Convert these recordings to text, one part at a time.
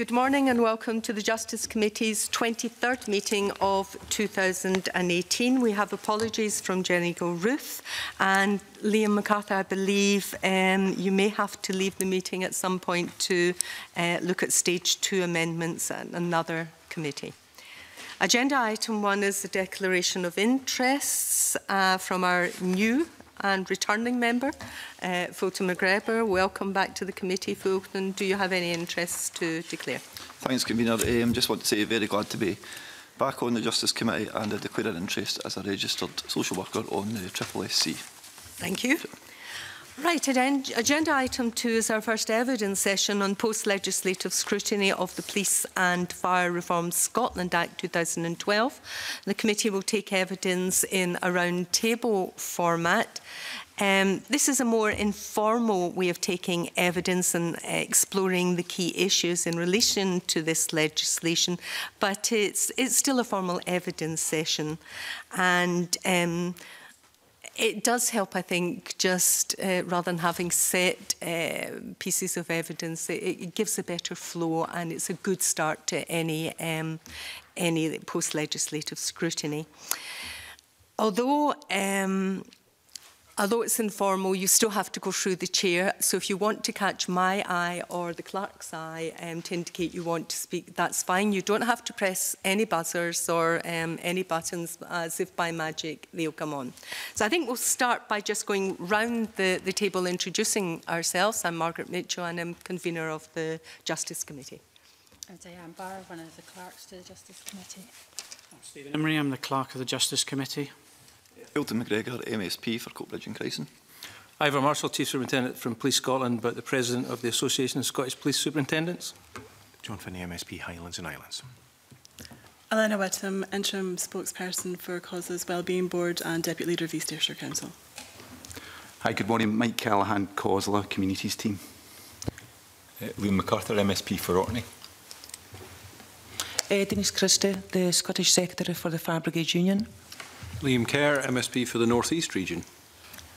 Good morning and welcome to the Justice Committee's 23rd meeting of 2018. We have apologies from Jenny Gougeon and Liam McArthur. I believe you may have to leave the meeting at some point to look at stage 2 amendments at another committee. Agenda item 1 is the declaration of interests from our new and returning member, Fulton MacGregor. Welcome back to the committee, Fulton. Do you have any interests to declare? Thanks, Convener. I just want to say very glad to be back on the Justice Committee and I declare an interest as a registered social worker on the SSSC. Thank you. Right, agenda item 2 is our first evidence session on post-legislative scrutiny of the Police and Fire Reform Scotland Act 2012. The committee will take evidence in a round table format. This is a more informal way of taking evidence and exploring the key issues in relation to this legislation, but it's still a formal evidence session. And it does help, I think, just rather than having set pieces of evidence, it gives a better flow and it's a good start to any post-legislative scrutiny. Although it's informal, you still have to go through the chair. So if you want to catch my eye or the clerk's eye to indicate you want to speak, that's fine. You don't have to press any buzzers or any buttons as if by magic they'll come on. So I think we'll start by just going round the table, introducing ourselves. I'm Margaret Mitchell and I'm convener of the Justice Committee. I'm Diane Barr, one of the clerks to the Justice Committee. I'm Stephen Emery, I'm the clerk of the Justice Committee. Fulton MacGregor, MSP for Coatbridge and Crieson. Ivor Marshall, Chief Superintendent from Police Scotland, but the President of the Association of Scottish Police Superintendents. John Finnie, MSP Highlands and Islands. Elena Whitham, Interim Spokesperson for Causes Wellbeing Board and Deputy Leader of East Ayrshire Council. Hi, good morning. Mike Callaghan, COSLA Communities Team. Liam McArthur, MSP for Orkney. Denise Christie, the Scottish Secretary for the Fire Brigade Union. Liam Kerr, MSP for the North East region.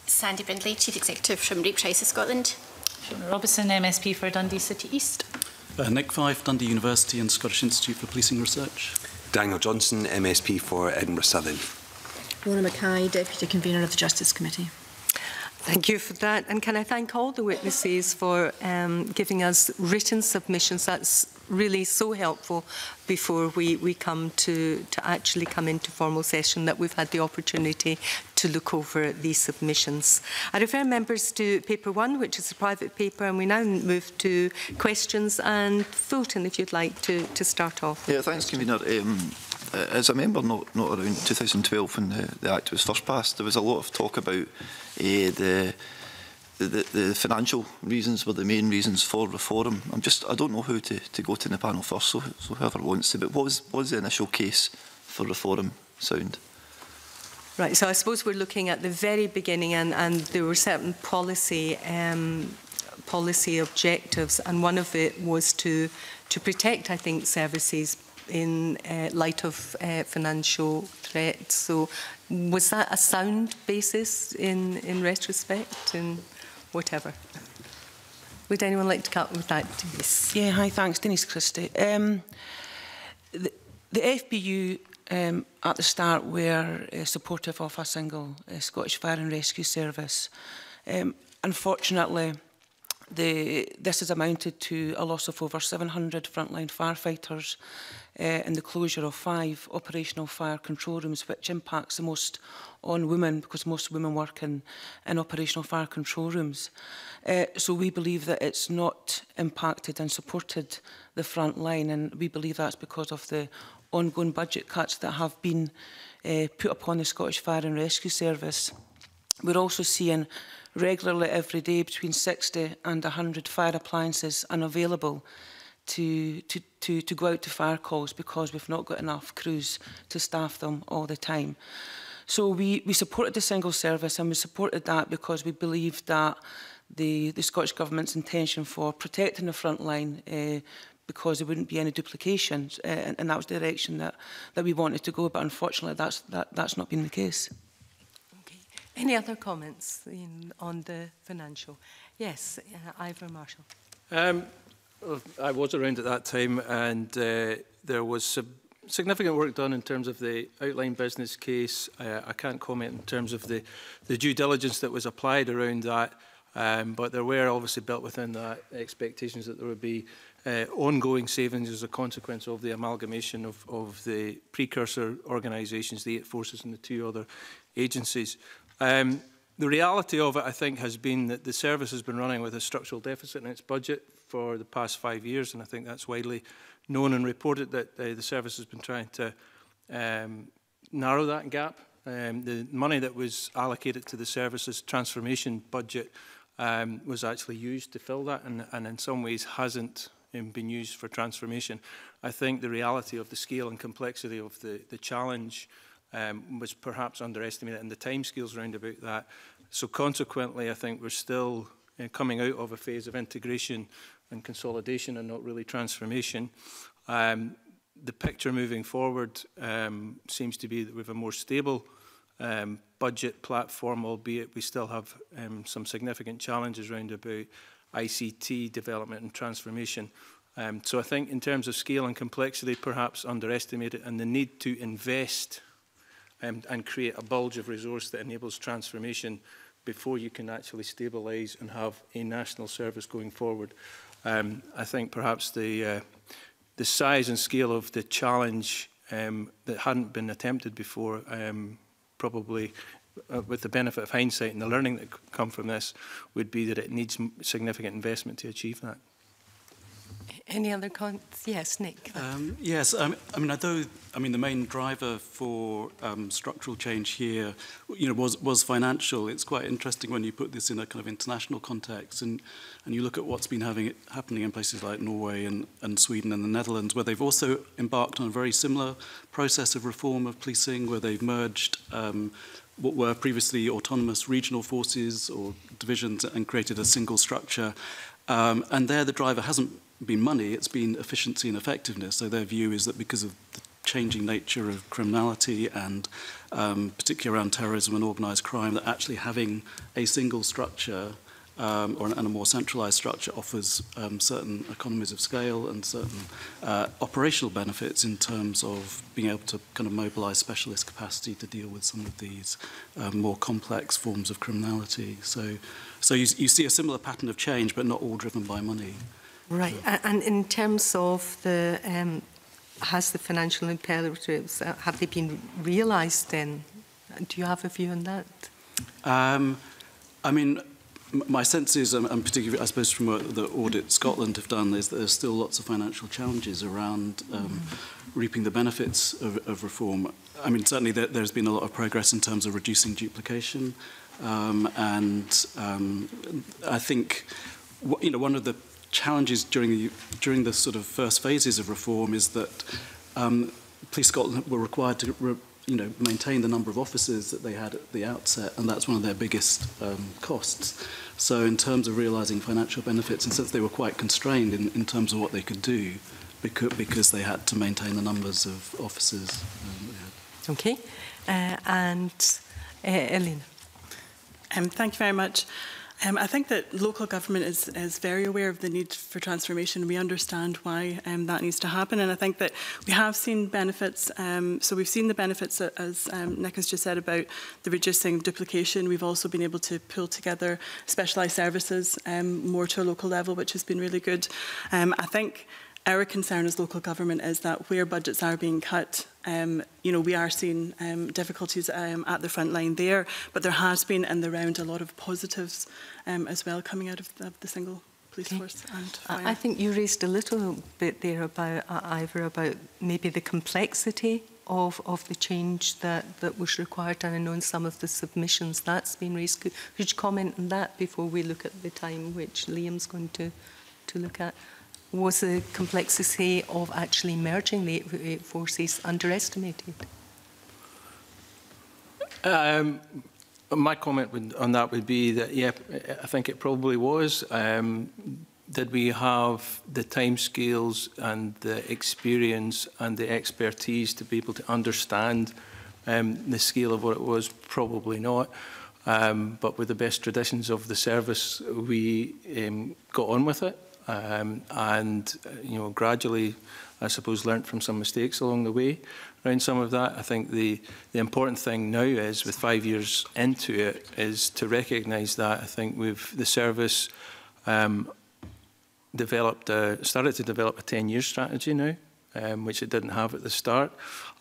Sandy Brindley, Chief Executive from Rape Crisis Scotland. Shona Robison, MSP for Dundee City East. Nick Fyfe, Dundee University and Scottish Institute for Policing Research. Daniel Johnson, MSP for Edinburgh Southern. Laura Mackay, Deputy Convener of the Justice Committee. Thank you for that, and can I thank all the witnesses for giving us written submissions. That's really so helpful before we come to actually come into formal session, that we've had the opportunity to look over these submissions. I refer members to paper 1, which is a private paper, and we now move to questions. And Fulton, if you'd like to start off. Yeah, thanks, Convener. As I remember, not around 2012 when the Act was first passed, there was a lot of talk about the financial reasons were the main reasons for reform. I don't know who to go to in the panel first, so whoever wants to. But what was the initial case for reform sound? Right, so I suppose we're looking at the very beginning, and there were certain policy objectives, and one of it was to protect, I think, services in light of financial threats. So was that a sound basis in retrospect and whatever? Would anyone like to cut with that, Denise? Yeah, hi, thanks, Denise Christie. The FBU at the start were supportive of a single Scottish Fire and Rescue Service. Unfortunately, this has amounted to a loss of over 700 frontline firefighters and the closure of 5 operational fire control rooms, which impacts the most on women because most women work in operational fire control rooms. So we believe that it's not impacted and supported the frontline, and we believe that's because of the ongoing budget cuts that have been put upon the Scottish Fire and Rescue Service. We're also seeing regularly every day between 60 and 100 fire appliances unavailable to go out to fire calls because we've not got enough crews to staff them all the time. So we supported the single service, and we supported that because we believed that the Scottish Government's intention for protecting the frontline because there wouldn't be any duplications, and that was the direction that we wanted to go, but unfortunately that's not been the case. Any other comments on the financial? Yes, Ivor Marshall. I was around at that time, and there was significant work done in terms of the outline business case. I can't comment in terms of the due diligence that was applied around that, but there were obviously built within that expectations that there would be ongoing savings as a consequence of the amalgamation of the precursor organisations, the 8 forces and the 2 other agencies. The reality of it, I think, has been that the service has been running with a structural deficit in its budget for the past 5 years, and I think that's widely known and reported that the service has been trying to narrow that gap. The money that was allocated to the service's transformation budget was actually used to fill that, and in some ways hasn't been used for transformation. I think the reality of the scale and complexity of the challenge was perhaps underestimated, and the timescales around about that. So consequently, I think we're still coming out of a phase of integration and consolidation and not really transformation. The picture moving forward seems to be that we have a more stable budget platform, albeit we still have some significant challenges around about ICT development and transformation. So I think in terms of scale and complexity, perhaps underestimated, and the need to invest and create a bulge of resource that enables transformation before you can actually stabilise and have a national service going forward. I think perhaps the size and scale of the challenge that hadn't been attempted before, probably with the benefit of hindsight and the learning that could come from this, would be that it needs significant investment to achieve that. Any other comments? Yes, Nick. Yes, I mean, the main driver for structural change here, was financial. It's quite interesting when you put this in a kind of international context, and you look at what's been happening in places like Norway and Sweden and the Netherlands, where they've also embarked on a very similar process of reform of policing, where they've merged what were previously autonomous regional forces or divisions and created a single structure. And there, the driver hasn't been money, it's been efficiency and effectiveness. So their view is that because of the changing nature of criminality and particularly around terrorism and organised crime, that actually having a single structure and a more centralised structure offers certain economies of scale and certain operational benefits in terms of being able to kind of mobilise specialist capacity to deal with some of these more complex forms of criminality. So you see a similar pattern of change, but not all driven by money. Right, and in terms of the, has the financial imperatives, have they been realised then? Do you have a view on that? I mean, my sense is, and particularly I suppose from what the Audit Scotland have done, is that there's still lots of financial challenges around reaping the benefits of reform. I mean, certainly there's been a lot of progress in terms of reducing duplication, and I think, one of the challenges during the sort of first phases of reform is that Police Scotland were required to maintain the number of officers that they had at the outset, and that's one of their biggest costs. So in terms of realising financial benefits, and since they were quite constrained in terms of what they could do, because they had to maintain the numbers of officers. Okay, and Elena. Thank you very much. I think that local government is very aware of the need for transformation. We understand why that needs to happen, and I think that we have seen benefits. So we've seen the benefits, as Nick has just said, about the reducing duplication. We've also been able to pull together specialised services more to a local level, which has been really good. I think our concern as local government is that where budgets are being cut, we are seeing difficulties at the front line there, but there has been in the round a lot of positives as well coming out of the single police force. And I think you raised a little bit there about, Ivor, about maybe the complexity of the change that was required, and I know in some of the submissions that's been raised. Could you comment on that before we look at the time which Liam's going to look at? Was the complexity of actually merging the 8 forces underestimated? My comment on that would be that, yeah, I think it probably was. Did we have the timescales and the experience and the expertise to be able to understand the scale of what it was? Probably not. But with the best traditions of the service, we got on with it. and gradually, I suppose, learnt from some mistakes along the way around some of that. I think the important thing now is, with 5 years into it, is to recognise that. I think the service started to develop a 10-year strategy now, which it didn't have at the start.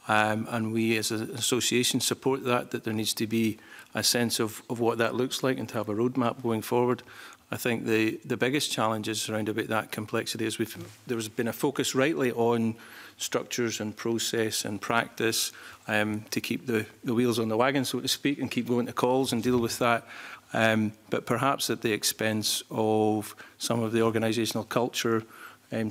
And we as an association support that there needs to be a sense of what that looks like and to have a roadmap going forward. I think the biggest challenges around about that complexity is there has been a focus rightly on structures and process and practice to keep the wheels on the wagon, so to speak, and keep going to calls and deal with that. But perhaps at the expense of some of the organisational culture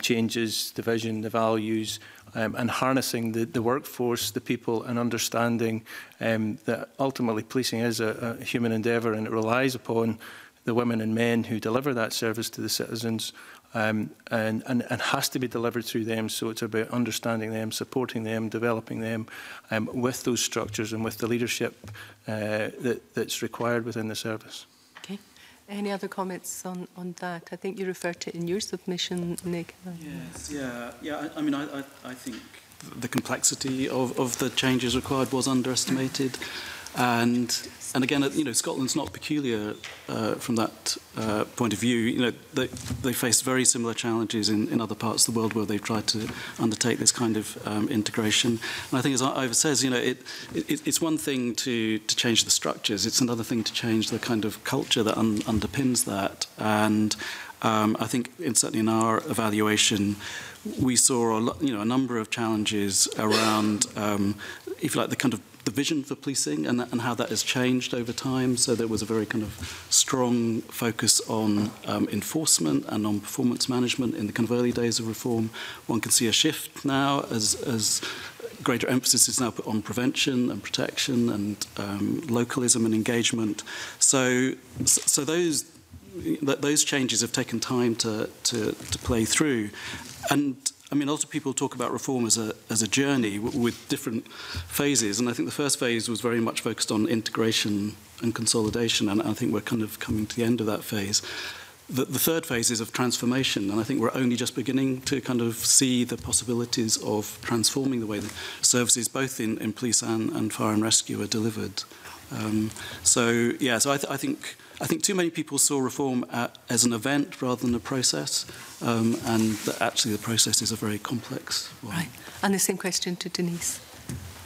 changes, the vision, the values, and harnessing the workforce, the people, and understanding that ultimately policing is a human endeavour, and it relies upon the women and men who deliver that service to the citizens, and has to be delivered through them. So it's about understanding them, supporting them, developing them with those structures and with the leadership that's required within the service. Okay. Any other comments on that? I think you referred to it in your submission, Nick. Yes. Yeah. I mean, I think the complexity of the changes required was underestimated, and again, Scotland's not peculiar from that point of view. They face very similar challenges in other parts of the world where they've tried to undertake this kind of integration. And I think, as Ivor says, it's one thing to change the structures. It's another thing to change the kind of culture that underpins that. And I think, certainly in our evaluation, we saw a number of challenges around, if you like, the kind of the vision for policing and how that has changed over time. So there was a very kind of strong focus on enforcement and on performance management in the kind of early days of reform. One can see a shift now as greater emphasis is now put on prevention and protection and localism and engagement. So those changes have taken time to play through. And I mean, a lot of people talk about reform as a journey with different phases, and I think the first phase was very much focused on integration and consolidation, and I think we're kind of coming to the end of that phase. The third phase is of transformation, and I think we're only just beginning to kind of see the possibilities of transforming the way that services, both in police and fire and rescue, are delivered. I think too many people saw reform as an event rather than a process, and that actually the process is a very complex one. Right. And the same question to Denise.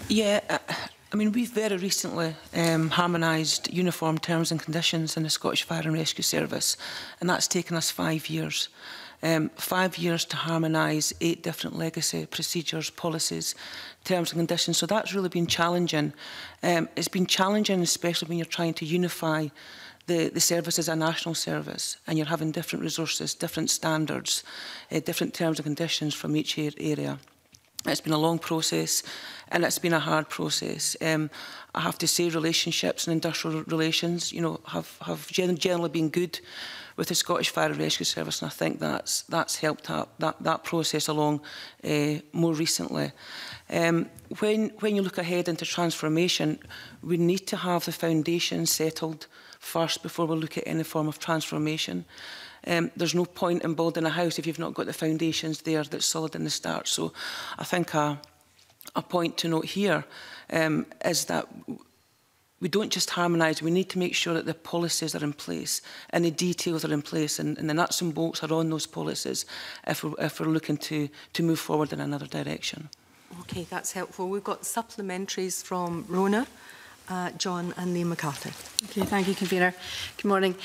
Yeah, I mean, we've very recently harmonised uniform terms and conditions in the Scottish Fire and Rescue Service, and that's taken us 5 years. 5 years to harmonise 8 different legacy procedures, policies, terms and conditions. So that's really been challenging. It's been challenging, especially when you're trying to unify the service is a national service, and you're having different resources, different standards, different terms and conditions from each area. It's been a long process, and it's been a hard process. I have to say, relationships and industrial relations, have generally been good with the Scottish Fire and Rescue Service, and I think that's helped that process along more recently. When you look ahead into transformation, we need to have the foundation settled first before we look at any form of transformation. There's no point in building a house if you've not got the foundations there that's solid in the start. So I think a point to note here is that we don't just harmonise, we need to make sure that the policies are in place and the details are in place, and the nuts and bolts are on those policies if we're looking to move forward in another direction. Okay, that's helpful. We've got supplementaries from Rona, John and Liam McArthur. Okay, thank you, Convener. Good morning.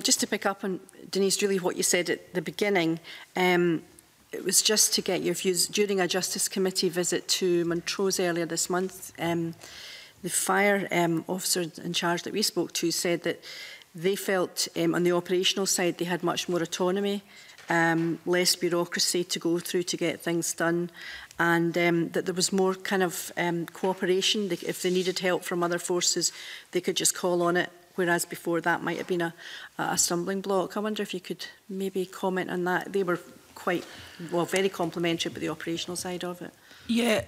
Just to pick up on, Denise, really what you said at the beginning, it was just to get your views. During a Justice Committee visit to Montrose earlier this month, the fire officer in charge that we spoke to said that they felt on the operational side they had much more autonomy, less bureaucracy to go through to get things done, and that there was more kind of cooperation. If they needed help from other forces, they could just call on it, whereas before that might have been a stumbling block. I wonder if you could maybe comment on that. They were quite, well, very complimentary about the operational side of it. Yeah,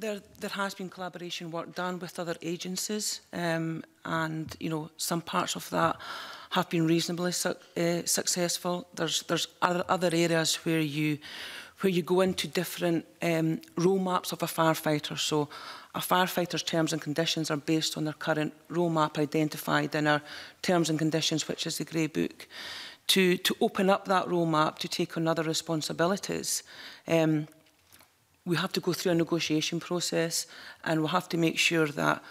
there has been collaboration work done with other agencies, and some parts of that have been reasonably successful. There's other areas where you go into different role maps of a firefighter. So a firefighter's terms and conditions are based on their current role map identified in our terms and conditions, which is the Grey Book. To open up that role map to take on other responsibilities, we have to go through a negotiation process, and we'll have to make sure that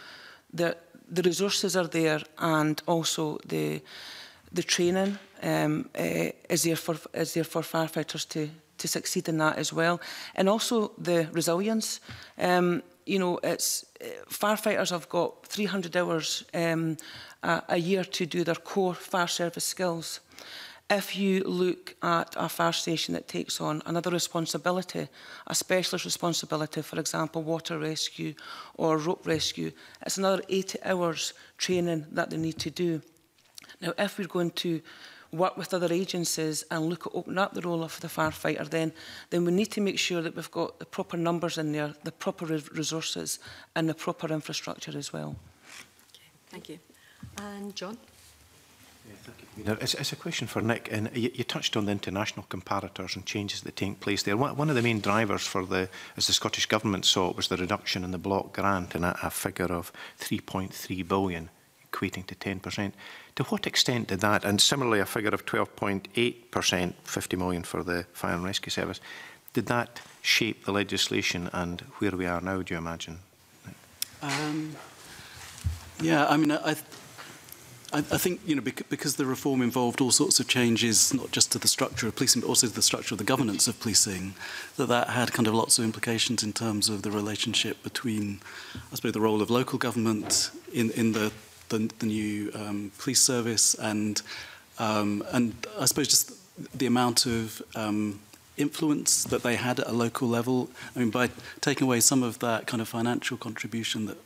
the resources are there, and also the training is there for firefighters to succeed in that as well, and also the resilience. You know, firefighters have got 300 hours a year to do their core fire service skills. If you look at a fire station that takes on another responsibility, a specialist responsibility, for example, water rescue or rope rescue, it's another 80 hours training that they need to do. Now, if we're going to work with other agencies and look at opening up the role of the firefighter, then we need to make sure that we've got the proper numbers in there, the proper resources and the proper infrastructure as well. Okay, thank you. And John? It's a question for Nick, and you touched on the international comparators and changes that take place there. One of the main drivers for the, as the Scottish Government saw it, was the reduction in the block grant, and a figure of £3.3 billion, equating to 10%. To what extent did that, and similarly a figure of 12.8%, £50 million for the Fire and Rescue Service, did that shape the legislation and where we are now, do you imagine? Yeah, I mean, I think, you know, because the reform involved all sorts of changes, not just to the structure of policing, but also to the structure of the governance of policing, that had kind of lots of implications in terms of the relationship between, I suppose, the role of local government in the new police service, and I suppose just the amount of influence that they had at a local level. I mean, by taking away some of that kind of financial contribution that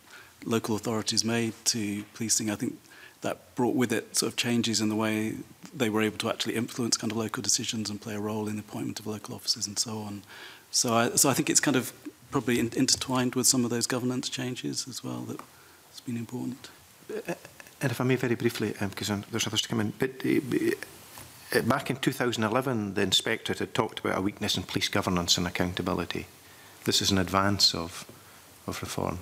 local authorities made to policing, I think that brought with it sort of changes in the way they were able to actually influence kind of local decisions and play a role in the appointment of local officers and so on. So I think it's kind of probably intertwined with some of those governance changes as well that's been important. And if I may very briefly, because there's others to come in, but back in 2011, the Inspectorate had talked about a weakness in police governance and accountability. This is an advance of reform.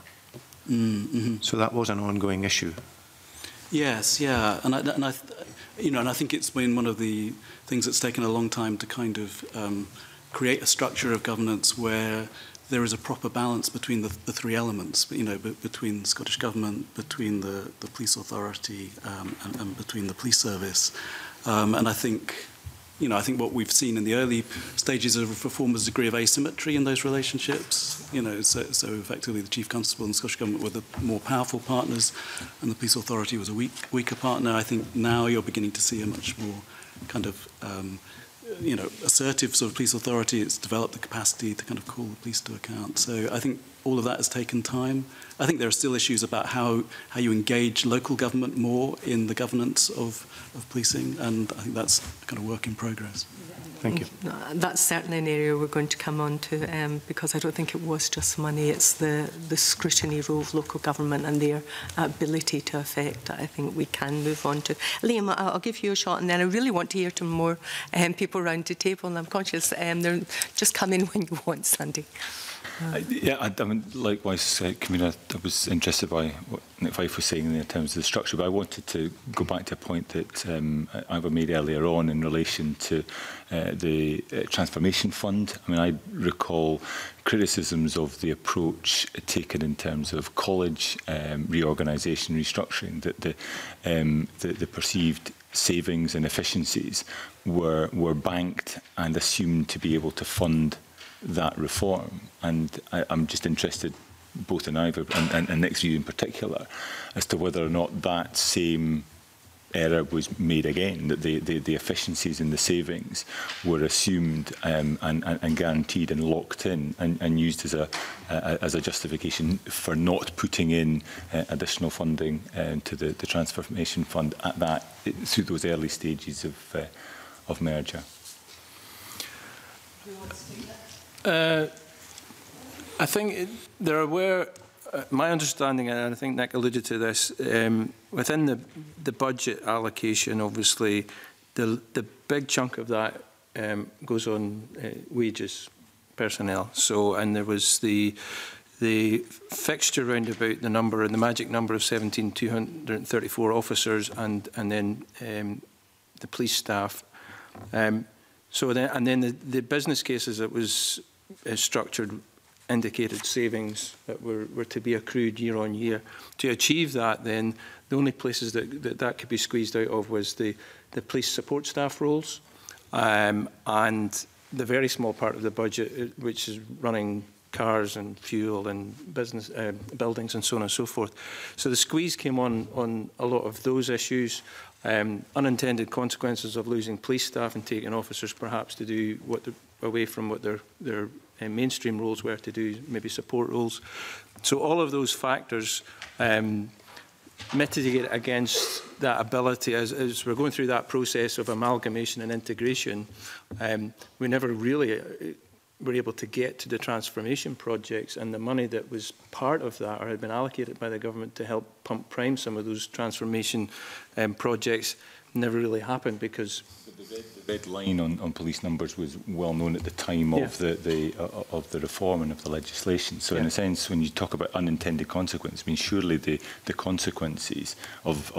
Mm-hmm. So that was an ongoing issue. Yes, yeah, and I think it's been one of the things that's taken a long time to kind of create a structure of governance where there is a proper balance between the three elements, you know, between the Scottish Government, between the police authority, and between the police service, and I think, you know, I think what we've seen in the early stages of reform was a degree of asymmetry in those relationships. You know, so effectively the Chief Constable and the Scottish Government were the more powerful partners, and the police authority was a weaker partner. I think now you're beginning to see a much more kind of, you know, assertive sort of police authority. It's developed the capacity to kind of call the police to account. So I think all of that has taken time. I think there are still issues about how you engage local government more in the governance of policing, and I think that's kind of work in progress. Thank you. That's certainly an area we're going to come on to, because I don't think it was just money. It's the scrutiny role of local government and their ability to affect that I think we can move on to. Liam, I'll give you a shot, and then I really want to hear to more people around the table, and I'm conscious they're just come in when you want, Sandy. Yeah, I mean, likewise, Camilla, I was interested by what Nick Fyfe was saying in terms of the structure, but I wanted to go back to a point that Ivor made earlier on in relation to the Transformation Fund. I mean, I recall criticisms of the approach taken in terms of college reorganisation, restructuring, that the perceived savings and efficiencies were banked and assumed to be able to fund that reform, and I'm just interested both in Ivor and Nick's view in particular as to whether or not that same error was made again, that the efficiencies and the savings were assumed and guaranteed and locked in and used as a justification for not putting in additional funding to the Transformation Fund at that through those early stages of merger. I think there were My understanding, and I think Nick alluded to this, within the budget allocation, obviously, the big chunk of that goes on wages, personnel. So, and there was the fixture round about the number and the magic number of 17,234 officers, and then the police staff. So then, and then the business cases that was structured indicated savings that were to be accrued year on year. To achieve that, then, the only places that could be squeezed out of was the police support staff roles, and the very small part of the budget, which is running cars and fuel and business buildings and so on and so forth. So the squeeze came on a lot of those issues. Unintended consequences of losing police staff and taking officers perhaps to do what away from what their mainstream roles were to do, maybe support roles. So all of those factors mitigate against that ability. As we're going through that process of amalgamation and integration, we never really were able to get to the transformation projects and the money that was part of that or had been allocated by the government to help pump prime some of those transformation projects never really happened because... The red line on police numbers was well known at the time of of the reform and of the legislation. So in a sense, when you talk about unintended consequence, I mean, surely the consequences of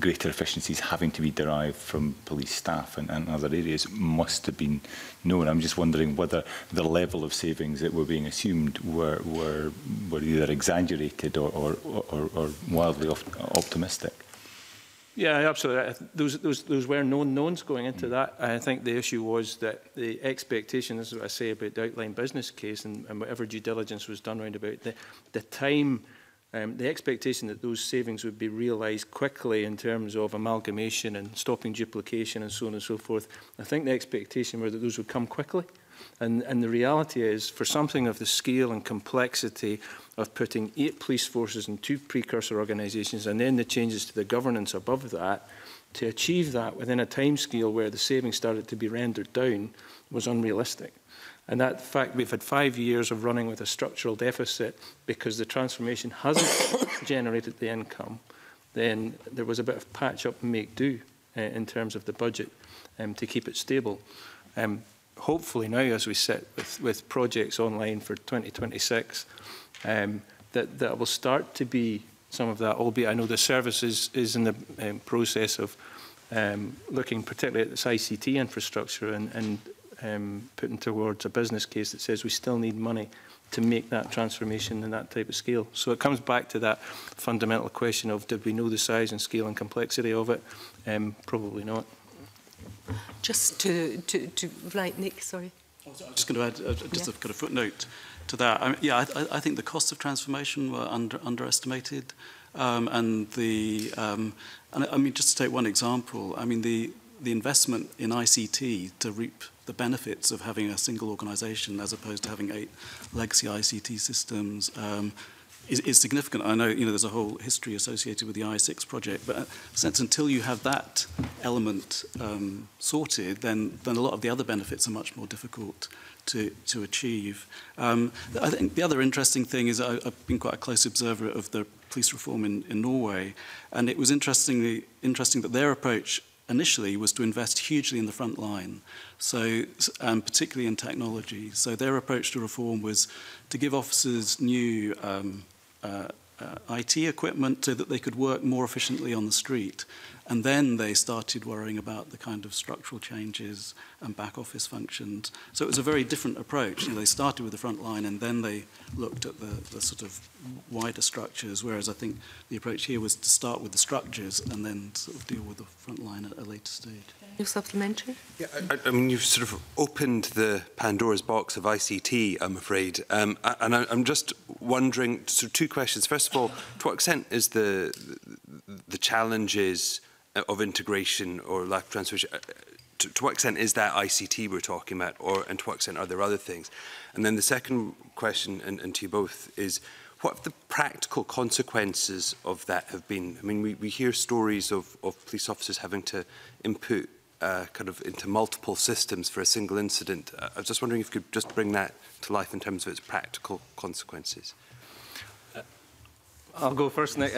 greater efficiencies having to be derived from police staff and other areas must have been known. I'm just wondering whether the level of savings that were being assumed were either exaggerated or wildly optimistic. Yeah, absolutely. Those were known knowns going into that. I think the issue was that the expectation, this is what I say about the outline business case and whatever due diligence was done round about the time, the expectation that those savings would be realised quickly in terms of amalgamation and stopping duplication and so on and so forth. I think the expectation were that those would come quickly. And the reality is, for something of the scale and complexity of putting 8 police forces and 2 precursor organisations and then the changes to the governance above that, to achieve that within a timescale where the savings started to be rendered down was unrealistic. And that fact, we've had 5 years of running with a structural deficit because the transformation hasn't generated the income, then there was a bit of patch-up and make-do in terms of the budget to keep it stable. Hopefully now, as we sit with projects online for 2026, that will start to be some of that, albeit I know the service is in the process of looking particularly at this ICT infrastructure and putting towards a business case that says we still need money to make that transformation in that type of scale. So it comes back to that fundamental question of did we know the size and scale and complexity of it? Probably not. Just to right, Nick, sorry. I was just going to add just a kind of footnote to that. I mean, yeah, I think the cost of transformation were underestimated, and I mean, just to take one example, I mean the investment in ICT to reap the benefits of having a single organisation as opposed to having 8 legacy ICT systems. Is significant. I know, you know, there's a whole history associated with the I6 project, but in a sense, until you have that element sorted, then a lot of the other benefits are much more difficult to achieve. I think the other interesting thing is I've been quite a close observer of the police reform in Norway, and it was interesting that their approach initially was to invest hugely in the front line, so particularly in technology. So their approach to reform was to give officers new IT equipment so that they could work more efficiently on the street. And then they started worrying about the kind of structural changes and back office functions. So it was a very different approach. You know, they started with the front line and then they looked at the sort of wider structures, whereas I think the approach here was to start with the structures and then sort of deal with the front line at a later stage. Your supplementary? Yeah, I mean, you've sort of opened the Pandora's box of ICT, I'm afraid. And I'm just wondering, so 2 questions. First of all, to what extent is the challenges of integration or lack of transformation, to what extent is that ICT we're talking about, and to what extent are there other things? And then the second question, and to you both, is what have the practical consequences of that have been? I mean, we hear stories of police officers having to input kind of into multiple systems for a single incident. I was just wondering if you could just bring that to life in terms of its practical consequences. I'll go first, Nick.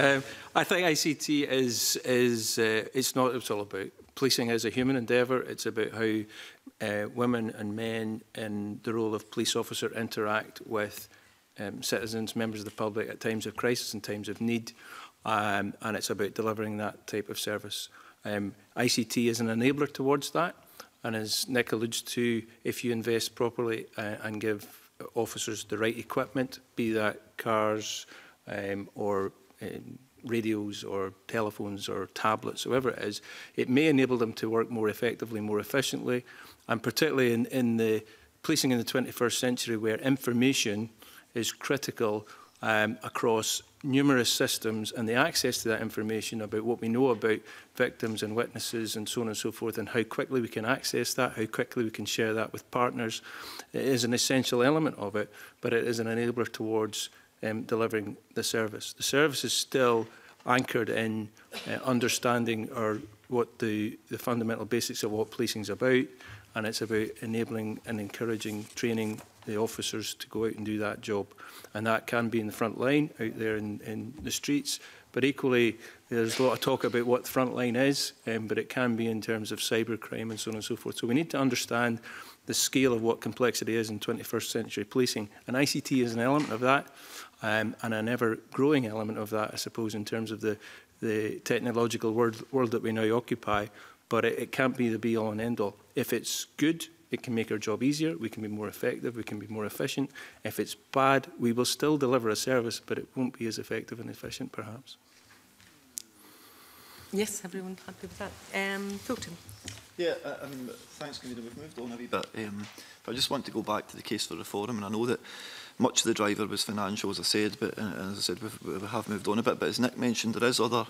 I think ICT is not what it's all about. Policing is a human endeavour. It's about how women and men in the role of police officer interact with citizens, members of the public at times of crisis and times of need. And it's about delivering that type of service. ICT is an enabler towards that. And as Nick alludes to, if you invest properly and give officers the right equipment, be that cars or radios or telephones or tablets, whatever it is, it may enable them to work more effectively, more efficiently, and particularly in the policing in the 21st century where information is critical across numerous systems, and the access to that information about what we know about victims and witnesses and so on and so forth, and how quickly we can access that, how quickly we can share that with partners, it is an essential element of it, but it is an enabler towards delivering the service. The service is still anchored in understanding what the fundamental basics of what policing is about, and it's about enabling and encouraging training the officers to go out and do that job. And that can be in the front line, out there in the streets, but equally there's a lot of talk about what the front line is, but it can be in terms of cybercrime and so on and so forth. So we need to understand the scale of what complexity is in 21st century policing, and ICT is an element of that. And an ever-growing element of that, I suppose, in terms of the technological world that we now occupy. But it can't be the be-all and end-all. If it's good, it can make our job easier, we can be more effective, we can be more efficient. If it's bad, we will still deliver a service, but it won't be as effective and efficient, perhaps. Yes, everyone happy with that? Fulton. Yeah, thanks, Commissioner. We've moved on a wee bit. But I just want to go back to the case for reform, and I know that much of the driver was financial, as I said, but as I said, we have moved on a bit. But as Nick mentioned, there is other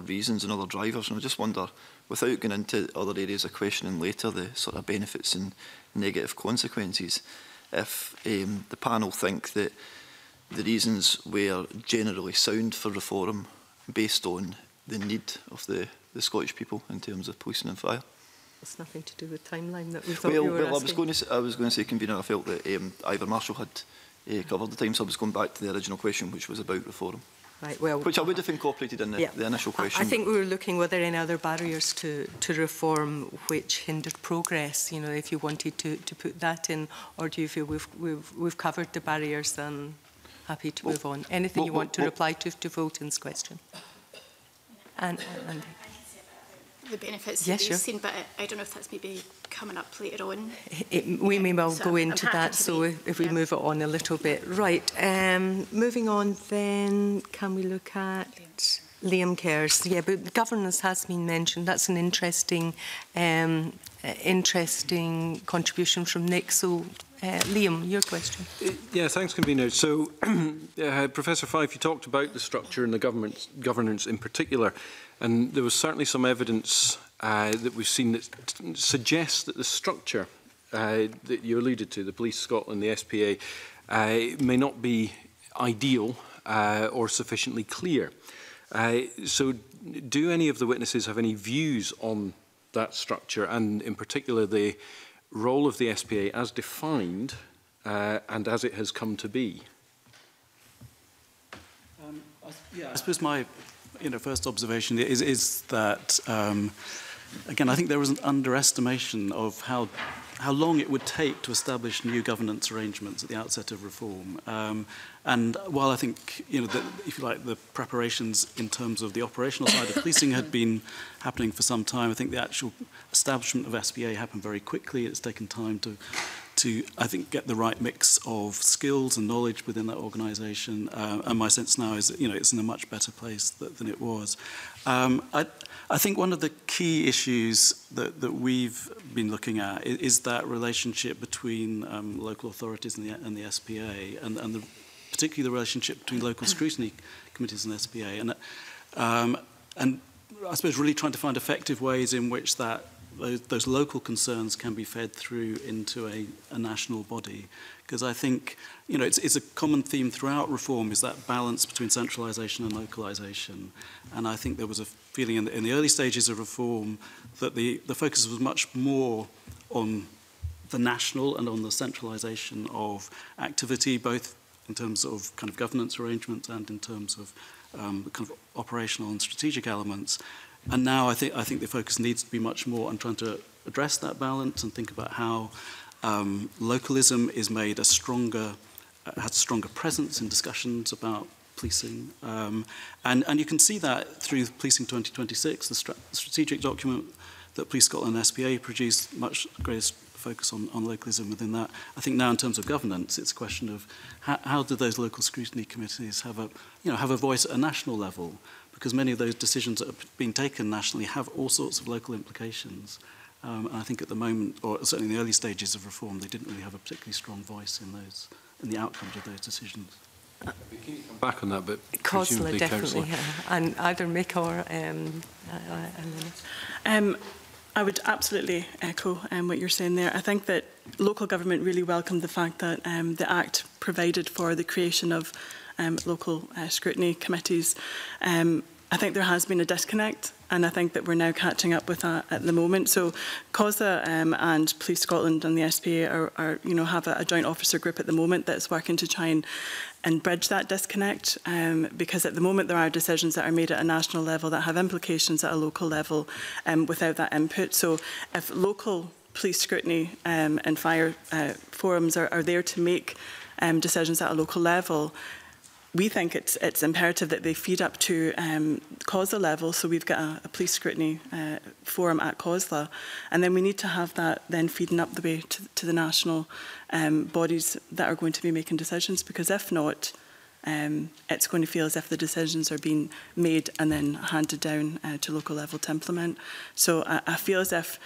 reasons and other drivers, and I just wonder, without going into other areas of questioning later, the sort of benefits and negative consequences, if the panel think that the reasons were generally sound for reform based on the need of the Scottish people in terms of policing and fire. It's nothing to do with the timeline that we thought you were asking. I was going to say, Convener, I felt that Ivor Marshall had covered the time, so I was going back to the original question, which was about reform. Right, well, which I would have incorporated in the initial question. I think we were looking whether any other barriers to reform which hindered progress, you know, if you wanted to put that in, or do you feel we've covered the barriers, then happy to move on. Anything you want to reply to Fulton's question? And the benefits that we've seen, but I don't know if that's maybe coming up later on. We may well go into that, so if we move it on a little bit. Right, moving on then, can we look at Liam Kerr's? Yeah, but governance has been mentioned. That's an interesting contribution from Nick. So, Liam, your question. Yeah, thanks, Convener. So, Professor Fyfe, you talked about the structure and the governance in particular, and there was certainly some evidence that we've seen that suggests that the structure that you alluded to, the Police Scotland, the SPA, may not be ideal or sufficiently clear. So, do any of the witnesses have any views on that structure, and in particular the role of the SPA as defined and as it has come to be? I suppose my first observation is that, again, I think there was an underestimation of how long it would take to establish new governance arrangements at the outset of reform. And while I think, if you like, the preparations in terms of the operational side of policing had been happening for some time, I think the actual establishment of SPA happened very quickly. It's taken time to I think, get the right mix of skills and knowledge within that organisation. And my sense now is that, it's in a much better place than it was. I think one of the key issues that we've been looking at is that relationship between local authorities and the SPA, and particularly the relationship between local scrutiny committees and SPA. And I suppose really trying to find effective ways in which those local concerns can be fed through into a national body. Because I think, it's a common theme throughout reform is that balance between centralisation and localisation. And I think there was a feeling in the early stages of reform that the focus was much more on the national and on the centralisation of activity, both in terms of kind of governance arrangements and in terms of kind of operational and strategic elements. And now I think the focus needs to be much more on trying to address that balance and think about how localism is made a stronger, has stronger presence in discussions about policing. And you can see that through Policing 2026, the strategic document that Police Scotland and SPA produced, much greater focus on localism within that. I think now in terms of governance, it's a question of how do those local scrutiny committees have a voice at a national level, because many of those decisions that are being taken nationally have all sorts of local implications. And I think at the moment, or certainly in the early stages of reform, they didn't really have a particularly strong voice in those, in the outcomes of those decisions. Can you come back on that? But Cosler, definitely, yeah. And either Mick or Elena. I would absolutely echo what you're saying there. I think that local government really welcomed the fact that the Act provided for the creation of local scrutiny committees. I think there has been a disconnect, and I think that we're now catching up with that at the moment. So COSA and Police Scotland and the SPA are have a joint officer group at the moment that's working to try and bridge that disconnect, because at the moment there are decisions that are made at a national level that have implications at a local level without that input. So if local police scrutiny and fire forums are there to make decisions at a local level, we think it's imperative that they feed up to COSLA level, so we've got a police scrutiny forum at COSLA, and then we need to have that then feeding up the way to the national bodies that are going to be making decisions, because if not, it's going to feel as if the decisions are being made and then handed down to local level to implement. So I feel as if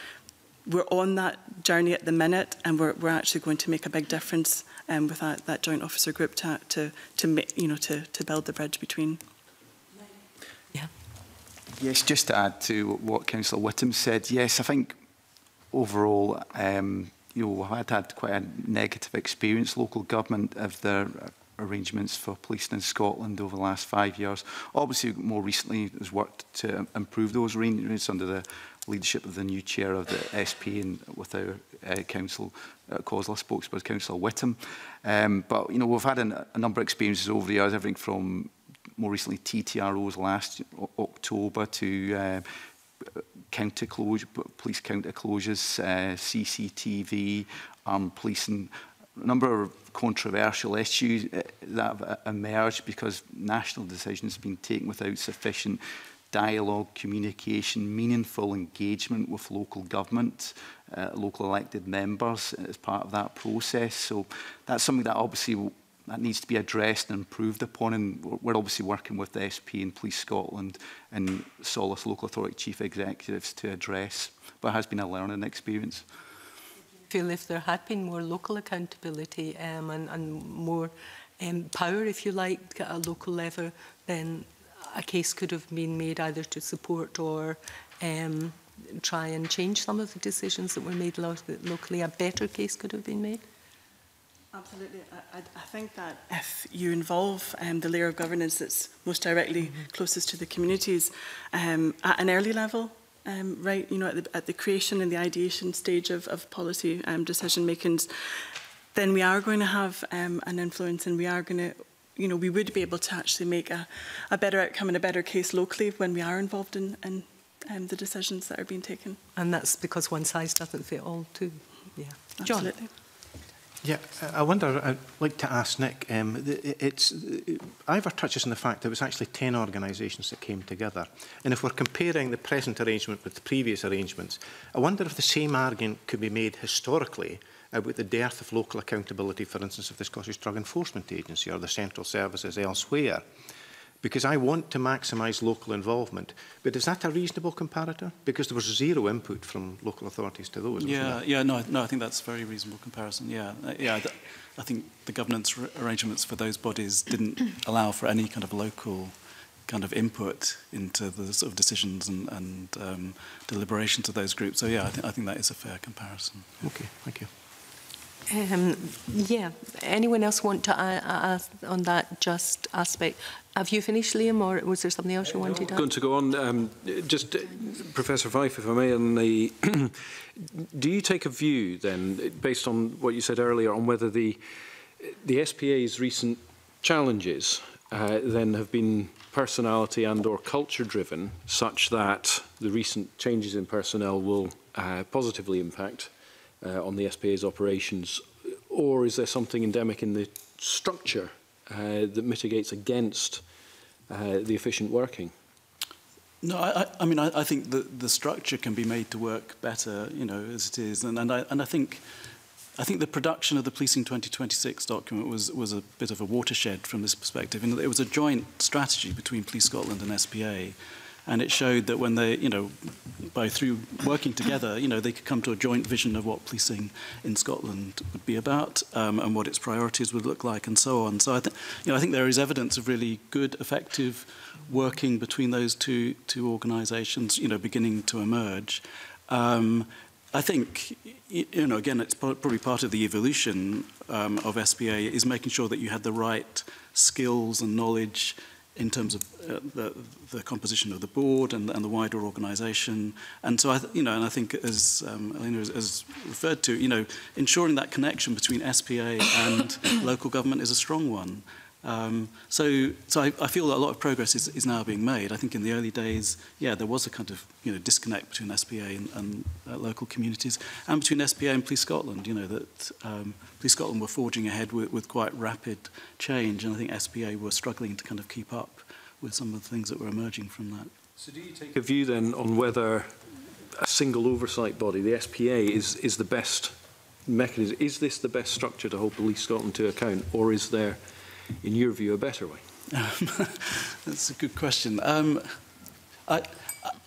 we're on that journey at the minute, and we're actually going to make a big difference with that joint officer group to build the bridge between. Yeah. Yes, just to add to what Councillor Whitham said. Yes, I think overall, I've had quite a negative experience local government of their arrangements for policing in Scotland over the last 5 years. Obviously, more recently, there's worked to improve those arrangements under the leadership of the new chair of the SP and with our council, COSLA spokesperson, Councillor Whitham. But, you know, we've had a number of experiences over the years, everything from more recently TTROs last October to counter closure, police counter closures, CCTV, policing, a number of controversial issues that have emerged because national decisions have been taken without sufficient dialogue, communication, meaningful engagement with local government, local elected members as part of that process. So that's something that obviously that needs to be addressed and improved upon. And we're obviously working with the SP and Police Scotland and Solus local authority chief executives to address. But it has been a learning experience. I feel if there had been more local accountability and more power, if you like, at a local level, then a case could have been made either to support or try and change some of the decisions that were made locally. A better case could have been made. Absolutely. I think that if you involve the layer of governance that's most directly closest to the communities at an early level, right, you know, at the creation and the ideation stage of policy decision makings, then we are going to have an influence, and we are going to, you know, we would be able to actually make a better outcome and a better case locally when we are involved in the decisions that are being taken. And that's because one size doesn't fit all too. Yeah. Absolutely. John? Yeah, I wonder, I'd like to ask Nick, Ivor touches on the fact that it was actually 10 organisations that came together. And if we're comparing the present arrangement with the previous arrangements, I wonder if the same argument could be made historically about the dearth of local accountability, for instance, of the Scottish Drug Enforcement Agency or the central services elsewhere. Because I want to maximise local involvement. But is that a reasonable comparator? Because there was zero input from local authorities to those. Yeah, yeah, no, I think that's a very reasonable comparison. Yeah, I think the governance arrangements for those bodies didn't allow for any kind of local kind of input into the sort of decisions and deliberations of those groups. So yeah, I think that is a fair comparison. Yeah. Okay, thank you. Yeah, anyone else want to ask on that just aspect? Have you finished, Liam, or was there something else you wanted to add? I'm going to go on. Just Professor Fyfe, if I may, on the do you take a view then, based on what you said earlier, on whether the SPA's recent challenges then have been personality and or culture driven, such that the recent changes in personnel will positively impact on the SPA's operations? Or is there something endemic in the structure that mitigates against the efficient working? No, I mean, I think that the structure can be made to work better, you know, as it is, and I think the production of the Policing 2026 document was a bit of a watershed from this perspective, and it was a joint strategy between Police Scotland and SPA, and it showed that when they, you know, through working together, you know, they could come to a joint vision of what policing in Scotland would be about, and what its priorities would look like, and so on. So I think there is evidence of really good, effective working between those two organisations, you know, beginning to emerge. I think, you know, again, it's probably part of the evolution of SPA is making sure that you had the right skills and knowledge in terms of the composition of the board and the wider organisation. And so, I think, as Elena has referred to, you know, ensuring that connection between SPA and local government is a strong one. So I feel that a lot of progress is now being made. I think in the early days, yeah, there was a kind of, you know, disconnect between SPA and local communities, and between SPA and Police Scotland. You know that Police Scotland were forging ahead with quite rapid change, and I think SPA were struggling to kind of keep up with some of the things that were emerging from that. So, do you take a view then on whether a single oversight body, the SPA, is the best mechanism? Is this the best structure to hold Police Scotland to account, or is there, in your view, a better way? That's a good question. I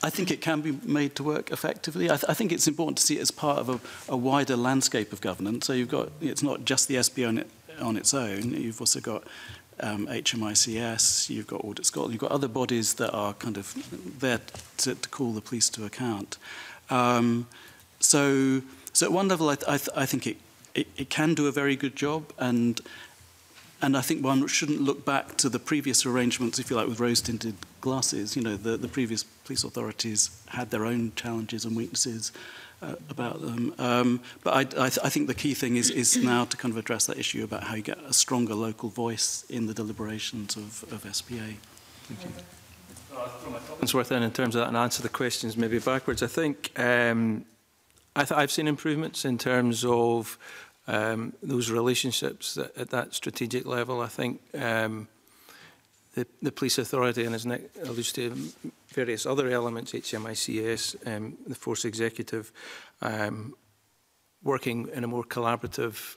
think it can be made to work effectively. I think it's important to see it as part of a wider landscape of governance. So you've got, it's not just the SPA on its own. You've also got HMICS, you've got Audit Scotland, you've got other bodies that are kind of there to call the police to account. So at one level, I think it can do a very good job, and I think one shouldn't look back to the previous arrangements, if you like, with rose-tinted glasses. You know, the previous police authorities had their own challenges and weaknesses about them. But I think the key thing is now to kind of address that issue about how you get a stronger local voice in the deliberations of SPA. Thank you. It's worth in terms of that, and answer the questions maybe backwards. I think I've seen improvements in terms of those relationships that, at that strategic level. I think the police authority, and as Nick alludes to, various other elements, HMICS, the force executive, working in a more collaborative,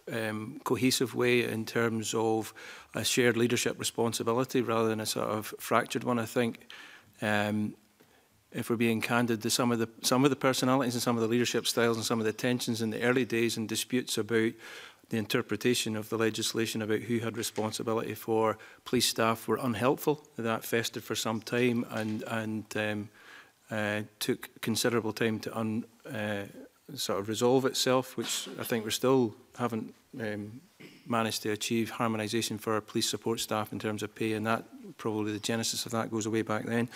cohesive way in terms of a shared leadership responsibility rather than a sort of fractured one. I think, if we're being candid, some of the personalities and some of the leadership styles and some of the tensions in the early days and disputes about the interpretation of the legislation about who had responsibility for police staff were unhelpful. That festered for some time and took considerable time to sort of resolve itself, which I think we still haven't managed to achieve harmonisation for our police support staff in terms of pay, and that probably the genesis of that goes away back then.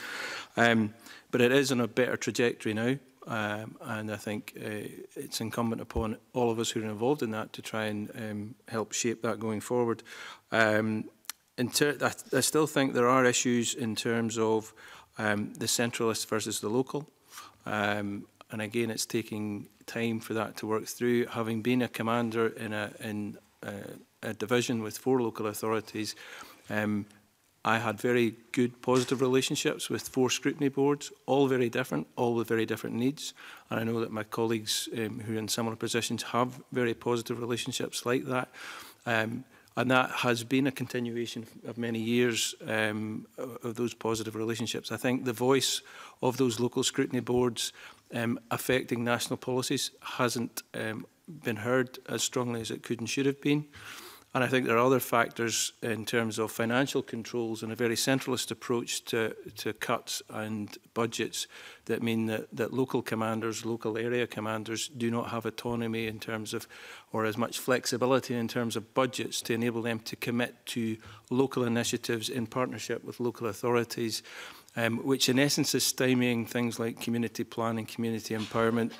But it is on a better trajectory now, and I think it's incumbent upon all of us who are involved in that to try and help shape that going forward. I still think there are issues in terms of the centralist versus the local, and again, it's taking time for that to work through. Having been a commander in a division with 4 local authorities, I had very good, positive relationships with 4 scrutiny boards, all very different, all with very different needs. And I know that my colleagues who are in similar positions have very positive relationships like that. And that has been a continuation of many years of those positive relationships. I think the voice of those local scrutiny boards affecting national policies hasn't been heard as strongly as it could and should have been. And I think there are other factors in terms of financial controls and a very centralist approach to cuts and budgets that mean that local commanders, local area commanders do not have autonomy in terms of, or as much flexibility in terms of budgets to enable them to commit to local initiatives in partnership with local authorities, which in essence is stymieing things like community planning, community empowerment,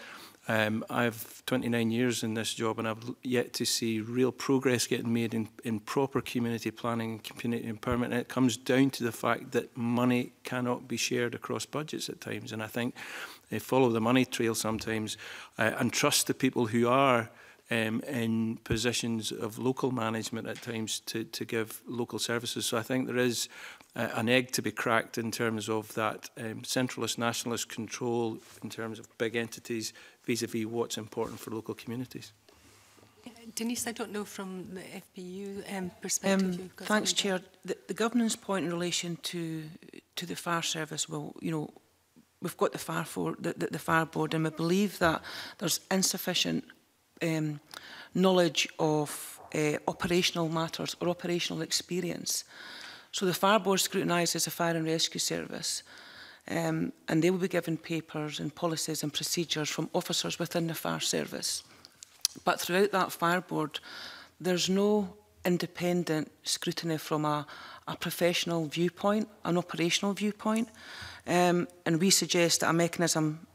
I've 29 years in this job, and I've yet to see real progress getting made in proper community planning and community empowerment. And it comes down to the fact that money cannot be shared across budgets at times. And I think they follow the money trail sometimes and trust the people who are in positions of local management at times to give local services. So I think there is an egg to be cracked in terms of that centralist, nationalist control in terms of big entities vis-à-vis what's important for local communities. Denise, I don't know from the FPU perspective. You've got thanks, Chair. The governance point in relation to the fire service, well, you know, we've got the fire for the fire board, and we believe that there's insufficient knowledge of operational matters or operational experience. So the fire board scrutinises the fire and rescue service, and they will be given papers and policies and procedures from officers within the fire service. But throughout that fire board, there's no independent scrutiny from a professional viewpoint, an operational viewpoint, and we suggest that a mechanism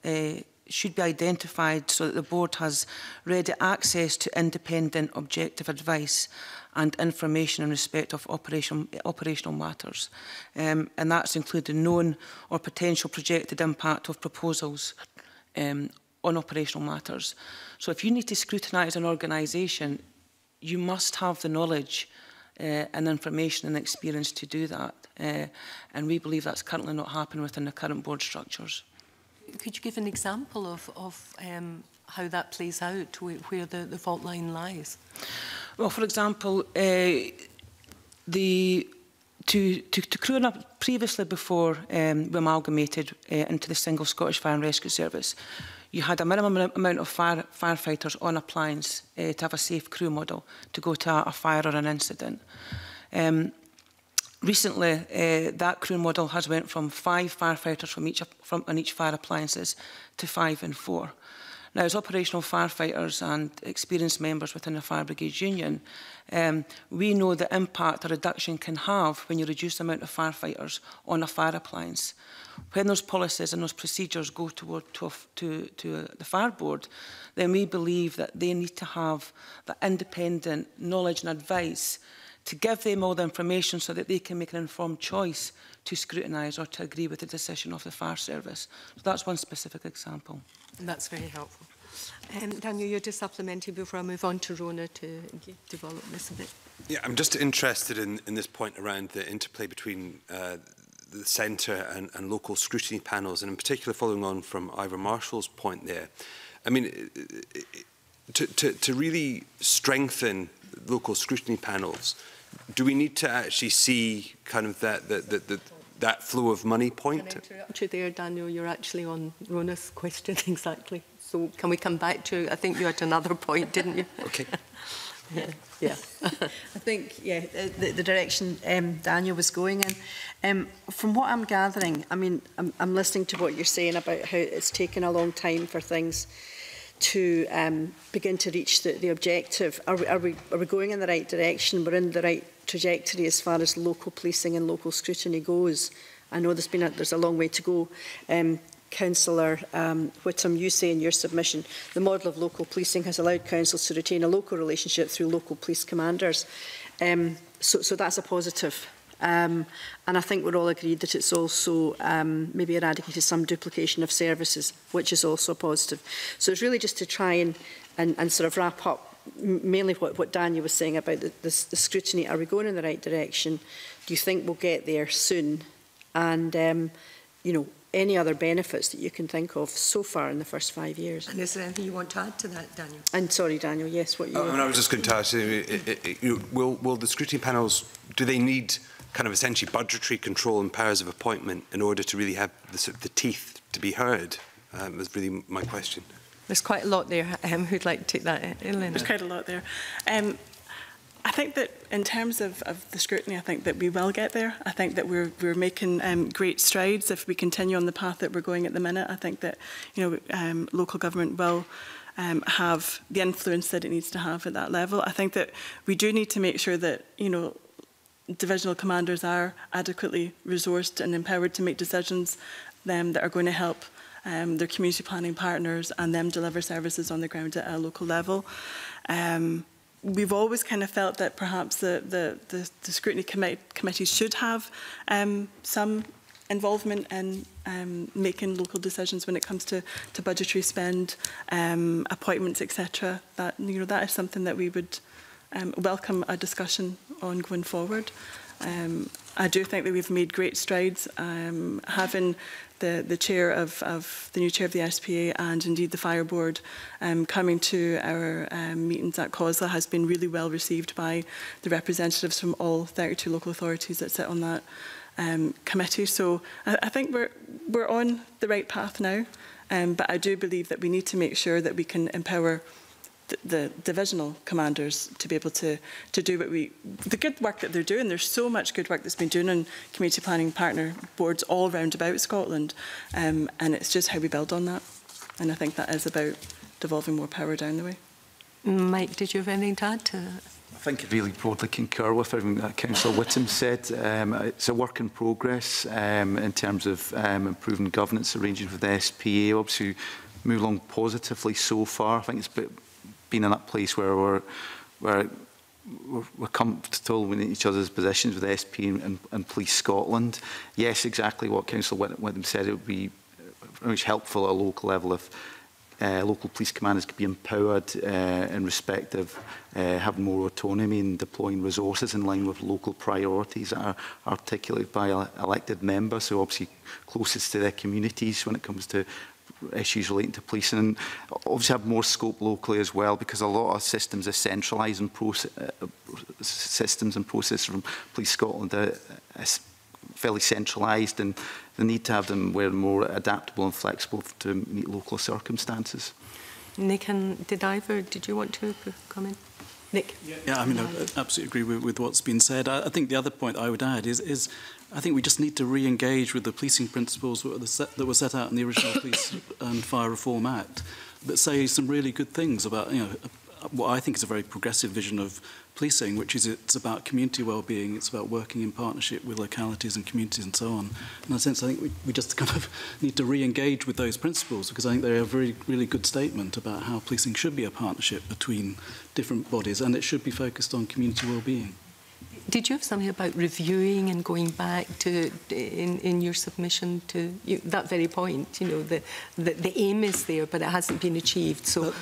should be identified so that the board has ready access to independent, objective advice and information in respect of operational matters. And that's including known or potential projected impact of proposals on operational matters. So if you need to scrutinise an organisation, you must have the knowledge and information and experience to do that. And we believe that's currently not happening within the current board structures. Could you give an example of how that plays out, where the fault line lies? Well, for example, to crew up previously before we amalgamated into the single Scottish Fire and Rescue Service, you had a minimum amount of firefighters on a plans to have a safe crew model to go to a fire or an incident. Recently, that crew model has went from 5 firefighters on each fire appliances to 5 and 4. Now, as operational firefighters and experienced members within the Fire Brigade Union, we know the impact a reduction can have when you reduce the amount of firefighters on a fire appliance. When those policies and those procedures go to the fire board, then we believe that they need to have the independent knowledge and advice to give them all the information so that they can make an informed choice to scrutinise or to agree with the decision of the fire service. So that's one specific example. And that's very helpful. Daniel, you're just supplementing before I move on to Rona to develop this a bit. Yeah, I'm just interested in this point around the interplay between the centre and local scrutiny panels, and in particular following on from Ivor Marshall's point there. I mean, to really strengthen local scrutiny panels, do we need to actually see kind of that flow of money point? Can I interrupt you there, Daniel? You're actually on Rona's question exactly. So can we come back to? I think you had another point, didn't you? Okay. Yeah. I think the direction Daniel was going in. From what I'm gathering, I mean, I'm listening to what you're saying about how it's taken a long time for things to begin to reach the objective. Are we going in the right direction? We're in the right trajectory as far as local policing and local scrutiny goes. I know there's a long way to go. Councillor Whitham, you say in your submission, the model of local policing has allowed councils to retain a local relationship through local police commanders. So that's a positive. And I think we're all agreed that it's also maybe eradicated some duplication of services, which is also a positive. So it's really just to try and sort of wrap up mainly what Daniel was saying about the scrutiny. Are we going in the right direction? Do you think we'll get there soon? And, you know, any other benefits that you can think of so far in the first 5 years. And is there anything you want to add to that, Daniel? And sorry, Daniel, yes, what you... I was just going to ask, will the scrutiny panels, do they need kind of essentially budgetary control and powers of appointment in order to really have the, sort of the teeth to be heard? Was really my question. There's quite a lot there. Who'd like to take that, Elena? There's quite a lot there. I think that in terms of the scrutiny, I think that we will get there. I think that we're making great strides if we continue on the path that we're going at the minute. I think that local government will have the influence that it needs to have at that level. I think that we do need to make sure that divisional commanders are adequately resourced and empowered to make decisions that are going to help their community planning partners and them deliver services on the ground at a local level. We've always kind of felt that perhaps the scrutiny committee should have some involvement in making local decisions when it comes to budgetary spend, appointments, etc. That, you know, that is something that we would welcome a discussion on going forward. I do think that we've made great strides. Having the chair of the new chair of the SPA and indeed the fire board coming to our meetings at COSLA has been really well received by the representatives from all 32 local authorities that sit on that committee. So I think we're on the right path now, but I do believe that we need to make sure that we can empower the divisional commanders to be able to do what the good work that they're doing. There's so much good work that's been done on community planning partner boards all round about Scotland, and it's just how we build on that. And I think that is about devolving more power down the way. Mike, did you have anything to add to that? I think I really broadly concur with everything that Councillor Whitham said. It's a work in progress in terms of improving governance arrangements for the SPA. Obviously, move along positively so far. I think it's a bit been in that place where we're comfortable with each other's positions with SP and Police Scotland. Yes, exactly what Councillor Whitham said. It would be very much helpful at a local level if local police commanders could be empowered in respect of having more autonomy and deploying resources in line with local priorities that are articulated by elected members, so obviously closest to their communities when it comes to issues relating to policing, and obviously have more scope locally as well, because a lot of systems are centralised and systems and processes from Police Scotland are fairly centralised, and the need to have them where more adaptable and flexible to meet local circumstances. Nick and Ivor, did you want to comment? Nick? Yeah, I mean, I absolutely agree with what's been said. I think the other point I would add is I think we just need to re-engage with the policing principles that were set out in the original Police and Fire Reform Act, that say some really good things about, you know, what I think is a very progressive vision of policing, which is it's about community well-being, it's about working in partnership with localities and communities and so on. In a sense, I think we just kind of need to re-engage with those principles, because I think they're a very, really good statement about how policing should be a partnership between different bodies, and it should be focused on community well-being. Did you have something about reviewing and going back to in your submission to you, that very point? You know, the aim is there, but it hasn't been achieved. So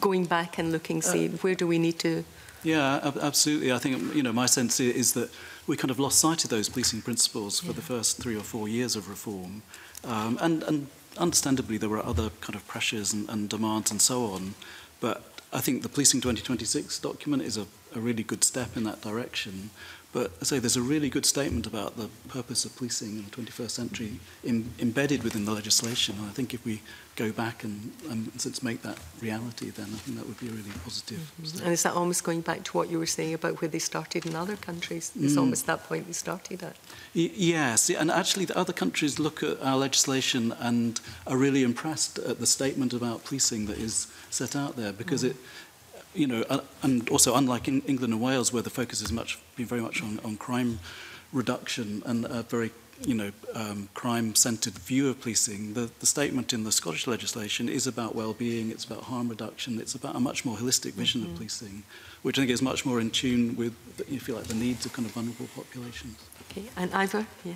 going back and looking, say, where do we need to? Yeah, absolutely. I think, you know, my sense is that we kind of lost sight of those policing principles for the first 3 or 4 years of reform, and understandably there were other kind of pressures and demands and so on. But I think the Policing 2026 document is a really good step in that direction. But I say there's a really good statement about the purpose of policing in the 21st century embedded within the legislation. And I think if we go back and since make that reality, then I think that would be a really positive step. And is that almost going back to what you were saying about where they started in other countries? It's almost that point they started at. Yes, and actually the other countries look at our legislation and are really impressed at the statement about policing that is set out there, because it, you know, and also unlike in England and Wales, where the focus has been very much on crime reduction and a very, you know, crime-centred view of policing, the statement in the Scottish legislation is about well-being, it's about harm reduction, it's about a much more holistic vision of policing, which I think is much more in tune with, you feel like, the needs of kind of vulnerable populations. Okay, and Ivor, yeah.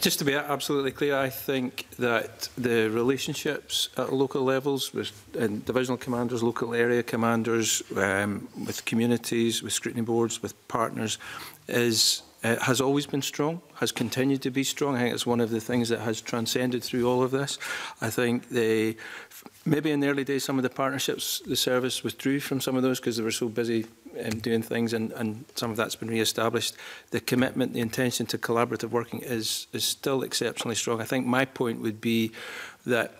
Just to be absolutely clear, I think that the relationships at local levels with divisional commanders, local area commanders, with communities, with scrutiny boards, with partners, has always been strong, has continued to be strong. I think it's one of the things that has transcended through all of this. I think maybe in the early days, some of the partnerships, the service withdrew from some of those because they were so busy doing things, and some of that's been re-established. The commitment, the intention to collaborative working is still exceptionally strong. I think my point would be that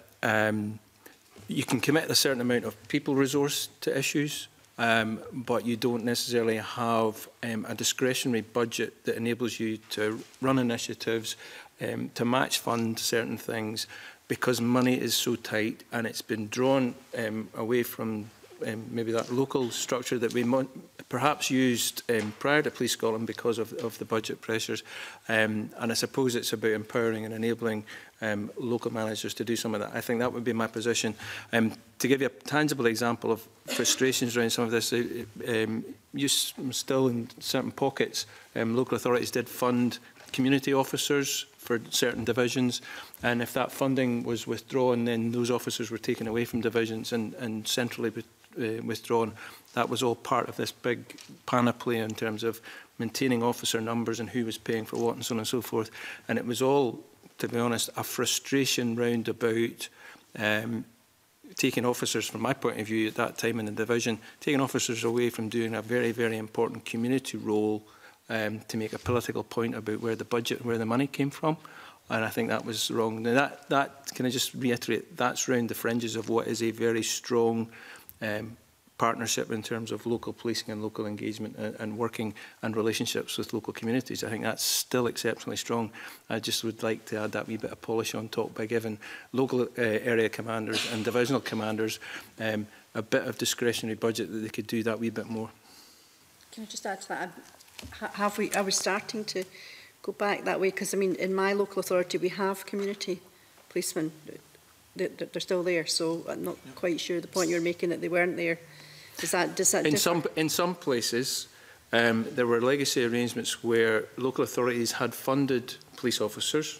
you can commit a certain amount of people resource to issues, but you don't necessarily have a discretionary budget that enables you to run initiatives, to match fund certain things, because money is so tight and it's been drawn away from maybe that local structure that we perhaps used prior to Police Scotland because of the budget pressures. And I suppose it's about empowering and enabling local managers to do some of that. I think that would be my position. To give you a tangible example of frustrations around some of this, still in certain pockets, local authorities did fund community officers for certain divisions, and if that funding was withdrawn, then those officers were taken away from divisions and centrally withdrawn. That was all part of this big panoply in terms of maintaining officer numbers and who was paying for what and so on and so forth. And it was all, to be honest, a frustration round about taking officers, from my point of view at that time in the division, taking officers away from doing a very, very important community role to make a political point about where the budget and where the money came from. And I think that was wrong. Now that can I just reiterate, that's round the fringes of what is a very strong partnership in terms of local policing and local engagement and working and relationships with local communities. I think that's still exceptionally strong. I just would like to add that wee bit of polish on top by giving local area commanders and divisional commanders a bit of discretionary budget that they could do that wee bit more. Can I just add to that? Are we starting to go back that way? Because, I mean, in my local authority, we have community policemen. They're still there, so I'm not quite sure the point you're making that they weren't there. Does that in some places, there were legacy arrangements where local authorities had funded police officers.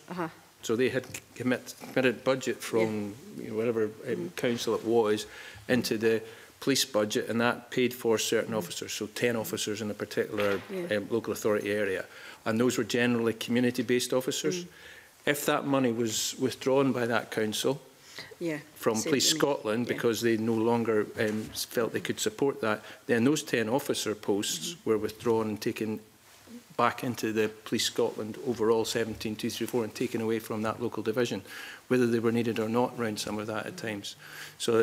So they had committed budget from whatever council it was into the police budget, and that paid for certain officers, so 10 officers in a particular local authority area. And those were generally community-based officers. If that money was withdrawn by that council from Police Scotland because they no longer felt they could support that, then those 10 officer posts were withdrawn and taken back into the Police Scotland overall 17.234 and taken away from that local division, whether they were needed or not around some of that at times. So,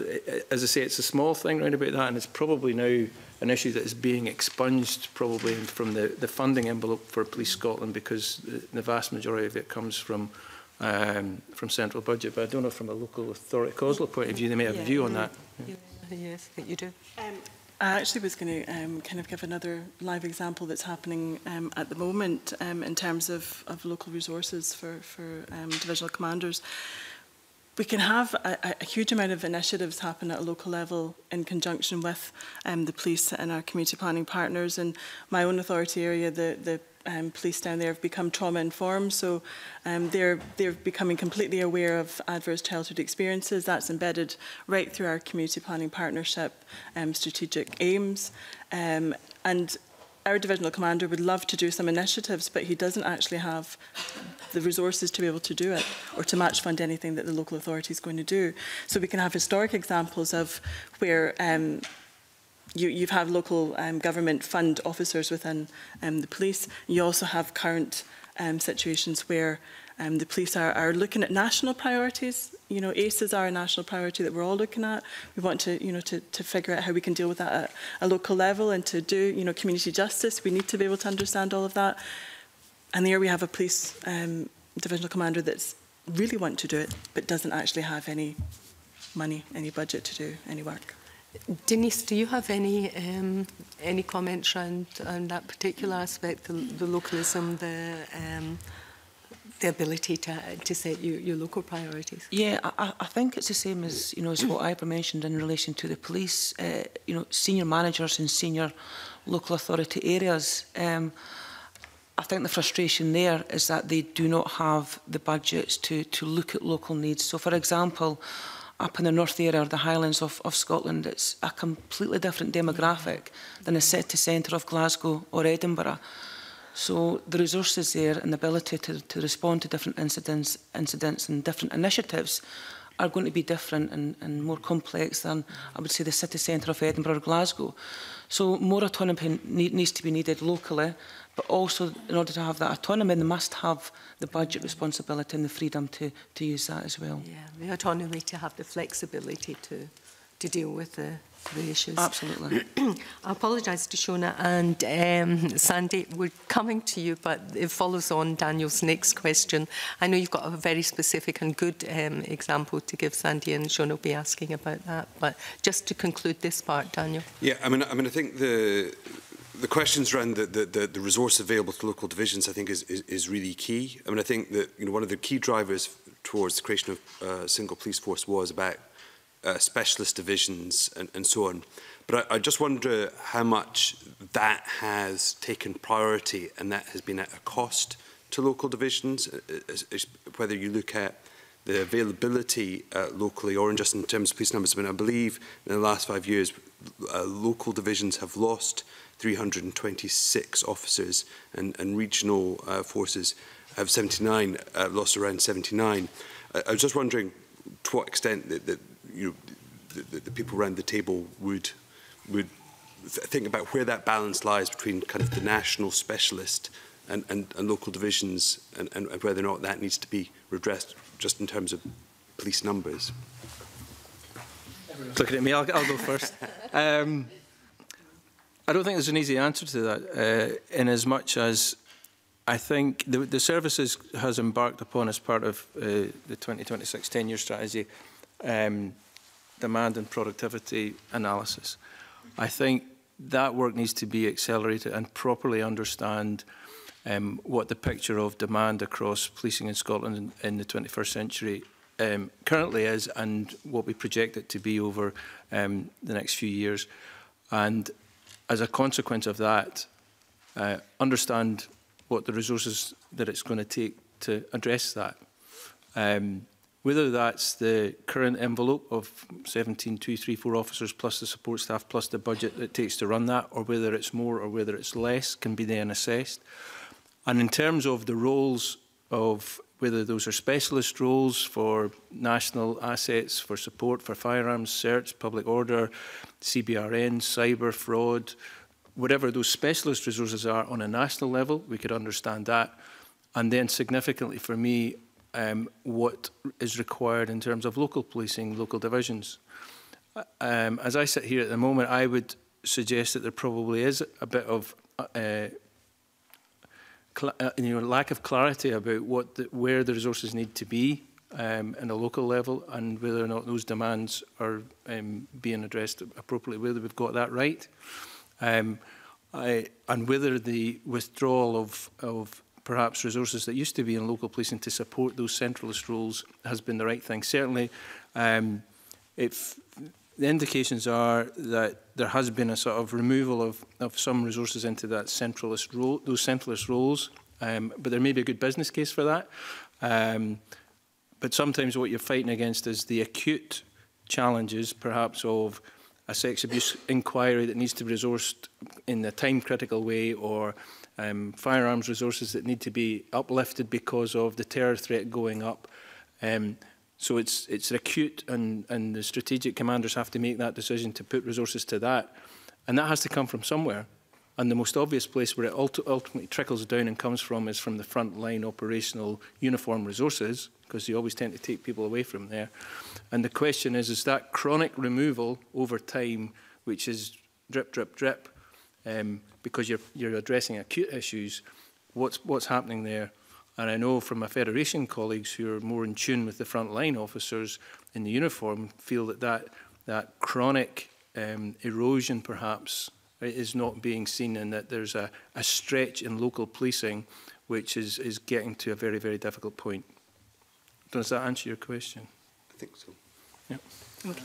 as I say, it's a small thing around about that, and it's probably now an issue that is being expunged probably from the funding envelope for Police Scotland because the vast majority of it comes from central budget. But I don't know from a local authority, causal point of view, they may have a view on that. Yes, I think you do. I actually was going to kind of give another live example that's happening at the moment in terms of local resources for divisional commanders. We can have a huge amount of initiatives happen at a local level in conjunction with the police and our community planning partners. In my own authority area, the police down there have become trauma-informed, so they're becoming completely aware of adverse childhood experiences. That's embedded right through our community planning partnership strategic aims. And our divisional commander would love to do some initiatives, but he doesn't actually have the resources to be able to do it or to match fund anything that the local authority is going to do. So we can have historic examples of where you've had local government fund officers within the police. You also have current situations where the police are looking at national priorities. You know, ACEs are a national priority that we're all looking at. We want to, you know, to figure out how we can deal with that at a local level, and to do, you know, community justice. We need to be able to understand all of that. And there we have a police divisional commander that's really want to do it, but doesn't actually have any money, any budget to do any work. Denise, do you have any comments on that particular aspect, the localism, the ability to set your local priorities? Yeah, I think it's the same as as what Ivor mentioned in relation to the police. Senior managers in senior local authority areas. I think the frustration there is that they do not have the budgets to look at local needs. So, for example, up in the north area, or the Highlands of Scotland, it's a completely different demographic than the city centre of Glasgow or Edinburgh. So the resources there and the ability to respond to different incidents and different initiatives are going to be different and more complex than, I would say, the city centre of Edinburgh or Glasgow. So more autonomy needs to be needed locally, but also in order to have that autonomy, they must have the budget responsibility and the freedom to use that as well. Yeah, the autonomy to have the flexibility to deal with the the issues. Absolutely. I apologise to Shona and Sandy. We're coming to you, but it follows on Daniel's next question. I know you've got a very specific and good example to give, Sandy, and Shona will be asking about that. But just to conclude this part, Daniel. Yeah, I think the questions around the resource available to local divisions, I think, is really key. I think that one of the key drivers towards the creation of a single police force was about specialist divisions and so on. But I just wonder how much that has taken priority and that has been at a cost to local divisions, whether you look at the availability locally or just in terms of police numbers. I believe in the last 5 years, local divisions have lost 326 officers and regional forces have 79, lost around 79. I was just wondering to what extent that the people around the table would think about where that balance lies between kind of the national specialist and local divisions and whether or not that needs to be redressed just in terms of police numbers. Looking at me, I'll go first. I don't think there's an easy answer to that, in as much as I think the services has embarked upon, as part of the 2026 10-year strategy, demand and productivity analysis. I think that work needs to be accelerated and properly understand what the picture of demand across policing in Scotland in the 21st century currently is and what we project it to be over the next few years. And as a consequence of that, understand what the resources that it's going to take to address that. Whether that's the current envelope of 17,234 officers plus the support staff plus the budget that it takes to run that, or whether it's more or whether it's less, can be then assessed. And in terms of the roles of whether those are specialist roles for national assets, for support, for firearms, search, public order, CBRN, cyber, fraud, whatever those specialist resources are on a national level, we could understand that. And then significantly for me, what is required in terms of local policing, local divisions. As I sit here at the moment, I would suggest that there probably is a bit of lack of clarity about what where the resources need to be in a local level and whether or not those demands are being addressed appropriately, whether we've got that right, and whether the withdrawal of perhaps resources that used to be in local policing to support those centralist roles has been the right thing. Certainly, if the indications are that there has been a sort of removal of some resources into that centralist role, those centralist roles, but there may be a good business case for that. But sometimes what you're fighting against is the acute challenges, perhaps, of a sex abuse inquiry that needs to be resourced in a time-critical way, or firearms resources that need to be uplifted because of the terror threat going up. So it's acute, and the strategic commanders have to make that decision to put resources to that. And that has to come from somewhere. And the most obvious place where it ultimately trickles down and comes from is from the frontline operational uniform resources, because you always tend to take people away from there. And the question is that chronic removal over time, which is drip, drip, drip, because you're addressing acute issues, what's happening there? And I know from my Federation colleagues who are more in tune with the frontline officers in the uniform feel that chronic erosion perhaps is not being seen, and that there's a stretch in local policing which is getting to a very, very difficult point. Does that answer your question? I think so. Yeah. Okay.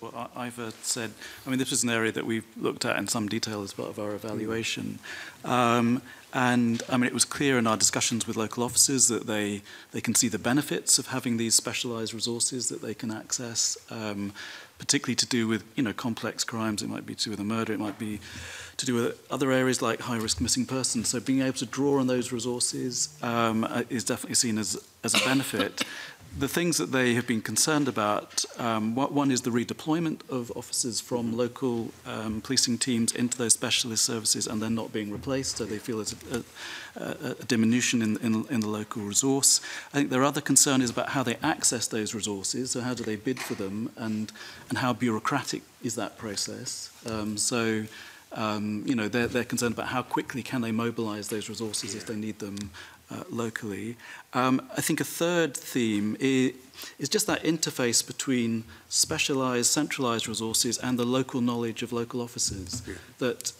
What Ivor said, this was an area that we've looked at in some detail as part of our evaluation. It was clear in our discussions with local officers that they can see the benefits of having these specialised resources that they can access, particularly to do with, complex crimes. It might be to do with a murder, it might be to do with other areas like high-risk missing persons. So being able to draw on those resources is definitely seen as a benefit. the things that they have been concerned about, one is the redeployment of officers from local policing teams into those specialist services, and they're not being replaced, so they feel there's a diminution in the local resource. I think their other concern is about how they access those resources, so how do they bid for them, and how bureaucratic is that process. You know, they're concerned about how quickly can they mobilise those resources if they need them locally. I think a third theme is just that interface between specialised, centralised resources and the local knowledge of local officers. Yeah. That,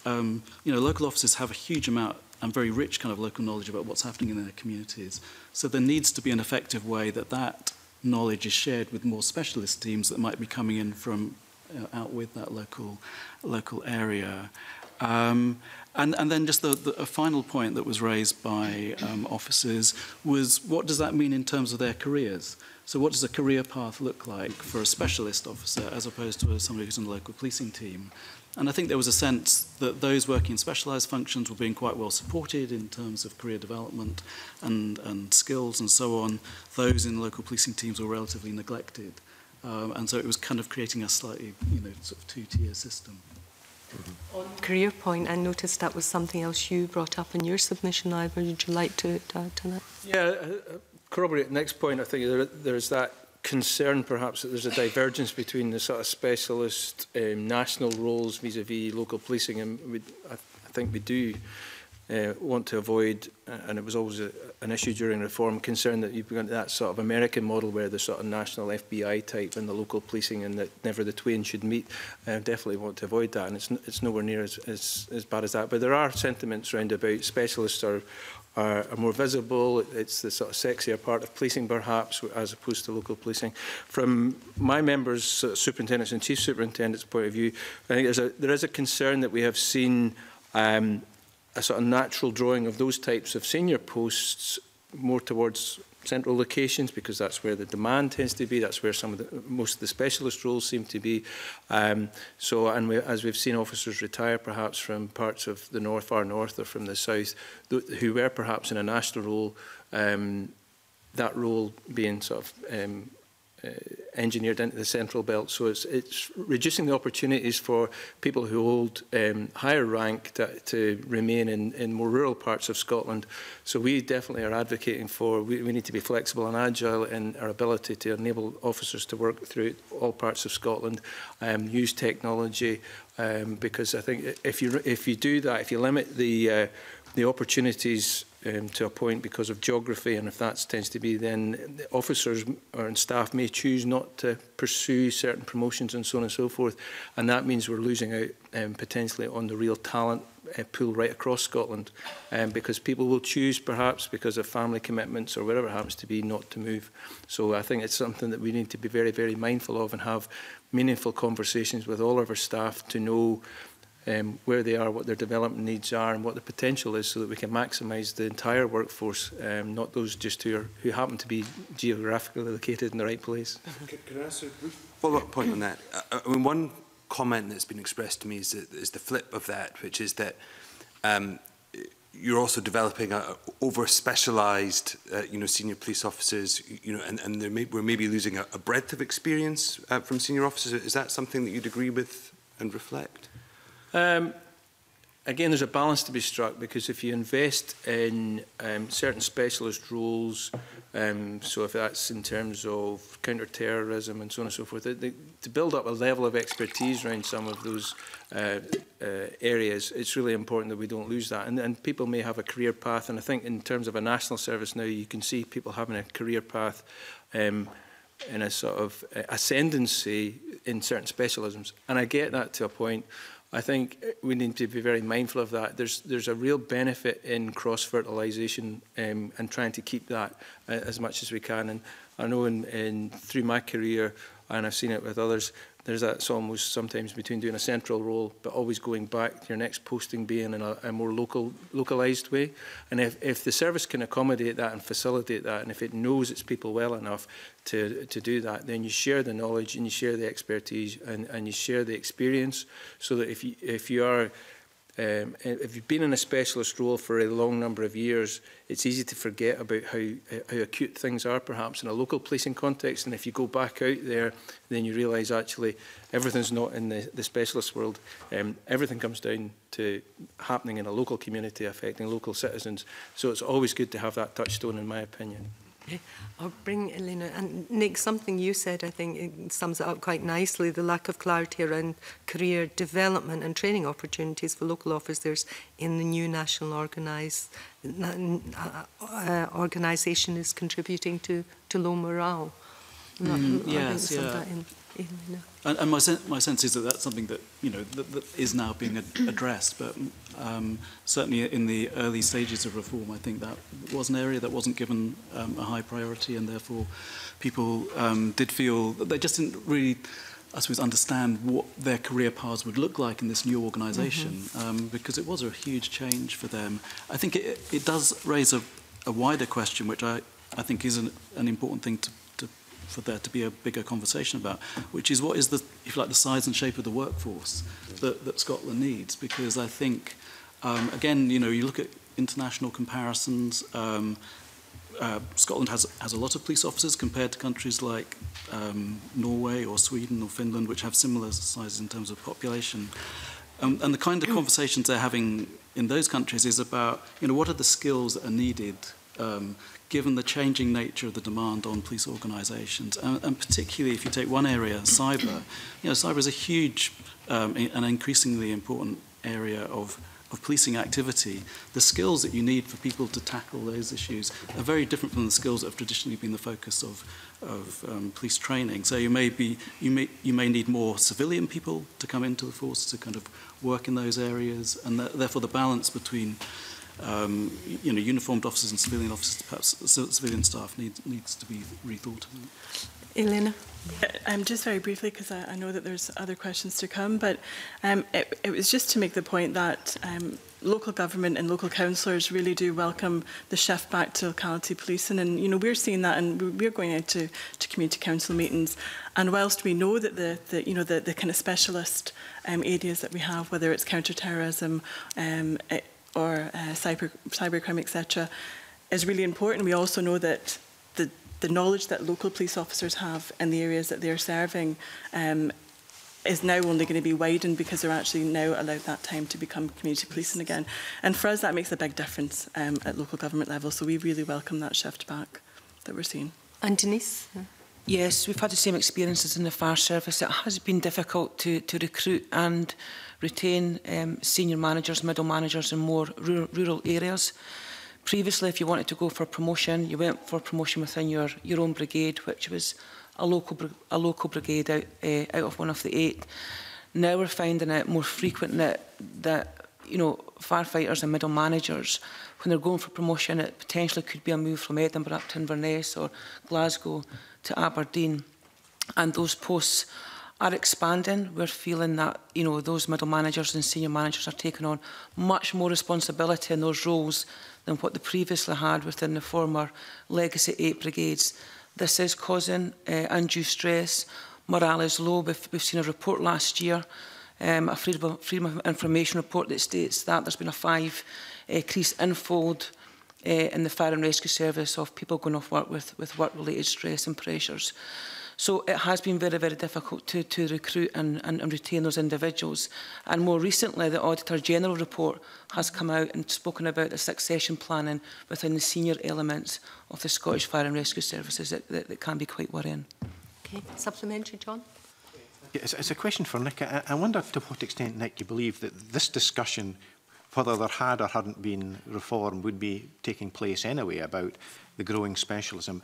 you know, local officers have a huge amount and very rich kind of local knowledge about what's happening in their communities. So there needs to be an effective way that that knowledge is shared with more specialist teams that might be coming in from out with that local area. And then just a final point that was raised by officers was, what does that mean in terms of their careers? So what does a career path look like for a specialist officer as opposed to somebody who's in the local policing team? And I think there was a sense that those working in specialised functions were being quite well supported in terms of career development and skills and so on. Those in local policing teams were relatively neglected. And so it was kind of creating a slightly, you know, sort of two-tier system. Mm-hmm. On the career point, I noticed that was something else you brought up in your submission, Ivor. Would you like to add to that? Yeah, corroborate the next point. I think there's that concern, perhaps, that there's a divergence between the sort of specialist national roles vis-à-vis local policing, and I think we do want to avoid, and it was always an issue during reform, concern that you've gone to that sort of American model where the sort of national FBI type and the local policing, and that never the twain should meet. I definitely want to avoid that, and it's nowhere near as bad as that. But there are sentiments round about specialists are more visible. It's the sort of sexier part of policing, perhaps, as opposed to local policing. From my members, superintendents and chief superintendents' point of view, I think there is a concern that we have seen a sort of natural drawing of those types of senior posts more towards central locations, because that's where the demand tends to be, that's where most of the specialist roles seem to be. As we've seen officers retire perhaps from parts of the north, far north, or from the south, who were perhaps in a national role, that role being sort of engineered into the central belt, so it's reducing the opportunities for people who hold higher rank to remain in more rural parts of Scotland. So we definitely are advocating for, we need to be flexible and agile in our ability to enable officers to work through all parts of Scotland, use technology, because I think if you do that, if you limit the opportunities to a point because of geography, and if that tends to be, then the officers and staff may choose not to pursue certain promotions and so on and so forth, and that means we're losing out potentially on the real talent pool right across Scotland, because people will choose, perhaps because of family commitments or whatever it happens to be, not to move. So I think it's something that we need to be very, very mindful of and have meaningful conversations with all of our staff to know where they are, what their development needs are, and what the potential is, so that we can maximise the entire workforce, not those just who happen to be geographically located in the right place. Can I ask a brief follow-up point on that? I mean, one comment that's been expressed to me is the flip of that, which is that you're also developing over-specialised, you know, senior police officers, you know, and we're maybe losing a breadth of experience from senior officers. Is that something that you'd agree with and reflect? Again, there's a balance to be struck, because if you invest in certain specialist roles, so if that's in terms of counter-terrorism and so on and so forth, to build up a level of expertise around some of those areas, it's really important that we don't lose that. And people may have a career path, and I think in terms of a national service now, you can see people having a career path in a sort of ascendancy in certain specialisms. And I get that to a point. I think we need to be very mindful of that. There's a real benefit in cross-fertilisation and trying to keep that as much as we can. And I know through my career, and I've seen it with others, there's that almost sometimes between doing a central role but always going back to your next posting being in a more localised way. And if the service can accommodate that and facilitate that, and if it knows its people well enough to do that, then you share the knowledge and you share the expertise and you share the experience, so that if you are If you've been in a specialist role for a long number of years, it's easy to forget about how acute things are perhaps in a local policing context. And if you go back out there, then you realise actually everything's not in the specialist world. Everything comes down to happening in a local community, affecting local citizens. So it's always good to have that touchstone, in my opinion. I'll bring Elena. And Nick, something you said, I think, it sums it up quite nicely, the lack of clarity around career development and training opportunities for local officers in the new national organisation is contributing to low morale. And my sense is that that's something that, you know, that is now being addressed, but certainly in the early stages of reform, I think that was an area that wasn't given a high priority, and therefore people did feel that they just didn't really, I suppose, understand what their career paths would look like in this new organisation, because it was a huge change for them. I think it does raise a wider question, which I think is an important thing for there to be a bigger conversation about, which is what is the, if you like, the size and shape of the workforce that Scotland needs. Because I think, again, you know, you look at international comparisons. Scotland has a lot of police officers compared to countries like Norway or Sweden or Finland, which have similar sizes in terms of population. And the kind of conversations they're having in those countries is about, you know, what are the skills that are needed given the changing nature of the demand on police organisations, and particularly if you take one area, cyber. You know, cyber is a huge and increasingly important area of policing activity. The skills that you need for people to tackle those issues are very different from the skills that have traditionally been the focus of police training. So you may need more civilian people to come into the force to kind of work in those areas, and therefore the balance between you know, uniformed officers and civilian officers, perhaps civilian staff needs to be rethought. Elena? Just very briefly, because I know that there's other questions to come, but it was just to make the point that local government and local councillors really do welcome the shift back to locality policing, and you know, we're seeing that, and we're going out to community council meetings, and whilst we know that the kind of specialist areas that we have, whether it's counter-terrorism, cybercrime, etc., is really important. We also know that the knowledge that local police officers have in the areas that they're serving is now only going to be widened because they're actually now allowed that time to become community policing again. And for us, that makes a big difference at local government level. So we really welcome that shift back that we're seeing. And Denise? Yes, we've had the same experiences in the fire service. It has been difficult to recruit and retain senior managers, middle managers in more rural areas. Previously, if you wanted to go for promotion, you went for promotion within your own brigade, which was a local brigade out of one of the 8. Now we're finding it more frequent that you know, firefighters and middle managers, when they're going for promotion, it potentially could be a move from Edinburgh up to Inverness or Glasgow to Aberdeen, and those posts are expanding. We're feeling that, you know, those middle managers and senior managers are taking on much more responsibility in those roles than what they previously had within the former legacy 8 brigades. This is causing undue stress. Morale is low. We've seen a report last year, a Freedom of Information report, that states that there's been a 5-increase infold in the fire and rescue service of people going off work with work-related stress and pressures. So it has been very, very difficult to recruit and retain those individuals. And more recently, the Auditor General report has come out and spoken about the succession planning within the senior elements of the Scottish Fire and Rescue Services that can be quite worrying. Okay, supplementary, John? It's a question for Nick. I wonder to what extent, Nick, you believe that this discussion, whether there had or hadn't been reform, would be taking place anyway about the growing specialism,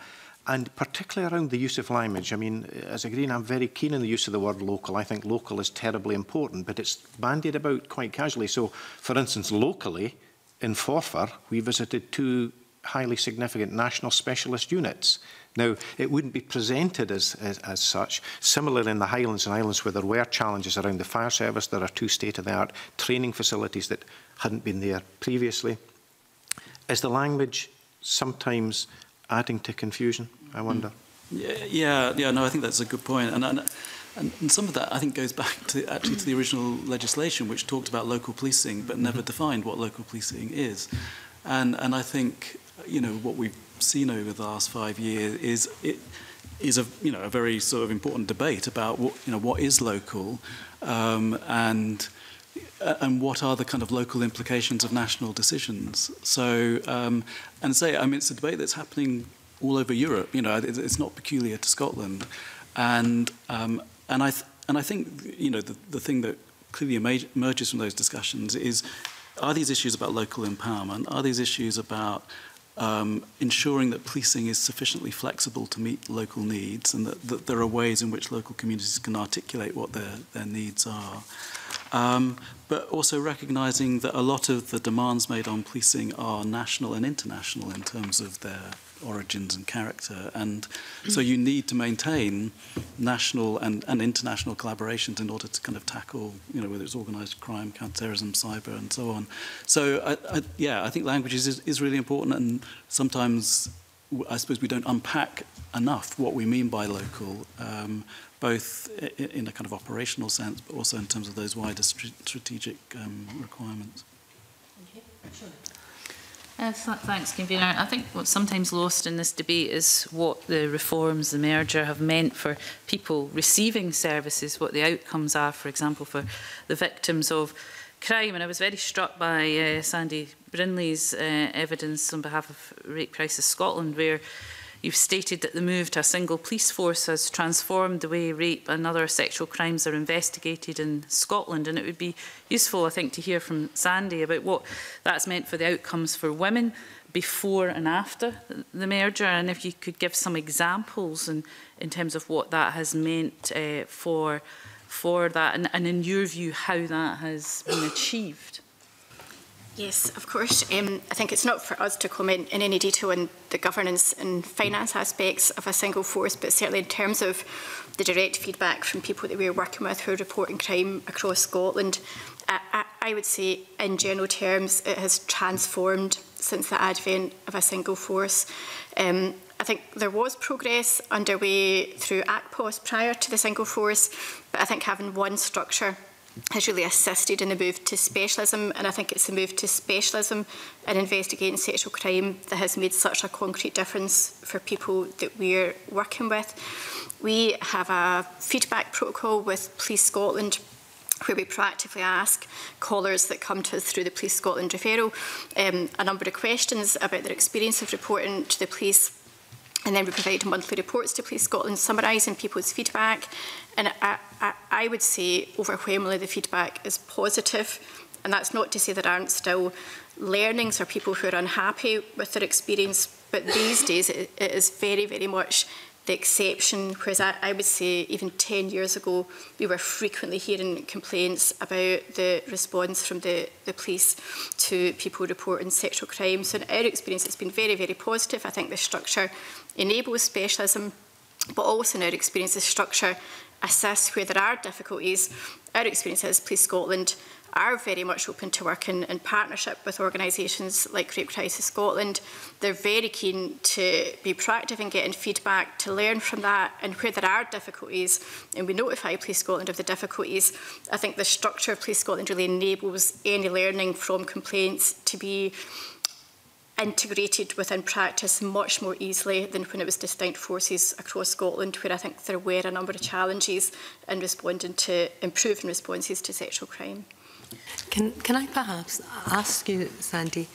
and particularly around the use of language. I mean, as a Green, I'm very keen on the use of the word local. I think local is terribly important, but it's bandied about quite casually. So, for instance, locally, in Forfar, we visited 2 highly significant national specialist units. Now, it wouldn't be presented as such. Similar in the Highlands and Islands, where there were challenges around the fire service, there are 2 state-of-the-art training facilities that hadn't been there previously. Is the language sometimes adding to confusion, I wonder? Yeah, no, I think that's a good point. And And some of that, I think, goes back to actually to the original legislation, which talked about local policing but never defined what local policing is. And I think, you know, what we've seen over the last 5 years is a very sort of important debate about what is local, and what are the kind of local implications of national decisions. So I mean, it's a debate that's happening all over Europe. You know, it's not peculiar to Scotland. And I think, you know, the thing that clearly emerges from those discussions is, are these issues about local empowerment? Are these issues about ensuring that policing is sufficiently flexible to meet local needs, and that there are ways in which local communities can articulate what their needs are? But also recognising that a lot of the demands made on policing are national and international in terms of their origins and character, and so you need to maintain national and international collaborations in order to kind of tackle, you know, whether it's organised crime, counterterrorism, cyber, and so on. So I think language is really important, and sometimes I suppose we don't unpack enough what we mean by local, both in a kind of operational sense, but also in terms of those wider strategic requirements. Thank you. Sure. Thanks, Convener. I think what's sometimes lost in this debate is what the reforms, the merger, have meant for people receiving services, what the outcomes are, for example, for the victims of crime. And I was very struck by Sandy Brindley's evidence on behalf of Rape Crisis Scotland, where you've stated that the move to a single police force has transformed the way rape and other sexual crimes are investigated in Scotland. And it would be useful, I think, to hear from Sandy about what that's meant for the outcomes for women before and after the merger, and if you could give some examples in terms of what that has meant for that, and in your view, how that has been achieved. Yes, of course. I think it's not for us to comment in any detail on the governance and finance aspects of a single force, but certainly in terms of the direct feedback from people that we're working with who are reporting crime across Scotland, I would say in general terms it has transformed since the advent of a single force. I think there was progress underway through ACPOS prior to the single force, but I think having one structure has really assisted in the move to specialism, and I think it's the move to specialism in investigating sexual crime that has made such a concrete difference for people that we're working with. We have a feedback protocol with Police Scotland, where we proactively ask callers that come to us through the Police Scotland referral a number of questions about their experience of reporting to the police. And then we provide monthly reports to Police Scotland summarising people's feedback. And I would say overwhelmingly the feedback is positive. And that's not to say there aren't still learnings or people who are unhappy with their experience. But these days it is very, very much the exception. Whereas I would say even 10 years ago, we were frequently hearing complaints about the response from the police to people reporting sexual crime. So in our experience, it's been very, very positive. I think the structure enables specialism, but also in our experience, the structure assists where there are difficulties. Our experience is Police Scotland are very much open to working in partnership with organisations like Rape Crisis Scotland. They're very keen to be proactive in getting feedback, to learn from that, and where there are difficulties, and we notify Police Scotland of the difficulties, I think the structure of Police Scotland really enables any learning from complaints to be integrated within practice much more easily than when it was distinct forces across Scotland, where I think there were a number of challenges in responding to improving responses to sexual crime. Can I perhaps ask you, Sandy,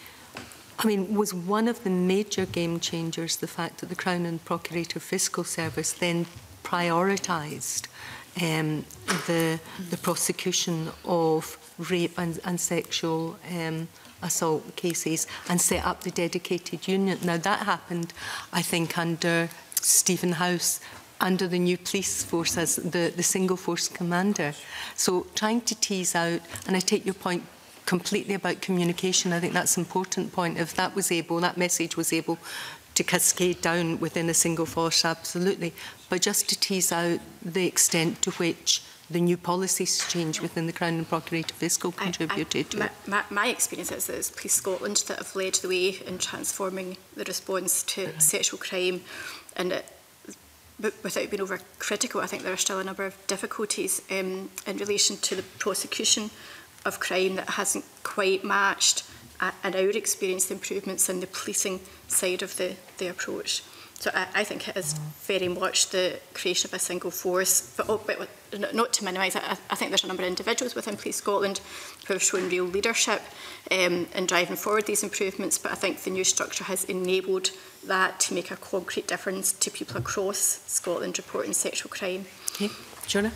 I mean, was one of the major game changers the fact that the Crown and Procurator Fiscal Service then prioritised the prosecution of rape and sexual assault cases and set up the dedicated unit? Now, that happened, I think, under Stephen House, under the new police force as the single force commander. So trying to tease out, and I take your point completely about communication, I think that's an important point. If that was able, that message was able to cascade down within a single force, absolutely. But just to tease out the extent to which the new policies change within the Crown and Procurator Fiscal contributed to it. My experience is that it's Police Scotland that have led the way in transforming the response to sexual crime, and but without being overcritical, I think there are still a number of difficulties in relation to the prosecution of crime that hasn't quite matched, in our experience, the improvements in the policing side of the approach. So I think it is very much the creation of a single force, but not to minimise, I think there's a number of individuals within Police Scotland who have shown real leadership in driving forward these improvements, but I think the new structure has enabled that to make a concrete difference to people across Scotland reporting sexual crime. Okay. Shona?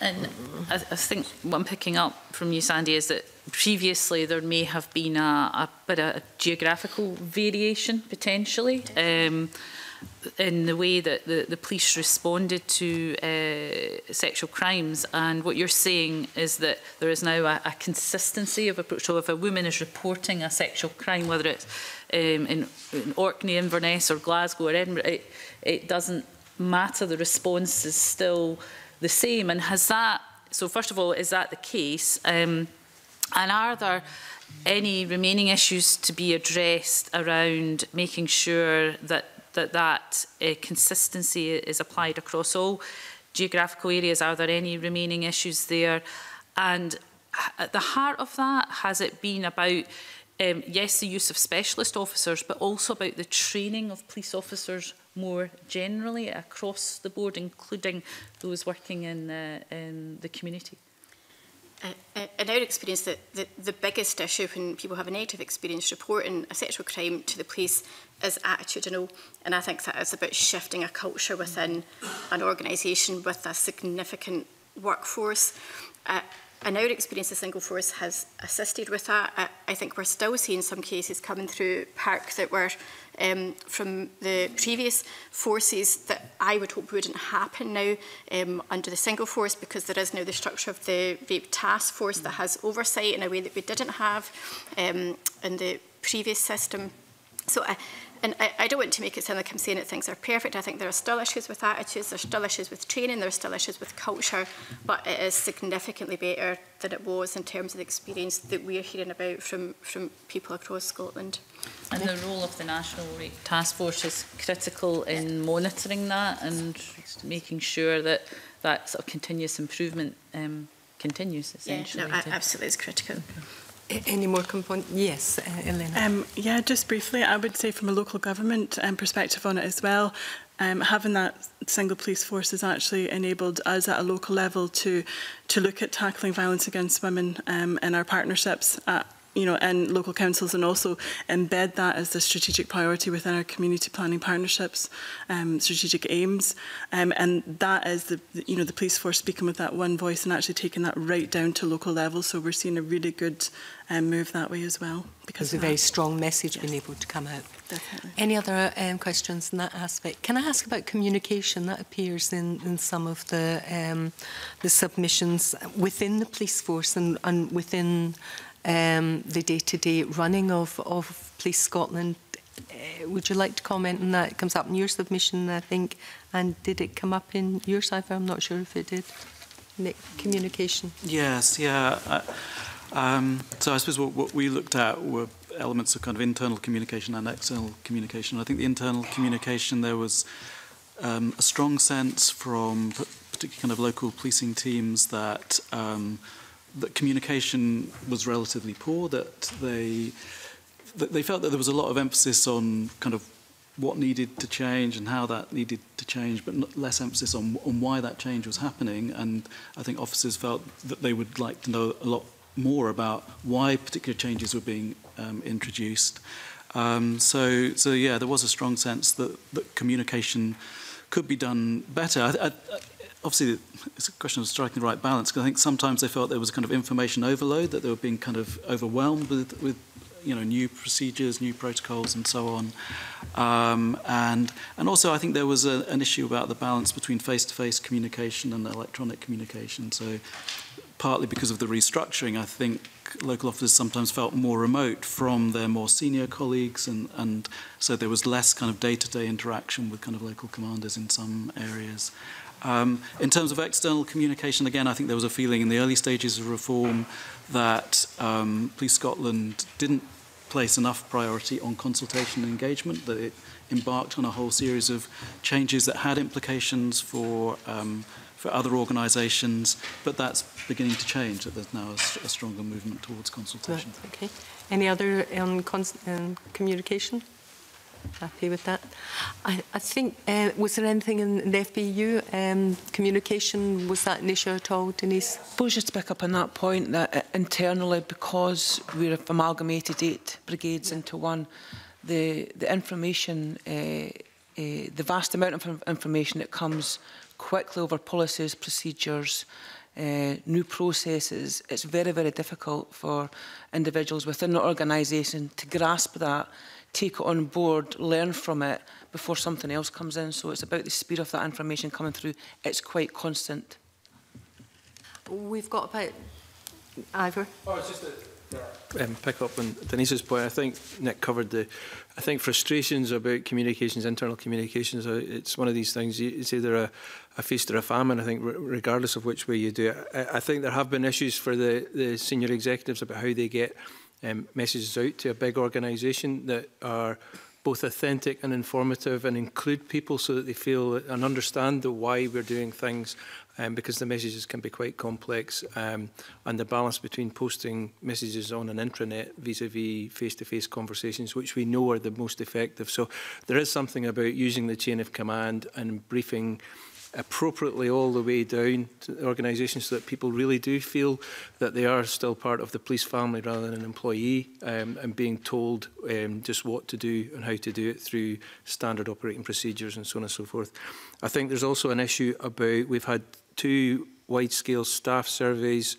And I think what I'm picking up from you, Sandy, is that previously there may have been a bit of geographical variation, potentially, in the way that the police responded to sexual crimes. And what you're saying is that there is now a consistency of approach. So if a woman is reporting a sexual crime, whether it's in Orkney, Inverness or Glasgow or Edinburgh, it doesn't matter, the response is still the same. And has that, so first of all, is that the case? And are there any remaining issues to be addressed around making sure that consistency is applied across all geographical areas? Are there any remaining issues there? And at the heart of that, has it been about, yes, the use of specialist officers, but also about the training of police officers more generally across the board, including those working in the community? In our experience, the biggest issue when people have a negative experience reporting a sexual crime to the police is attitudinal, and I think that is about shifting a culture within an organisation with a significant workforce. In our experience, the single force has assisted with that. I think we're still seeing some cases coming through PARC that were from the previous forces that I would hope wouldn't happen now under the single force, because there is now the structure of the rape task force that has oversight in a way that we didn't have in the previous system. So I don't want to make it sound like I'm saying that things are perfect. I think there are still issues with attitudes, there are still issues with training, there are still issues with culture, but it is significantly better than it was in terms of the experience that we're hearing about from people across Scotland. And the role of the National Rape Task Force is critical in monitoring that and making sure that that sort of continuous improvement continues, essentially. Yeah, no, absolutely, it's critical. Okay. Any more component? Yes, Elena. Yeah, just briefly, I would say from a local government perspective on it as well, having that single police force has actually enabled us at a local level to look at tackling violence against women in our partnerships at, you know, in local councils, and also embed that as the strategic priority within our community planning partnerships, strategic aims, and that is the police force speaking with that one voice and actually taking that right down to local level. So we're seeing a really good move that way as well. Because there's a very strong message being able to come out. Definitely. Any other questions in that aspect? Can I ask about communication? That appears in some of the submissions within the police force and within the day-to-day running of Police Scotland. Would you like to comment on that? It comes up in your submission, I think, and did it come up in your cipher? I'm not sure if it did. Nick, communication. Yes, yeah. So I suppose what we looked at were elements of kind of internal communication and external communication. I think the internal communication, there was a strong sense from particularly kind of local policing teams that that communication was relatively poor, that they felt that there was a lot of emphasis on kind of what needed to change and how that needed to change, but less emphasis on why that change was happening. And I think officers felt that they would like to know a lot more about why particular changes were being introduced. So yeah, there was a strong sense that communication could be done better. Obviously, it's a question of striking the right balance, because I think sometimes they felt there was a kind of information overload, that they were being kind of overwhelmed with you know, new procedures, new protocols, and so on. And also, I think there was an issue about the balance between face-to-face communication and electronic communication. So partly because of the restructuring, I think local officers sometimes felt more remote from their more senior colleagues, and so there was less kind of day-to-day interaction with kind of local commanders in some areas. In terms of external communication, again, I think there was a feeling in the early stages of reform that Police Scotland didn't place enough priority on consultation and engagement, that it embarked on a whole series of changes that had implications for other organisations, but that's beginning to change, that there's now a stronger movement towards consultation. Right, okay. Any other communication? Happy with that. I think, was there anything in the FBU communication, was that an issue at all, Denise? I suppose just to pick up on that point, that internally, because we're amalgamated 8 brigades into one, the information, the vast amount of information that comes quickly over policies, procedures, new processes, it's very, very difficult for individuals within the organisation to grasp that, take it on board, learn from it before something else comes in. So it's about the speed of that information coming through. It's quite constant. We've got about... Ivor? Oh, it's just a pick up on Denise's point. I think Nick covered the... I think frustrations about communications, internal communications, it's one of these things, it's either a feast or a famine, I think, regardless of which way you do it. I think there have been issues for the senior executives about how they get messages out to a big organisation that are both authentic and informative and include people so that they feel and understand the why we're doing things, because the messages can be quite complex, and the balance between posting messages on an intranet vis-à-vis face-to-face conversations, which we know are the most effective. So there is something about using the chain of command and briefing appropriately all the way down to the organisation so that people really do feel that they are still part of the police family rather than an employee, and being told just what to do and how to do it through standard operating procedures and so on and so forth. I think there's also an issue about, we've had 2 wide-scale staff surveys,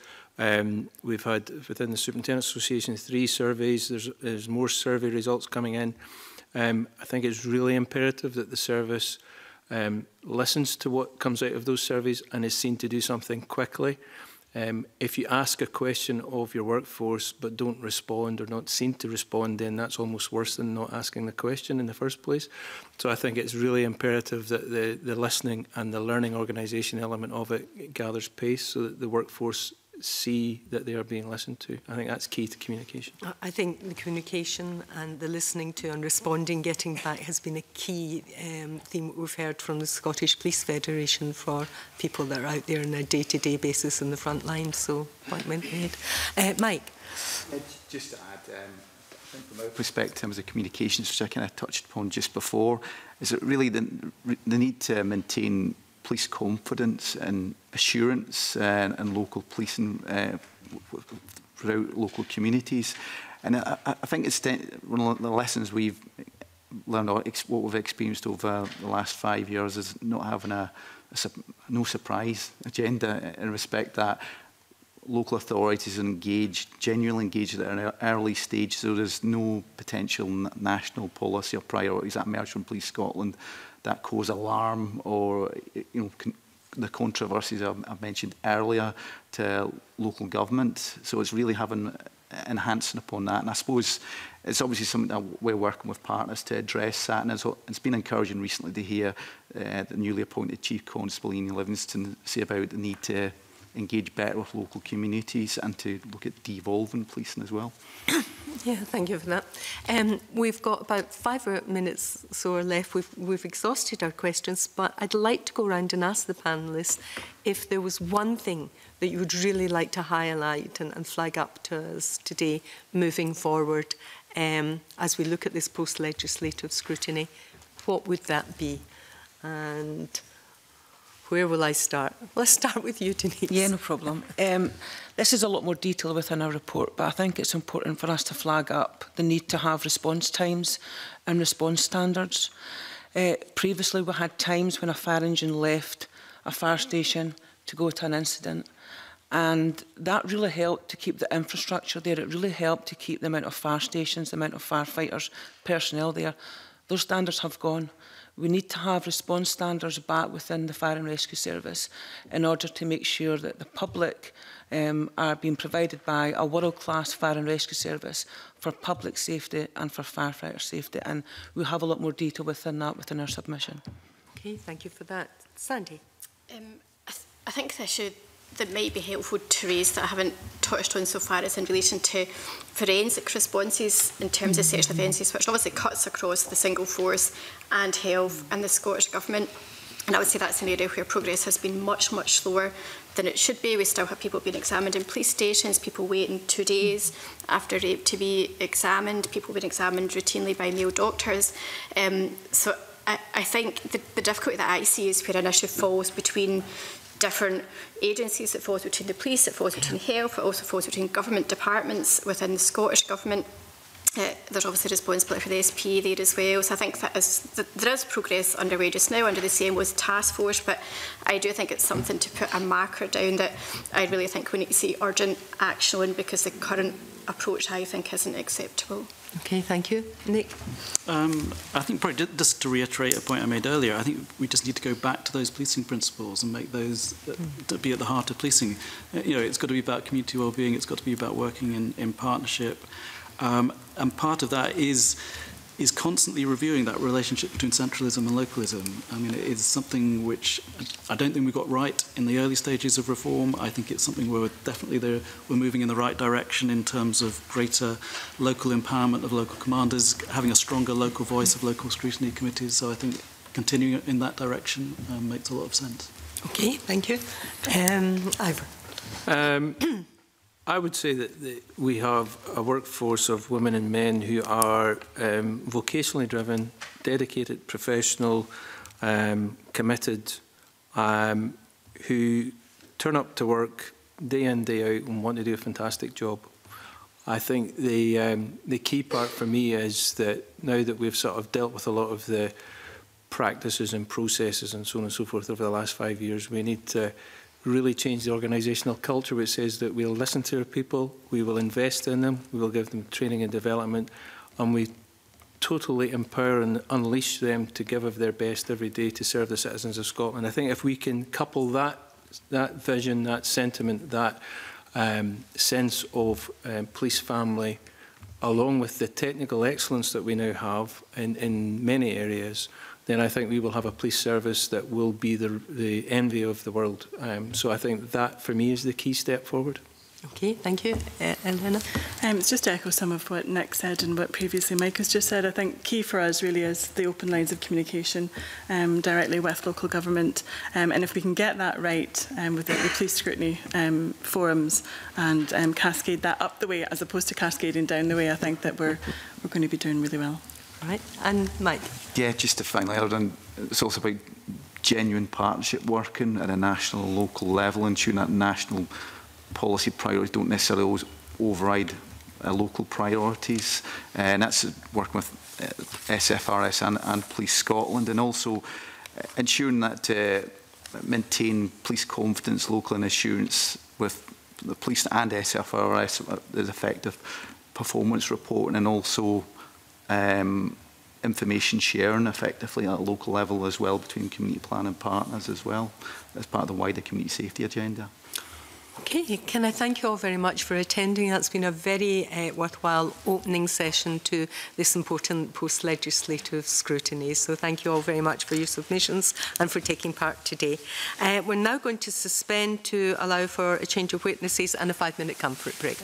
we've had within the Superintendent Association 3 surveys, there's more survey results coming in. I think it's really imperative that the service listens to what comes out of those surveys and is seen to do something quickly. If you ask a question of your workforce but don't respond or not seen to respond, then that's almost worse than not asking the question in the first place. So I think it's really imperative that the listening and the learning organisation element of it gathers pace so that the workforce see that they are being listened to. I think that's key to communication. I think the communication and the listening to and responding, getting back, has been a key theme we've heard from the Scottish Police Federation for people that are out there on a day-to-day basis in the front line. So, point made. Mike? Just to add, I think from our perspective as a communications, which I kind of touched upon just before, is that really the need to maintain police confidence and assurance and local policing throughout local communities. And I think it's one of the lessons we've learned, or what we've experienced over the last 5 years, is not having a no surprise agenda in respect that local authorities engage, genuinely engage at an early stage, so there's no potential national policy or priorities that emerge from Police Scotland that cause alarm or, you know, the controversies I've mentioned earlier to local government. So it's really having, enhancing upon that. And I suppose it's obviously something that we're working with partners to address that. And it's been encouraging recently to hear the newly appointed Chief Constable, Ian Livingston, say about the need to engage better with local communities and to look at devolving policing as well. Yeah, thank you for that. We've got about 5 minutes so left. We've exhausted our questions, but I'd like to go round and ask the panellists if there was one thing that you would really like to highlight and flag up to us today moving forward, as we look at this post-legislative scrutiny. What would that be? And where will I start? Let's start with you, Denise. Yeah, no problem. This is a lot more detail within our report, but I think it's important for us to flag up the need to have response times and response standards. Previously, we had times when a fire engine left a fire station to go to an incident, and that really helped to keep the infrastructure there. It really helped to keep the amount of fire stations, the amount of firefighters, personnel there. Those standards have gone. We need to have response standards back within the Fire and Rescue Service in order to make sure that the public are being provided by a world-class Fire and Rescue Service for public safety and for firefighter safety. And we have a lot more detail within that within our submission. Okay, thank you for that. Sandy? I think there should that might be helpful to raise that I haven't touched on so far is in relation to forensic responses in terms of sexual offences, which obviously cuts across the single force and health and the Scottish Government. And I would say that's an area where progress has been much, much slower than it should be. We still have people being examined in police stations, people waiting 2 days after rape to be examined, people being examined routinely by male doctors. So I think the difficulty that I see is where an issue falls between different agencies. It falls between the police, it falls between health, it also falls between government departments within the Scottish Government. There's obviously responsibility for the SP there as well. So I think that there is progress underway just now under the CMO's task force, but I do think it's something to put a marker down that I really think we need to see urgent action on, because the current approach, I think, isn't acceptable. Okay, thank you. Nick? I think probably just to reiterate a point I made earlier, I think we just need to go back to those policing principles and make those be at the heart of policing. You know, it's got to be about community wellbeing, it's got to be about working in partnership. And part of that is constantly reviewing that relationship between centralism and localism. I mean, it is something which I don't think we got right in the early stages of reform. I think it's something where we're definitely we're moving in the right direction in terms of greater local empowerment of local commanders, having a stronger local voice of local scrutiny committees. So I think continuing in that direction makes a lot of sense. Okay, thank you. Ivor. I would say that we have a workforce of women and men who are vocationally driven, dedicated, professional, committed, who turn up to work day in, day out and want to do a fantastic job. I think the key part for me is that now that we've sort of dealt with a lot of the practices and processes and so on and so forth over the last 5 years, we need to really change the organisational culture, which says that we'll listen to our people, we will invest in them, we will give them training and development, and we totally empower and unleash them to give of their best every day to serve the citizens of Scotland. I think if we can couple that vision, that sentiment, that sense of police family, along with the technical excellence that we now have in many areas, then I think we will have a police service that will be the envy of the world. So I think that, for me, is the key step forward. Okay, thank you. Elena? It's just to echo some of what Nick said and what previously Mike has just said. I think key for us really is the open lines of communication directly with local government. And if we can get that right with the police scrutiny forums and cascade that up the way as opposed to cascading down the way, I think that we're going to be doing really well. Right, and Mike? Yeah, just to finally add on, it's also about genuine partnership working at a national and local level, ensuring that national policy priorities don't necessarily always override local priorities. And that's working with SFRS and Police Scotland, and also ensuring that maintain police confidence, local and assurance with the police and SFRS is effective performance reporting, and also information sharing effectively at a local level as well between community planning partners as well as part of the wider community safety agenda. Okay, can I thank you all very much for attending? That's been a very worthwhile opening session to this important post-legislative scrutiny. So thank you all very much for your submissions and for taking part today. We're now going to suspend to allow for a change of witnesses and a 5-minute comfort break.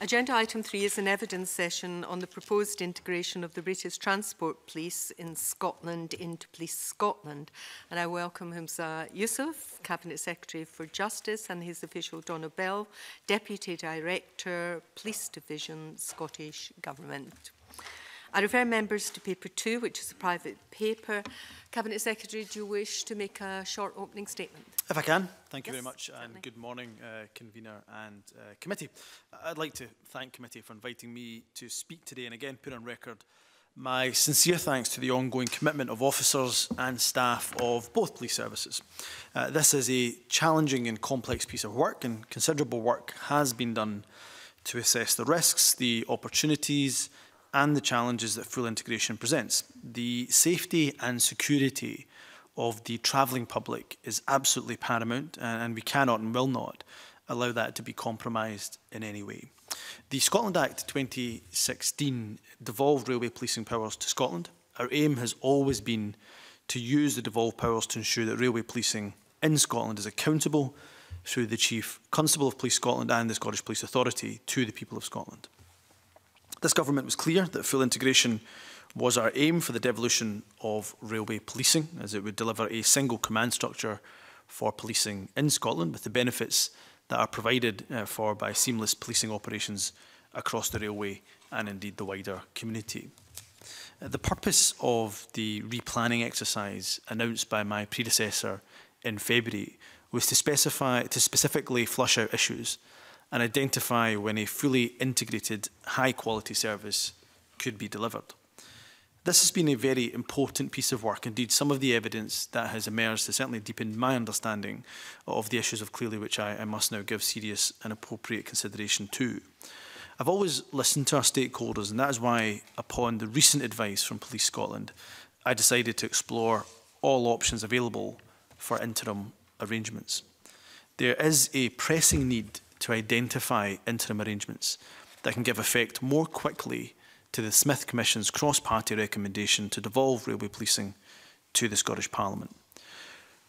Agenda item 3 is an evidence session on the proposed integration of the British Transport Police in Scotland into Police Scotland. And I welcome Humza Yousaf, Cabinet Secretary for Justice, and his official Donna Bell, Deputy Director, Police Division, Scottish Government. I refer members to paper 2, which is a private paper. Cabinet Secretary, do you wish to make a short opening statement? If I can. Thank you very much, certainly. And good morning, convener and committee. I'd like to thank committee for inviting me to speak today, and again put on record my sincere thanks to the ongoing commitment of officers and staff of both police services. This is a challenging and complex piece of work, and considerable work has been done to assess the risks, the opportunities, and the challenges that full integration presents. The safety and security of the travelling public is absolutely paramount, and we cannot and will not allow that to be compromised in any way. The Scotland Act 2016 devolved railway policing powers to Scotland. Our aim has always been to use the devolved powers to ensure that railway policing in Scotland is accountable through the Chief Constable of Police Scotland and the Scottish Police Authority to the people of Scotland. This government was clear that full integration was our aim for the devolution of railway policing, as it would deliver a single command structure for policing in Scotland, with the benefits that are provided for by seamless policing operations across the railway and indeed the wider community. The purpose of the replanning exercise announced by my predecessor in February was to specifically flush out issues and identify when a fully integrated, high-quality service could be delivered. This has been a very important piece of work. Indeed, some of the evidence that has emerged has certainly deepened my understanding of the issues of clearly which I must now give serious and appropriate consideration to. I've always listened to our stakeholders, and that is why, upon the recent advice from Police Scotland, I decided to explore all options available for interim arrangements. There is a pressing need to identify interim arrangements that can give effect more quickly to the Smith Commission's cross-party recommendation to devolve railway policing to the Scottish Parliament.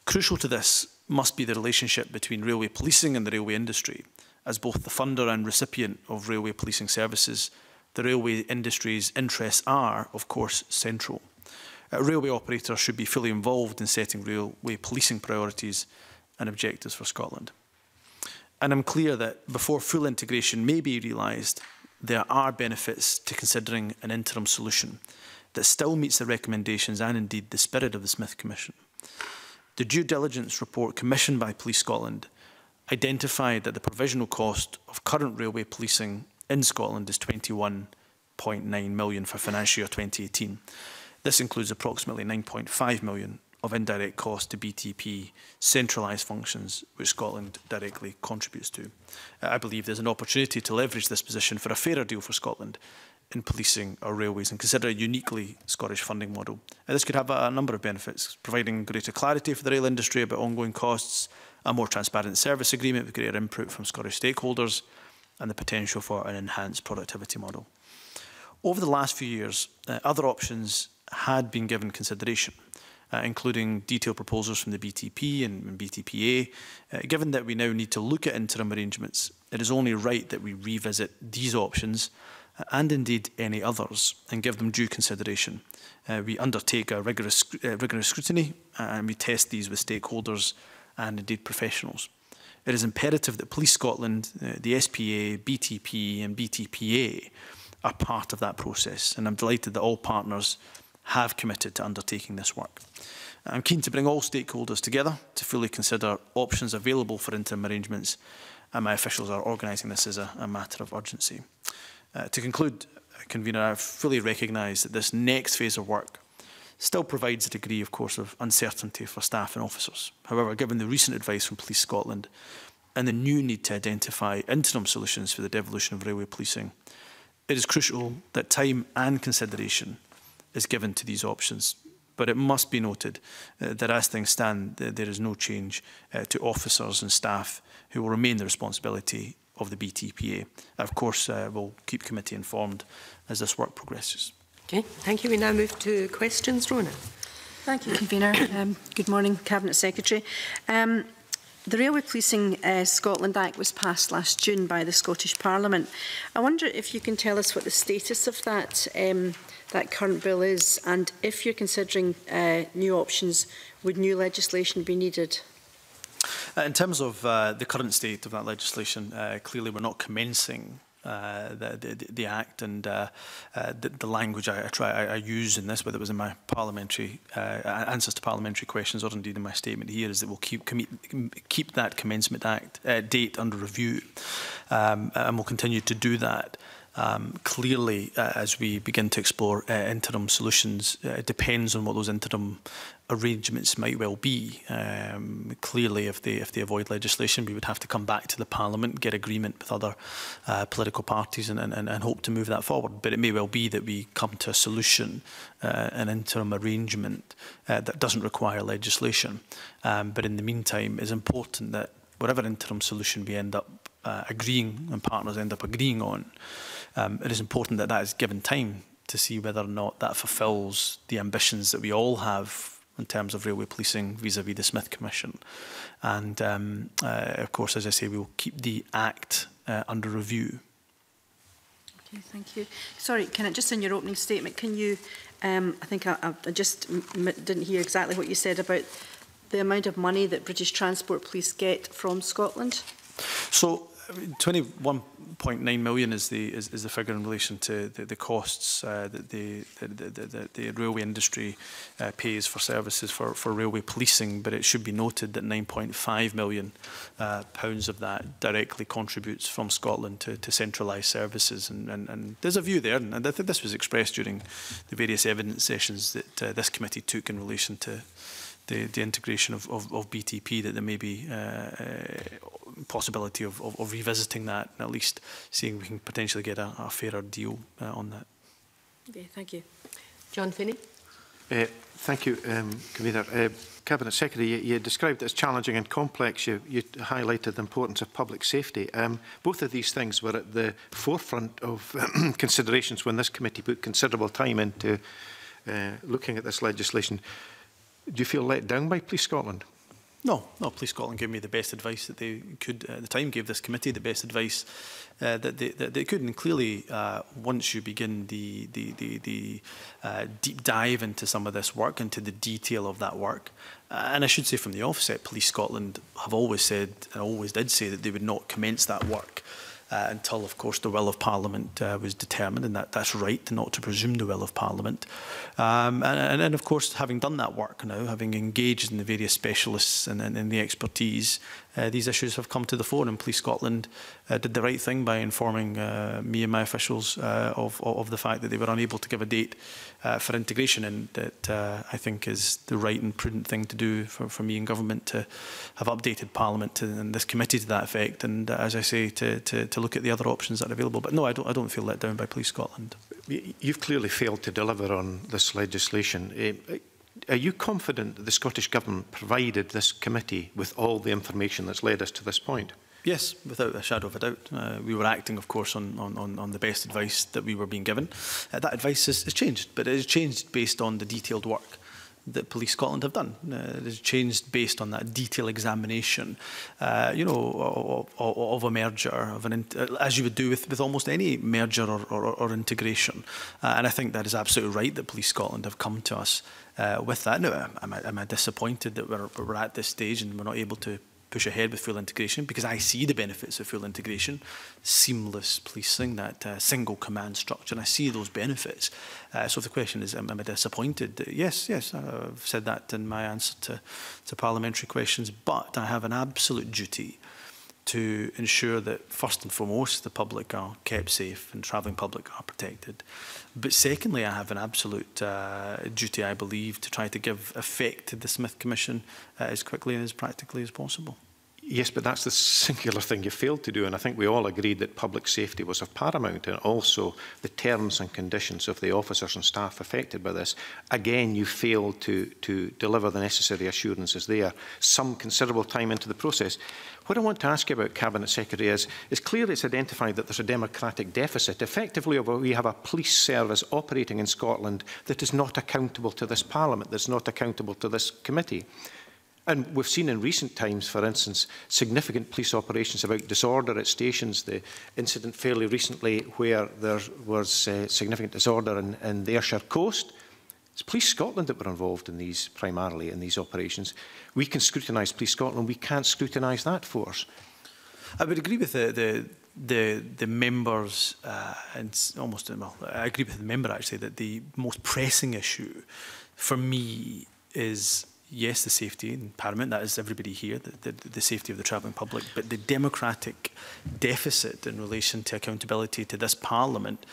Crucial to this must be the relationship between railway policing and the railway industry, as both the funder and recipient of railway policing services, the railway industry's interests are, of course, central. A railway operator should be fully involved in setting railway policing priorities and objectives for Scotland. And I'm clear that before full integration may be realised, there are benefits to considering an interim solution that still meets the recommendations and indeed the spirit of the Smith Commission. The due diligence report commissioned by Police Scotland identified that the provisional cost of current railway policing in Scotland is £21.9 million for financial year 2018. This includes approximately £9.5 million of indirect cost to BTP centralised functions, which Scotland directly contributes to. I believe there's an opportunity to leverage this position for a fairer deal for Scotland in policing our railways and consider a uniquely Scottish funding model. This could have a number of benefits, providing greater clarity for the rail industry about ongoing costs, a more transparent service agreement with greater input from Scottish stakeholders, and the potential for an enhanced productivity model. Over the last few years, other options had been given consideration, including detailed proposals from the BTP and BTPA. Given that we now need to look at interim arrangements, it is only right that we revisit these options and indeed any others and give them due consideration. We undertake a rigorous scrutiny and we test these with stakeholders and indeed professionals. It is imperative that Police Scotland, the SPA, BTP and BTPA are part of that process, and I'm delighted that all partners have committed to undertaking this work. I'm keen to bring all stakeholders together to fully consider options available for interim arrangements, and my officials are organising this as a matter of urgency. To conclude, convener, I fully recognise that this next phase of work still provides a degree, of course, of uncertainty for staff and officers. However, given the recent advice from Police Scotland and the new need to identify interim solutions for the devolution of railway policing, it is crucial that time and consideration is given to these options. But it must be noted that as things stand, there is no change to officers and staff who will remain the responsibility of the BTPA. Of course, we'll keep committee informed as this work progresses. Okay, thank you. We now move to questions. Rona. Thank you, convener. Good morning, Cabinet Secretary. The Railway Policing Scotland Act was passed last June by the Scottish Parliament. I wonder if you can tell us what the status of that, that current bill is, and if you're considering new options, would new legislation be needed? In terms of the current state of that legislation, clearly we're not commencing the Act, and the language I use in this, whether it was in my parliamentary answers to parliamentary questions or indeed in my statement here, is that we'll keep that commencement act date under review, and we'll continue to do that. Clearly, as we begin to explore interim solutions, it depends on what those interim arrangements might well be. Clearly, if they avoid legislation, we would have to come back to the Parliament, get agreement with other political parties, and hope to move that forward. But it may well be that we come to a solution, an interim arrangement that doesn't require legislation. But in the meantime, it's important that whatever interim solution we end up agreeing and partners end up agreeing on, it is important that that is given time to see whether or not that fulfils the ambitions that we all have in terms of railway policing vis-à-vis the Smith Commission. And of course, as I say, we will keep the Act under review. Okay, thank you. Sorry, can I just, in your opening statement, can you, I think I just didn't hear exactly what you said about the amount of money that British Transport Police get from Scotland? So, 21.9 million is the figure in relation to the costs that the railway industry pays for services for railway policing, but it should be noted that 9.5 million pounds of that directly contributes from Scotland to centralised services, and there's a view there, and I think this was expressed during the various evidence sessions that this committee took in relation to the integration of BTP, that there may be possibility of revisiting that, and at least seeing we can potentially get a fairer deal on that. Okay, thank you. John Finnie. Thank you, Convener. Cabinet Secretary, you described it as challenging and complex. You highlighted the importance of public safety. Both of these things were at the forefront of considerations when this committee put considerable time into looking at this legislation. Do you feel let down by Police Scotland? No, no. Police Scotland gave me the best advice that they could at the time, gave this committee the best advice that they could. And clearly, once you begin the deep dive into some of this work, into the detail of that work, and I should say from the offset, Police Scotland have always said, and always did say, that they would not commence that work until, of course, the will of Parliament was determined, and that's right, not to presume the will of Parliament. And of course, having done that work now, having engaged in the various specialists and the expertise, these issues have come to the fore, and Police Scotland did the right thing by informing me and my officials of the fact that they were unable to give a date for integration, and that I think is the right and prudent thing to do for me and government to have updated Parliament and this committee to that effect, and as I say, to look at the other options that are available. But no, I don't feel let down by Police Scotland. You've clearly failed to deliver on this legislation. Are you confident that the Scottish Government provided this committee with all the information that's led us to this point? Yes, without a shadow of a doubt. We were acting, of course, on the best advice that we were being given. That advice has changed, but it has changed based on the detailed work that Police Scotland have done. It has changed based on that detailed examination, you know, of a merger, of an as you would do with almost any merger or integration. And I think that is absolutely right that Police Scotland have come to us with that. Now, am I disappointed that we're at this stage and we're not able to push ahead with full integration, because I see the benefits of full integration, seamless policing, that single command structure, and I see those benefits. So if the question is, am I disappointed? Yes, I've said that in my answer to parliamentary questions, but I have an absolute duty to ensure that, first and foremost, the public are kept safe and travelling public are protected. But secondly, I have an absolute duty, I believe, to try to give effect to the Smith Commission as quickly and as practically as possible. Yes, but that's the singular thing you failed to do, and I think we all agreed that public safety was of paramount, and also the terms and conditions of the officers and staff affected by this. Again, you failed to deliver the necessary assurances there, some considerable time into the process. What I want to ask you about, Cabinet Secretary, is clearly it's identified that there's a democratic deficit. Effectively, we have a police service operating in Scotland that is not accountable to this Parliament, that's not accountable to this committee. And we've seen in recent times, for instance, significant police operations about disorder at stations. The incident fairly recently where there was significant disorder in the Ayrshire coast. It's Police Scotland that were involved in these, primarily in these operations. We can scrutinise Police Scotland. We can't scrutinise that force. I would agree with the members, and almost, well, I agree with the member actually that the most pressing issue for me is, yes, the safety and paramount, that is everybody here, the safety of the travelling public, but the democratic deficit in relation to accountability to this Parliament,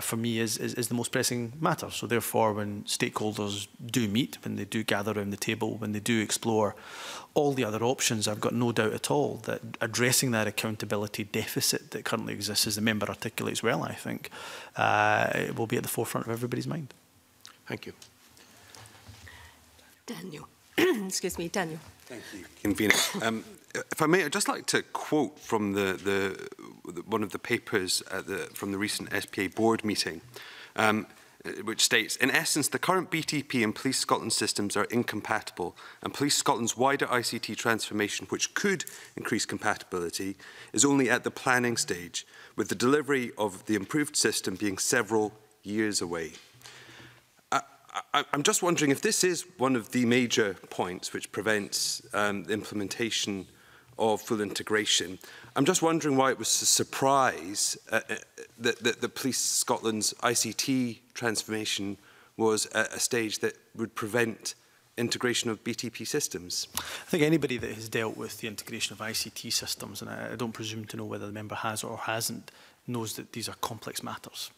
for me, is the most pressing matter. So therefore, when stakeholders do meet, when they do gather around the table, when they do explore all the other options, I've got no doubt at all that addressing that accountability deficit that currently exists, as the member articulates well, I think, it will be at the forefront of everybody's mind. Thank you. Daniel. Excuse me, Daniel. Thank you, Convener. If I may, I'd just like to quote from one of the papers at from the recent SPA board meeting, which states, in essence, the current BTP and Police Scotland systems are incompatible, and Police Scotland's wider ICT transformation, which could increase compatibility, is only at the planning stage, with the delivery of the improved system being several years away. I'm just wondering if this is one of the major points which prevents the implementation of full integration. I'm just wondering why it was a surprise that the Police Scotland's ICT transformation was at a stage that would prevent integration of BTP systems. I think anybody that has dealt with the integration of ICT systems, and I don't presume to know whether the member has or hasn't, knows that these are complex matters.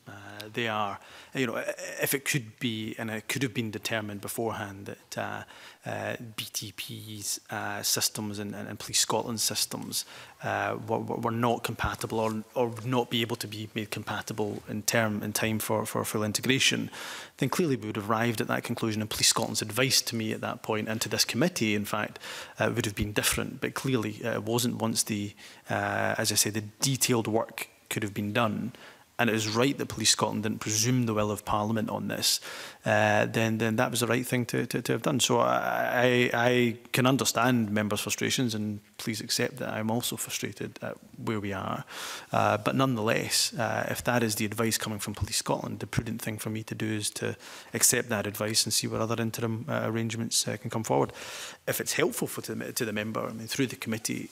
They are, you know, if it could be, and it could have been determined beforehand that BTP's systems and Police Scotland systems were not compatible or would not be able to be made compatible in time for full integration, then clearly we would have arrived at that conclusion, and Police Scotland's advice to me at that point, and to this committee, in fact, would have been different. But clearly it wasn't, once the, as I say, the detailed work could have been done, and it is right that Police Scotland didn't presume the will of Parliament on this, then that was the right thing to have done. So I can understand members' frustrations, and please accept that I'm also frustrated at where we are. But nonetheless, if that is the advice coming from Police Scotland, the prudent thing for me to do is to accept that advice and see what other interim arrangements can come forward. If it's helpful to the member, I mean, through the committee,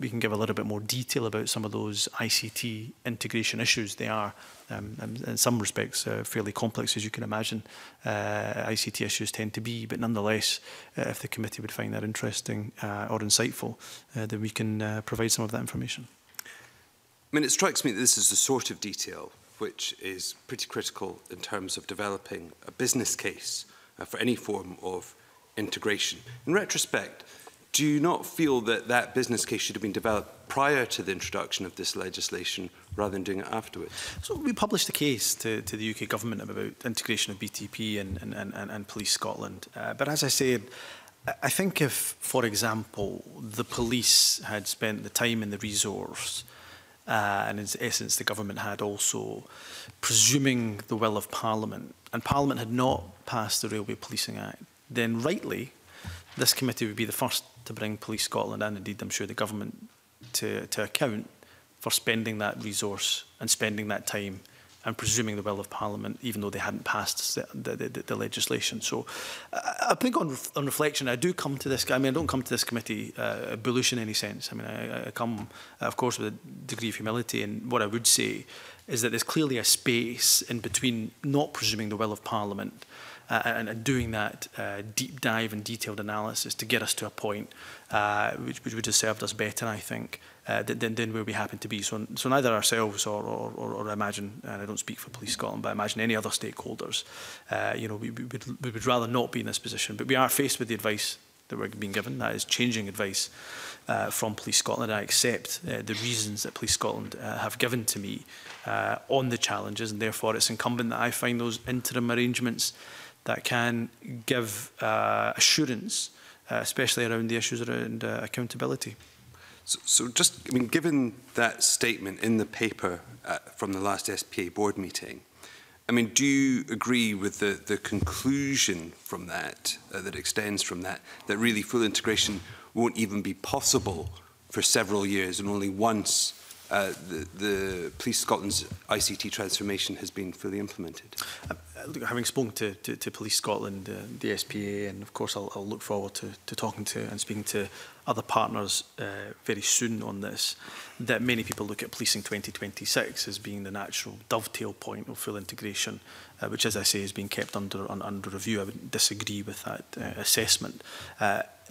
we can give a little bit more detail about some of those ICT integration issues. They are, in some respects, fairly complex, as you can imagine. ICT issues tend to be, but nonetheless, if the committee would find that interesting or insightful, then we can provide some of that information. I mean, it strikes me that this is the sort of detail which is pretty critical in terms of developing a business case for any form of integration. In retrospect, do you not feel that that business case should have been developed prior to the introduction of this legislation rather than doing it afterwards? So we published a case to the UK government about integration of BTP and Police Scotland. But as I said, I think if, for example, the police had spent the time and the resource, and in essence the government had also, presuming the will of Parliament, and Parliament had not passed the Railway Policing Act, then rightly this committee would be the first to bring Police Scotland, and indeed I'm sure the government, to account for spending that resource and spending that time and presuming the will of Parliament, even though they hadn't passed the legislation. So I think on reflection, I do come to this, I mean, I don't come to this committee bullish in any sense. I mean, I come, of course, with a degree of humility, and what I would say is that there's clearly a space in between not presuming the will of Parliament and doing that deep dive and detailed analysis to get us to a point which would have served us better, I think, than where we happen to be. So neither ourselves or imagine, and I don't speak for Police Scotland, but I imagine any other stakeholders, you know, we would rather not be in this position. But we are faced with the advice that we're being given, that is changing advice from Police Scotland. I accept the reasons that Police Scotland have given to me on the challenges, and therefore it's incumbent that I find those interim arrangements that can give assurance, especially around the issues around accountability. So just, I mean, given that statement in the paper from the last SPA board meeting, I mean, do you agree with the conclusion from that, that extends from that, that really full integration won't even be possible for several years, and only once the Police Scotland's ICT transformation has been fully implemented? Having spoken to Police Scotland, the SPA, and of course I'll look forward to talking to and speaking to other partners very soon on this, that many people look at Policing 2026 as being the natural dovetail point of full integration, which, as I say, is being kept under review. I would disagree with that assessment.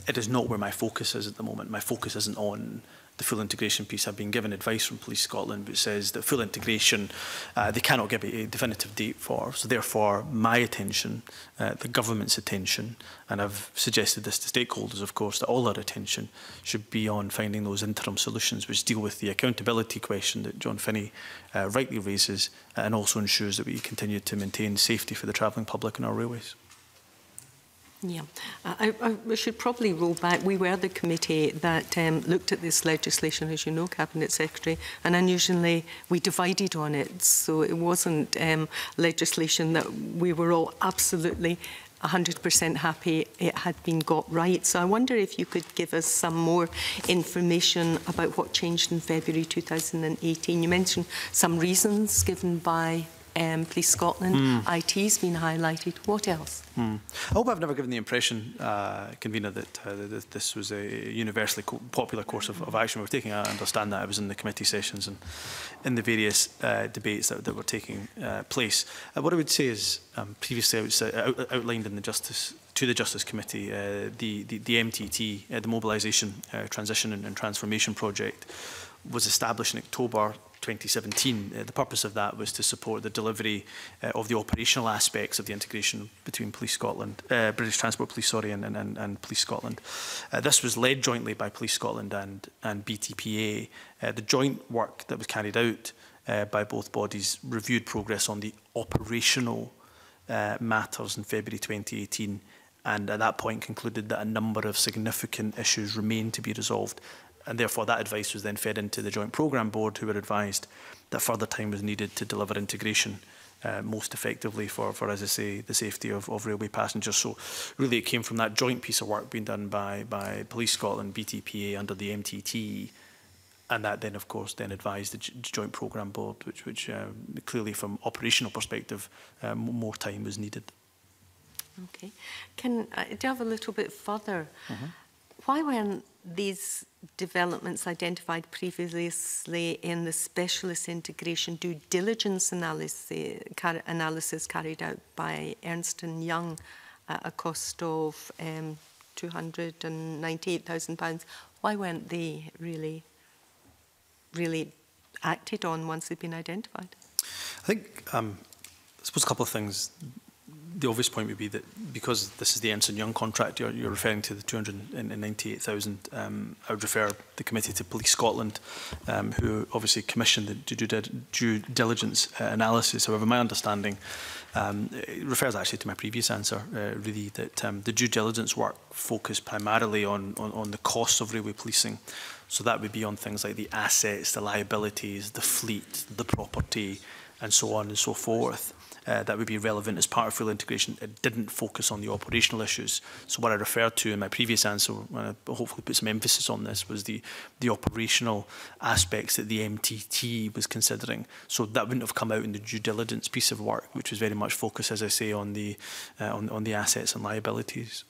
It is not where my focus is at the moment. My focus isn't on the full integration piece. I've been given advice from Police Scotland which says that full integration, they cannot give a definitive date for. So therefore, my attention, the government's attention, and I've suggested this to stakeholders, of course, that all our attention should be on finding those interim solutions which deal with the accountability question that John Finnie rightly raises, and also ensures that we continue to maintain safety for the travelling public on our railways. Yeah, I should probably roll back. We were the committee that looked at this legislation, as you know, Cabinet Secretary, and unusually we divided on it. So it wasn't legislation that we were all absolutely 100% happy it had been got right. So I wonder if you could give us some more information about what changed in February 2018. You mentioned some reasons given by Police Scotland. IT's been highlighted. What else? I hope I've never given the impression, Convener, that this was a universally popular course of action we were taking. I understand that. I was in the committee sessions and in the various debates that were taking place. What I would say is, previously I would say, outlined in the Justice Committee, the MTT, the Mobilisation, Transition and Transformation Project, was established in October 2017. The purpose of that was to support the delivery of the operational aspects of the integration between Police Scotland, British Transport Police, sorry, and Police Scotland. This was led jointly by Police Scotland and BTPA. The joint work that was carried out by both bodies reviewed progress on the operational matters in February 2018, and at that point concluded that a number of significant issues remained to be resolved. And therefore, that advice was then fed into the Joint Programme Board, who were advised that further time was needed to deliver integration most effectively for, as I say, the safety of railway passengers. So really it came from that joint piece of work being done by Police Scotland, BTPA under the MTT, and that then, of course, then advised the Joint Programme Board, which clearly from operational perspective, more time was needed. Okay. Can I delve a little bit further? Why weren't these developments identified previously in the specialist integration due diligence analysis carried out by Ernst & Young at a cost of £298,000? Why weren't they really acted on once they've been identified? I think, I suppose a couple of things. The obvious point would be that because this is the Ernst & Young contract, you're referring to the £298,000. I would refer the committee to Police Scotland, who obviously commissioned the due diligence analysis. However, my understanding, it refers actually to my previous answer, really, that the due diligence work focused primarily on the costs of railway policing. So that would be on things like the assets, the liabilities, the fleet, the property, and so on and so forth. That would be relevant as part of full integration. It didn't focus on the operational issues. So what I referred to in my previous answer, when I hopefully put some emphasis on this, was the operational aspects that the MTT was considering. So that wouldn't have come out in the due diligence piece of work, which was very much focused, as I say, on the assets and liabilities.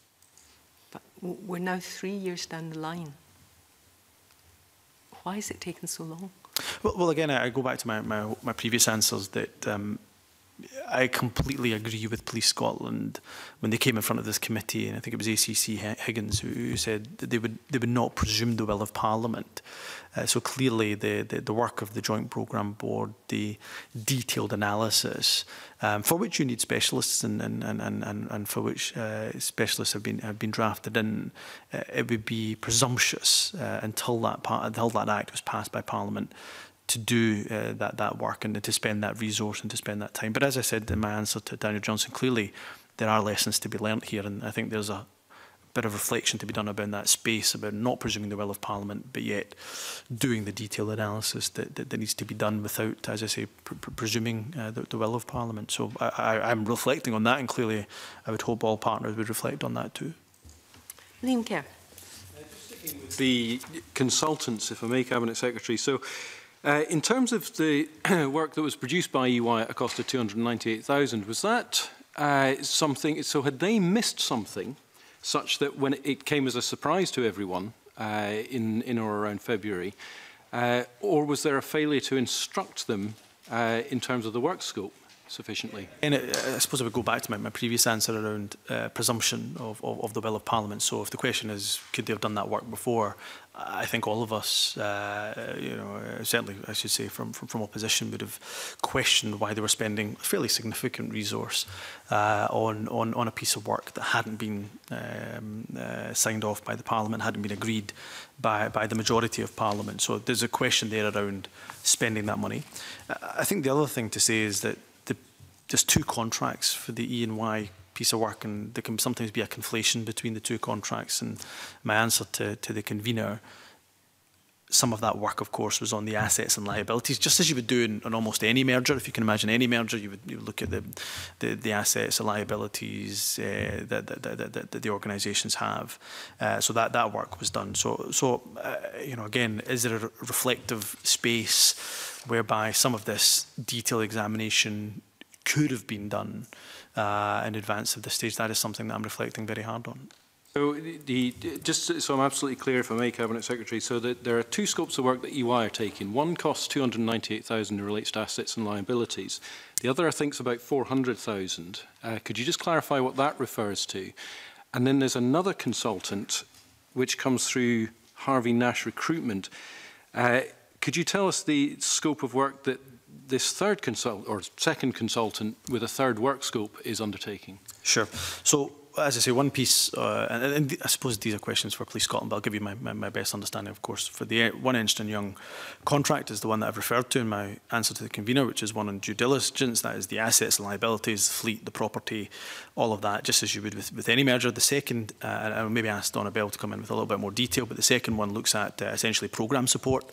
But we're now 3 years down the line. Why has it taken so long? Well again, I go back to my previous answers that I completely agree with Police Scotland when they came in front of this committee, and I think it was ACC Higgins who said that they would not presume the will of Parliament. So clearly the work of the Joint Programme Board, the detailed analysis, for which you need specialists and for which specialists have been drafted in, it would be presumptuous until that Act was passed by Parliament to do that work and to spend that resource and to spend that time. But as I said in my answer to Daniel Johnson, clearly there are lessons to be learnt here, and I think there's a bit of reflection to be done about that space, about not presuming the will of Parliament, but yet doing the detailed analysis that needs to be done without, as I say, presuming the will of Parliament. So I'm reflecting on that, and clearly I would hope all partners would reflect on that too. Liam Kerr. The consultants, if I may, Cabinet Secretary. So, in terms of the work that was produced by EY at a cost of $298,000, was that something? So, had they missed something such that when it came as a surprise to everyone in or around February, or was there a failure to instruct them in terms of the work scope sufficiently? And I suppose I would go back to my previous answer around presumption of the will of Parliament. So if the question is, could they have done that work before? I think all of us, you know, certainly I should say from opposition, would have questioned why they were spending a fairly significant resource on a piece of work that hadn't been signed off by the Parliament, hadn't been agreed by the majority of Parliament. So there's a question there around spending that money. I think the other thing to say is that there's two contracts for the E&Y piece of work, and there can sometimes be a conflation between the two contracts. And my answer to the convener, some of that work, of course, was on the assets and liabilities, just as you would do in almost any merger. If you can imagine any merger, you would look at the assets and liabilities that the organisations have. So that work was done. So you know, again, is there a reflective space whereby some of this detailed examination could have been done in advance of this stage? That is something that I'm reflecting very hard on. So, just so I'm absolutely clear, if I may, Cabinet Secretary, so that there are two scopes of work that EY are taking. One costs $298,000 and relates to assets and liabilities. The other, I think, is about $400,000. Could you just clarify what that refers to? And then there's another consultant, which comes through Harvey Nash Recruitment. Could you tell us the scope of work that this third consultant, or second consultant with a third work scope, is undertaking? Sure. So, as I say, one piece, and I suppose these are questions for Police Scotland, but I'll give you my best understanding, of course. For the one Ernst & Young contract is the one that I've referred to in my answer to the convener, which is one on due diligence. That is the assets and liabilities, the fleet, the property, all of that, just as you would with any merger. The second, and I'll maybe ask Donna Bell to come in with a little bit more detail, but the second one looks at essentially programme support,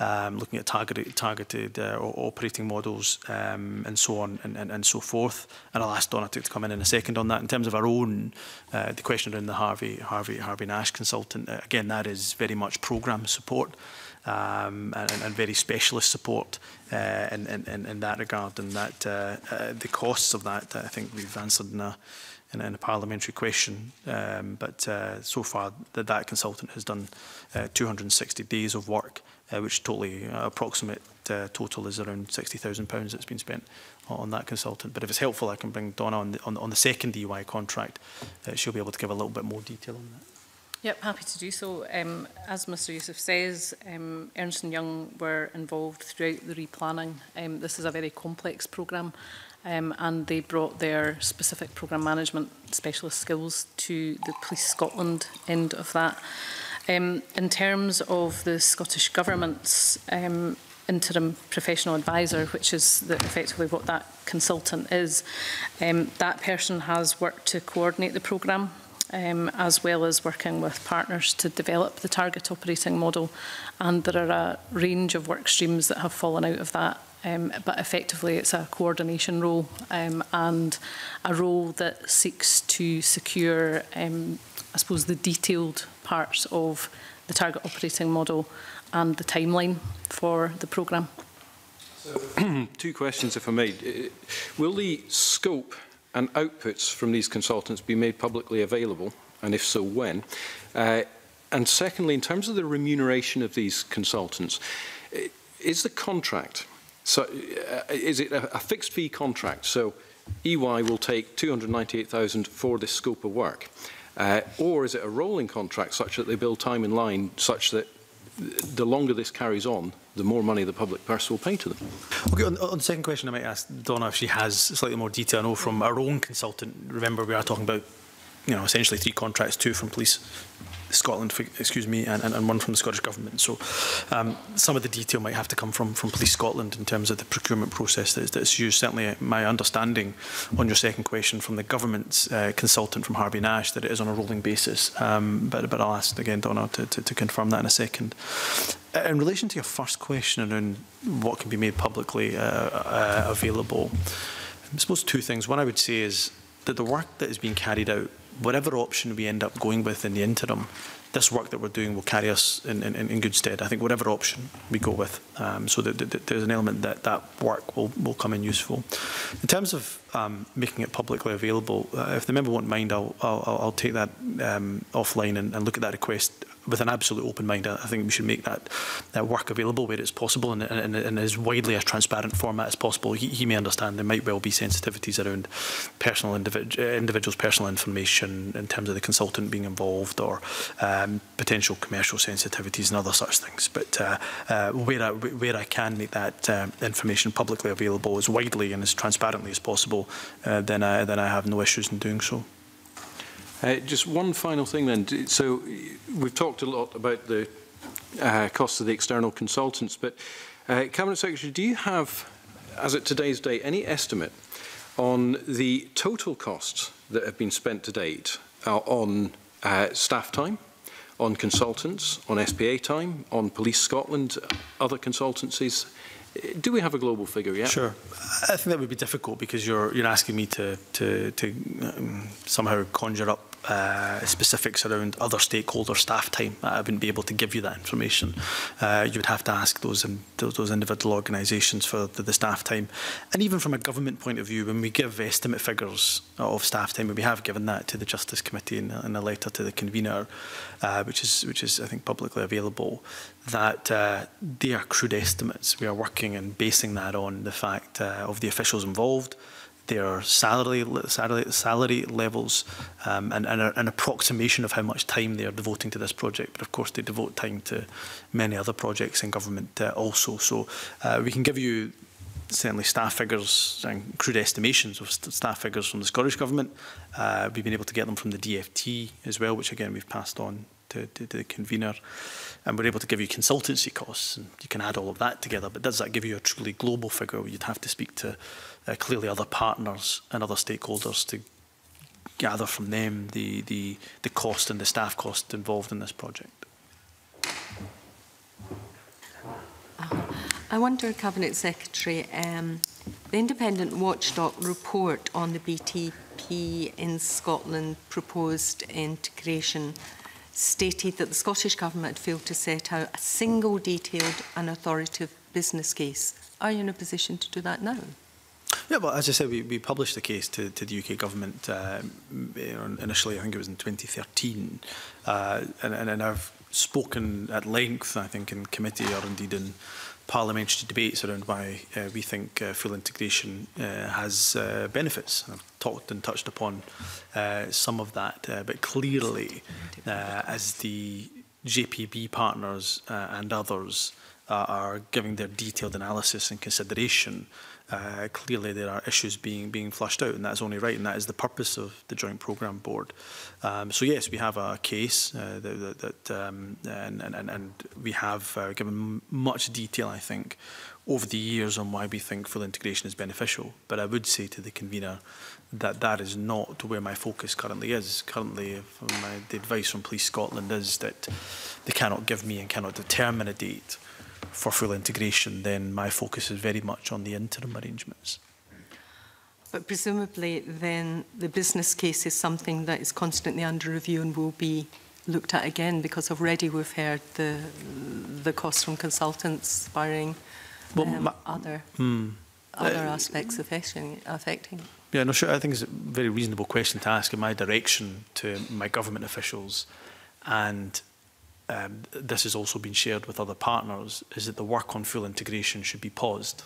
looking at targeted operating models and so on and so forth. And I'll ask Donna to come in a second on that. In terms of our own, the question around the Harvey Nash consultant, again, that is very much programme support and very specialist support in that regard. And that the costs of that, I think we've answered in a parliamentary question. But so far, that consultant has done 260 days of work, which totally approximate total is around £60,000 that's been spent on that consultant. But if it's helpful, I can bring Donna on the second EY contract. She'll be able to give a little bit more detail on that. Yep, happy to do so. As Mr Yousaf says, Ernst & Young were involved throughout the replanning. This is a very complex programme, and they brought their specific programme management specialist skills to the Police Scotland end of that. In terms of the Scottish Government's interim professional advisor, which is effectively what that consultant is, that person has worked to coordinate the programme, as well as working with partners to develop the target operating model. And there are a range of work streams that have fallen out of that, but effectively it's a coordination role, and a role that seeks to secure, I suppose, the detailed parts of the target operating model and the timeline for the programme. So, two questions, if I may. Will the scope and outputs from these consultants be made publicly available, and if so, when? And secondly, in terms of the remuneration of these consultants, is the contract, so is it a fixed fee contract? So EY will take $298,000 for this scope of work, or is it a rolling contract such that they build time in line, such that the longer this carries on, the more money the public purse will pay to them? Okay, on the second question, I might ask Donna if she has slightly more detail. I know from our own consultant, remember, we are talking about, you know, essentially three contracts, two from Police Scotland, excuse me, and one from the Scottish Government. So some of the detail might have to come from Police Scotland in terms of the procurement process that's used. Certainly my understanding on your second question from the government's consultant from Harvey Nash that it is on a rolling basis. But I'll ask again, Donna, to confirm that in a second. In relation to your first question around what can be made publicly available, I suppose two things. One I would say is that the work that is being carried out, whatever option we end up going with in the interim, this work that we're doing will carry us in good stead, I think, whatever option we go with. So there's an element that that work will come in useful. In terms of making it publicly available, if the member won't mind, I'll take that offline and look at that request with an absolute open mind. I think we should make that work available where it's possible and in as widely a transparent format as possible. He may understand there might well be sensitivities around personal individuals' personal information in terms of the consultant being involved or potential commercial sensitivities and other such things. But where I can make that information publicly available as widely and as transparently as possible, then I have no issues in doing so. Just one final thing then. So we've talked a lot about the costs of the external consultants, but Cabinet Secretary, do you have, as at today's date, any estimate on the total costs that have been spent to date on staff time, on consultants, on SPA time, on Police Scotland, other consultancies? Do we have a global figure yet? Sure. I think that would be difficult because you're asking me to somehow conjure up specifics around other stakeholder staff time. I wouldn't be able to give you that information. You would have to ask those individual organisations for the staff time. And even from a government point of view, when we give estimate figures of staff time, and we have given that to the Justice Committee in a letter to the convener, which is I think publicly available, that they are crude estimates. We are working and basing that on the fact of the officials involved, their salary levels, and an approximation of how much time they are devoting to this project. But of course, they devote time to many other projects in government also. So we can give you certainly staff figures and crude estimations of staff figures from the Scottish Government. We've been able to get them from the DFT as well, which again we've passed on to the convener. And we're able to give you consultancy costs, and you can add all of that together. But does that give you a truly global figure where you'd have to speak to clearly other partners and other stakeholders to gather from them the cost and the staff cost involved in this project? I wonder, Cabinet Secretary, the independent watchdog report on the BTP in Scotland proposed integration stated that the Scottish Government had failed to set out a single detailed and authoritative business case. Are you in a position to do that now? Yeah, well, as I said, we published the case to the UK Government initially, I think it was in 2013, and I've spoken at length, I think, in committee or indeed in parliamentary debates around why we think full integration has benefits. And I've talked and touched upon some of that, but clearly as the JPB partners and others are giving their detailed analysis and consideration, clearly there are issues being flushed out, and that's only right, and that is the purpose of the Joint Programme Board. So yes, we have a case and we have given much detail, I think, over the years on why we think full integration is beneficial. But I would say to the convener that that is not where my focus currently is. Currently, the advice from Police Scotland is that they cannot give me and cannot determine a date for full integration. Then my focus is very much on the interim arrangements. But presumably then the business case is something that is constantly under review and will be looked at again, because already we've heard the costs from consultants spiraling other aspects affecting it. Yeah, no, sure. I think it's a very reasonable question to ask in my direction to my government officials, and this has also been shared with other partners, is that the work on full integration should be paused.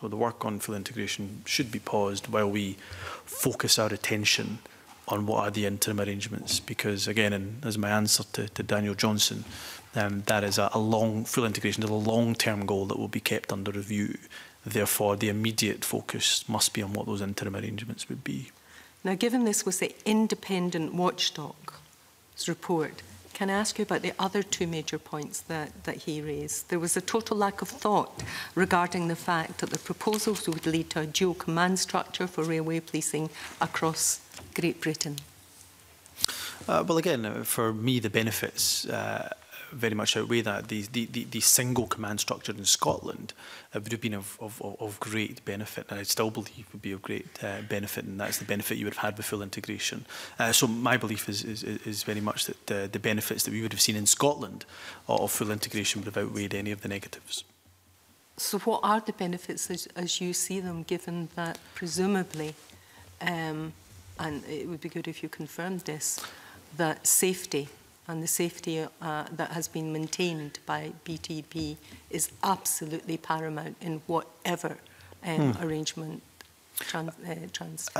So the work on full integration should be paused while we focus our attention on what are the interim arrangements. Because again, and as my answer to Daniel Johnson, that is full integration is a long-term goal that will be kept under review. Therefore, the immediate focus must be on what those interim arrangements would be. Now, given this was the independent watchdog's report, Can I ask you about the other two major points that he raised? There was a total lack of thought regarding the fact that the proposals would lead to a dual command structure for railway policing across Great Britain. Well, again, for me, the benefits very much outweigh that. The single command structure in Scotland would have been of great benefit, and I still believe would be of great benefit, and that's the benefit you would have had with full integration. So my belief is very much that the benefits that we would have seen in Scotland of full integration would have outweighed any of the negatives. So what are the benefits as you see them, given that presumably, and it would be good if you confirmed this, that safety and the safety that has been maintained by BTB is absolutely paramount in whatever arrangement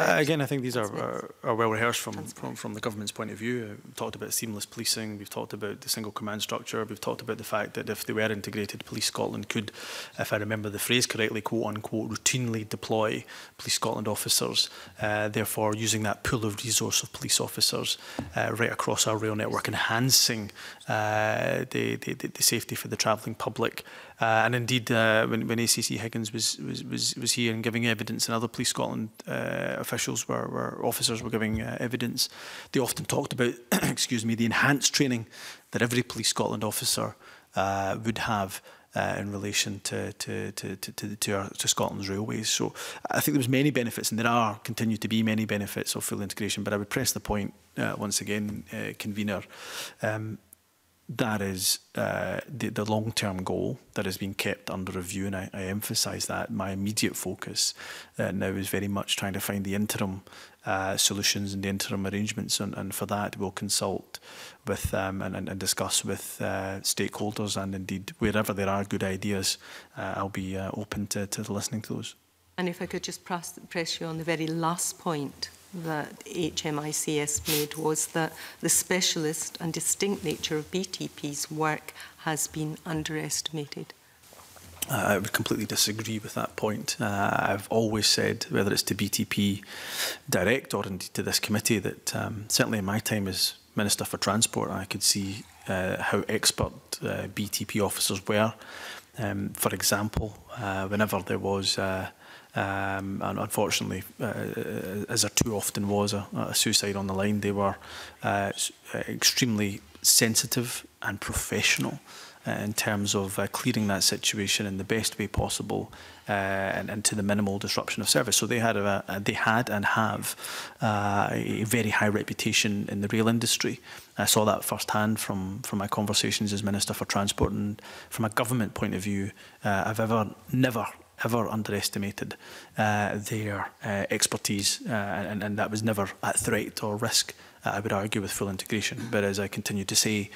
again, I think these are well rehearsed from the government's point of view. We've talked about seamless policing, we've talked about the single command structure, we've talked about the fact that if they were integrated, Police Scotland could, if I remember the phrase correctly, quote unquote, routinely deploy Police Scotland officers, therefore using that pool of resource of police officers right across our rail network, enhancing the safety for the travelling public. And indeed, when ACC Higgins was here and giving evidence, and other Police Scotland officials officers were giving evidence, they often talked about, excuse me, the enhanced training that every Police Scotland officer would have in relation to Scotland's railways. So I think there was many benefits, and there continue to be many benefits of full integration. But I would press the point once again, convener. That is the long-term goal that has been kept under review, and I emphasise that. My immediate focus now is very much trying to find the interim solutions and the interim arrangements, and for that we'll consult with and discuss with stakeholders, and indeed wherever there are good ideas, I'll be open to listening to those. And if I could just press you on the very last point that HMICS made, was that the specialist and distinct nature of BTP's work has been underestimated. I would completely disagree with that point. I've always said, whether it's to BTP direct or indeed to this committee, that certainly in my time as Minister for Transport, I could see how expert BTP officers were. For example, whenever there was and unfortunately, as there too often was, a suicide on the line, they were extremely sensitive and professional in terms of clearing that situation in the best way possible, and to the minimal disruption of service. So they had a very high reputation in the rail industry. I saw that firsthand from my conversations as Minister for Transport, and from a government point of view, I've never underestimated their expertise, and that was never at threat or risk, I would argue, with full integration. But as I continue to say,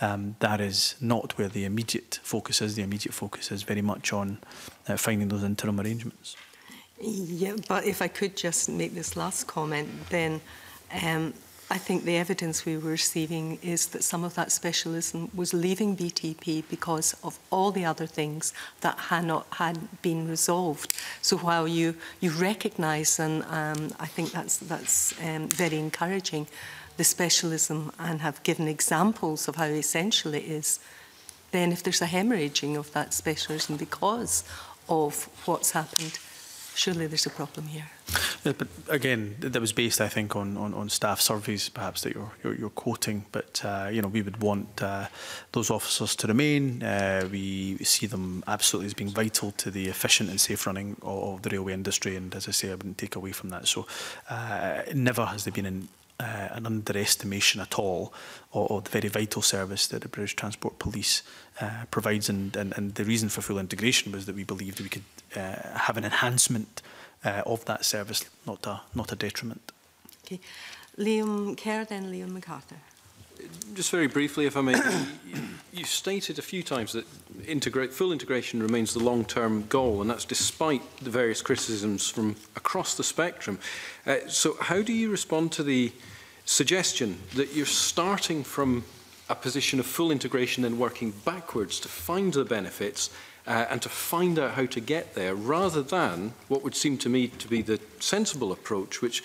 that is not where the immediate focus is. The immediate focus is very much on finding those interim arrangements. Yeah, but if I could just make this last comment, then I think the evidence we were receiving is that some of that specialism was leaving BTP because of all the other things that had not been resolved. So while you recognise, and I think that's very encouraging, the specialism, and have given examples of how essential it is, then if there's a hemorrhaging of that specialism because of what's happened, surely there's a problem here. Yeah, but again, that was based, I think, on staff surveys, perhaps, that you're quoting. But you know, we would want those officers to remain. We see them absolutely as being vital to the efficient and safe running of the railway industry. And as I say, I wouldn't take away from that. So never has there been an underestimation at all of the very vital service that the British Transport Police provides. And the reason for full integration was that we believed we could have an enhancement of that service, not a detriment. Okay, Liam Kerr, then Liam McArthur. Just very briefly, if I may, you stated a few times that full integration remains the long-term goal, and that's despite the various criticisms from across the spectrum. So how do you respond to the suggestion that you're starting from a position of full integration and working backwards to find the benefits and to find out how to get there, rather than what would seem to me to be the sensible approach, which,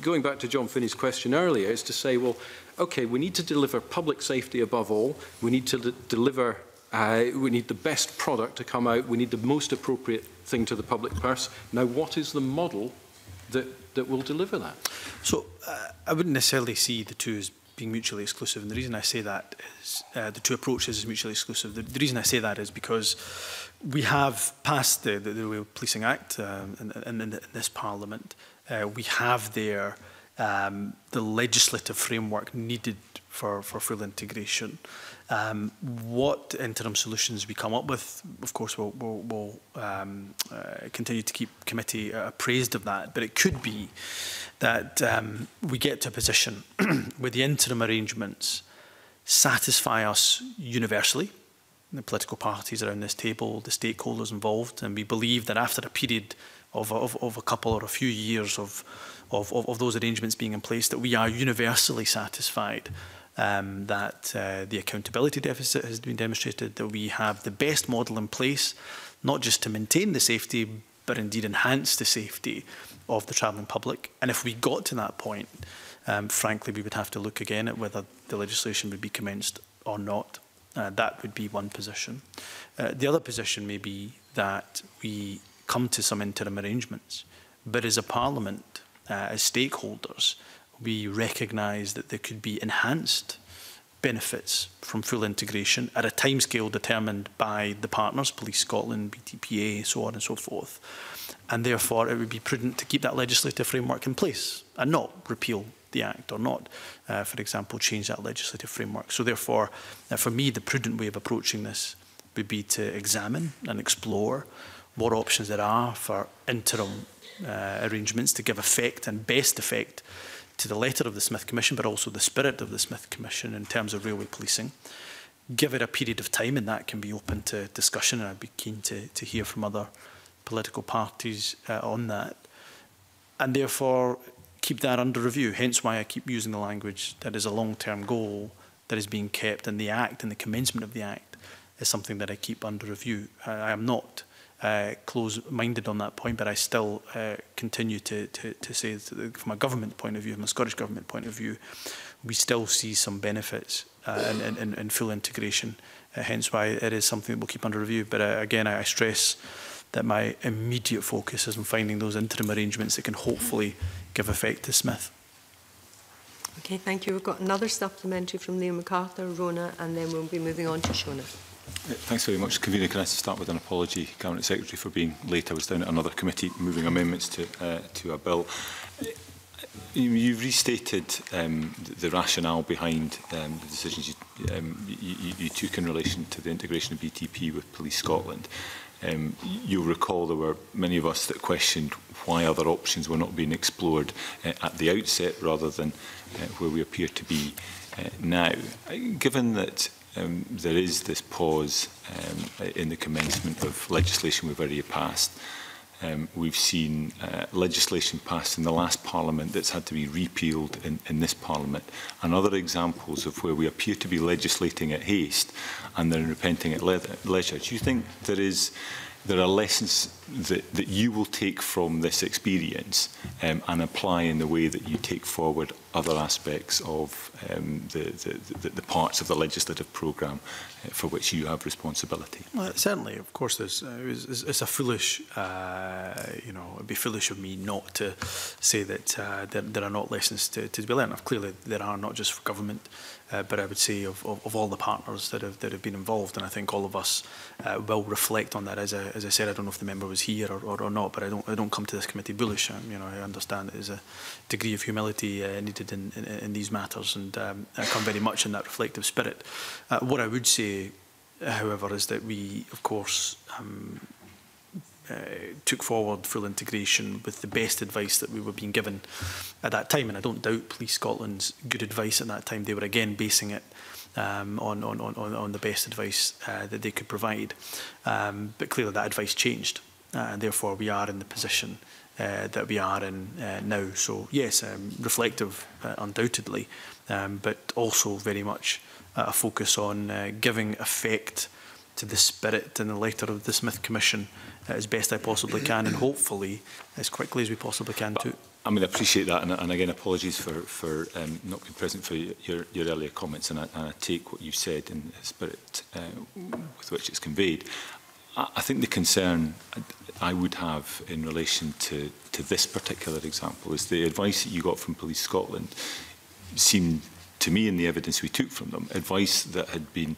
going back to John Finney's question earlier, is to say, well, OK, we need to deliver public safety above all. We need to deliver, we need the best product to come out. We need the most appropriate thing to the public purse. Now, what is the model that will deliver that? So I wouldn't necessarily see the two as being mutually exclusive. And the reason I say that is the two approaches is mutually exclusive. The reason I say that is because we have passed the Royal Policing Act in this Parliament. We have there the legislative framework needed for full integration. What interim solutions we come up with, of course, we'll continue to keep committee appraised of that. But it could be that we get to a position where the interim arrangements satisfy us universally, the political parties around this table, the stakeholders involved, and we believe that after a period of a couple or a few years of those arrangements being in place, that we are universally satisfied that the accountability deficit has been demonstrated, that we have the best model in place, not just to maintain the safety, but indeed enhance the safety of the travelling public. And if we got to that point, frankly, we would have to look again at whether the legislation would be commenced or not. That would be one position. The other position may be that we come to some interim arrangements, but as a Parliament, as stakeholders, we recognise that there could be enhanced benefits from full integration at a timescale determined by the partners, Police Scotland, BTPA, so on and so forth. And therefore, it would be prudent to keep that legislative framework in place and not repeal the Act or not, for example, change that legislative framework. So therefore, for me, the prudent way of approaching this would be to examine and explore what options there are for interim arrangements to give effect and best effect to the letter of the Smith Commission, but also the spirit of the Smith Commission in terms of railway policing. Give it a period of time, and that can be open to discussion, and I'd be keen to hear from other political parties on that. And therefore, keep that under review, hence why I keep using the language that is a long-term goal that is being kept, and the Act and the commencement of the Act is something that I keep under review. I am not close-minded on that point, but I still continue to say that from a government point of view, from a Scottish Government point of view, we still see some benefits in full integration, hence why it is something that we'll keep under review. But again, I stress that my immediate focus is on finding those interim arrangements that can hopefully give effect to Smith. Okay, thank you. We've got another supplementary from Liam McArthur, Rona, and then we'll be moving on to Shona. Thanks very much, Convener. Can I start with an apology, Cabinet Secretary, for being late? I was down at another committee moving amendments to a bill. You've restated the rationale behind the decisions you took in relation to the integration of BTP with Police Scotland. You'll recall there were many of us that questioned why other options were not being explored at the outset rather than where we appear to be now. Given that there is this pause in the commencement of legislation we've already passed. We've seen legislation passed in the last Parliament that's had to be repealed in this Parliament, and other examples of where we appear to be legislating at haste and then repenting at leisure. Do you think there are lessons that you will take from this experience and apply in the way that you take forward other aspects of the parts of the legislative programme for which you have responsibility? Well, certainly, of course, it's a foolish, you know, it'd be foolish of me not to say that there are not lessons to be learned. Clearly, there are, not just for government, but I would say of all the partners that have been involved, and I think all of us will reflect on that. As I said, I don't know if the member was here or not, but I don't come to this committee bullish. You know, I understand there's a degree of humility needed in these matters, and I come very much in that reflective spirit. What I would say, however, is that we, of course, took forward full integration with the best advice that we were being given at that time, and I don't doubt Police Scotland's good advice at that time. They were again basing it on the best advice that they could provide, but clearly that advice changed, and therefore we are in the position that we are in now. So yes, reflective undoubtedly, but also very much a focus on giving effect to the spirit and the letter of the Smith Commission as best I possibly can, and hopefully as quickly as we possibly can too. I mean, I appreciate that, and again, apologies for not being present for your earlier comments, and I take what you said in the spirit with which it's conveyed. I think the concern I would have in relation to this particular example is the advice that you got from Police Scotland seemed to me, in the evidence we took from them, advice that had been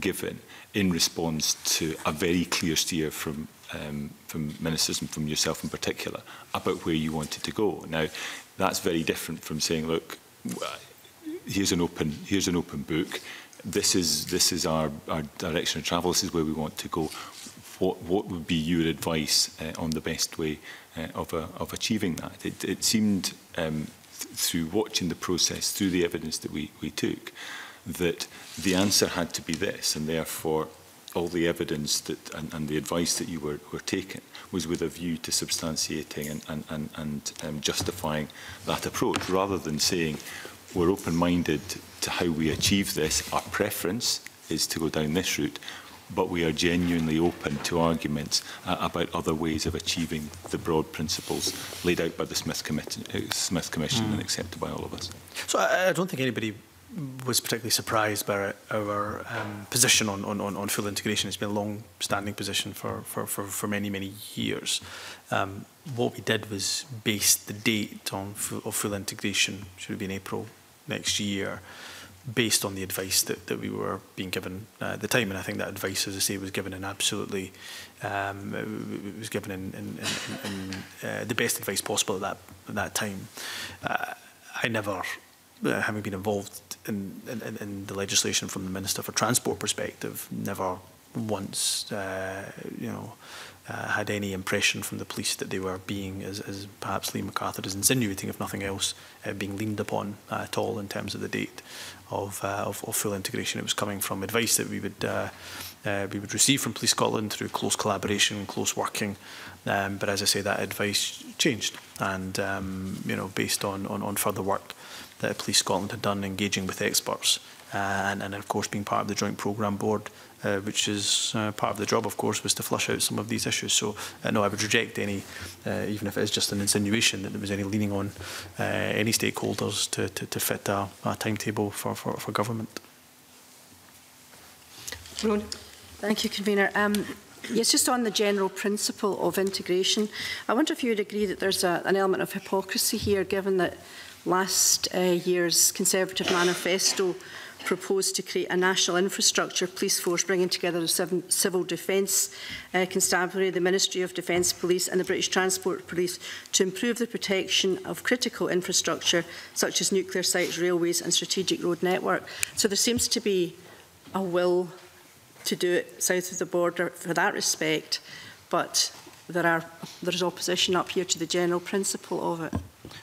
given in response to a very clear steer from ministers and from yourself in particular about where you wanted to go. Now, that's very different from saying, look, here's an open book. This is our direction of travel. This is where we want to go. What would be your advice on the best way of achieving that? It seemed, through watching the process, through the evidence that we took, that the answer had to be this, and therefore all the evidence that, and the advice that you were taking was with a view to substantiating and justifying that approach, rather than saying we're open-minded to how we achieve this, our preference is to go down this route, but we are genuinely open to arguments about other ways of achieving the broad principles laid out by the Smith Commission and accepted by all of us. So I don't think anybody was particularly surprised by our position on full integration. It's been a long-standing position for many years. What we did was base the date of full integration, should have been April next year, based on the advice that we were being given at the time. And I think that advice, as I say, was given in absolutely, it was given in the best advice possible at that time. I never, having been involved in the legislation from the Minister for Transport perspective, never once, had any impression from the police that they were being, as perhaps Liam McArthur is insinuating, if nothing else, being leaned upon at all in terms of the date of full integration. It was coming from advice that we would receive from Police Scotland through close collaboration, close working. But as I say, that advice changed, and based on further work that Police Scotland had done, engaging with experts, and of course being part of the Joint Programme Board, which is part of the job, of course, was to flush out some of these issues. So, no, I would reject any, even if it is just an insinuation, that there was any leaning on any stakeholders to fit a timetable for government. Rona. Thank you, Convener. Yes, just on the general principle of integration, I wonder if you would agree that there's an element of hypocrisy here, given that last year's Conservative manifesto proposed to create a national infrastructure police force, bringing together the Civil Defence Constabulary, the Ministry of Defence Police and the British Transport Police to improve the protection of critical infrastructure such as nuclear sites, railways and strategic road network. So there seems to be a will to do it south of the border for that respect, but there's opposition up here to the general principle of it.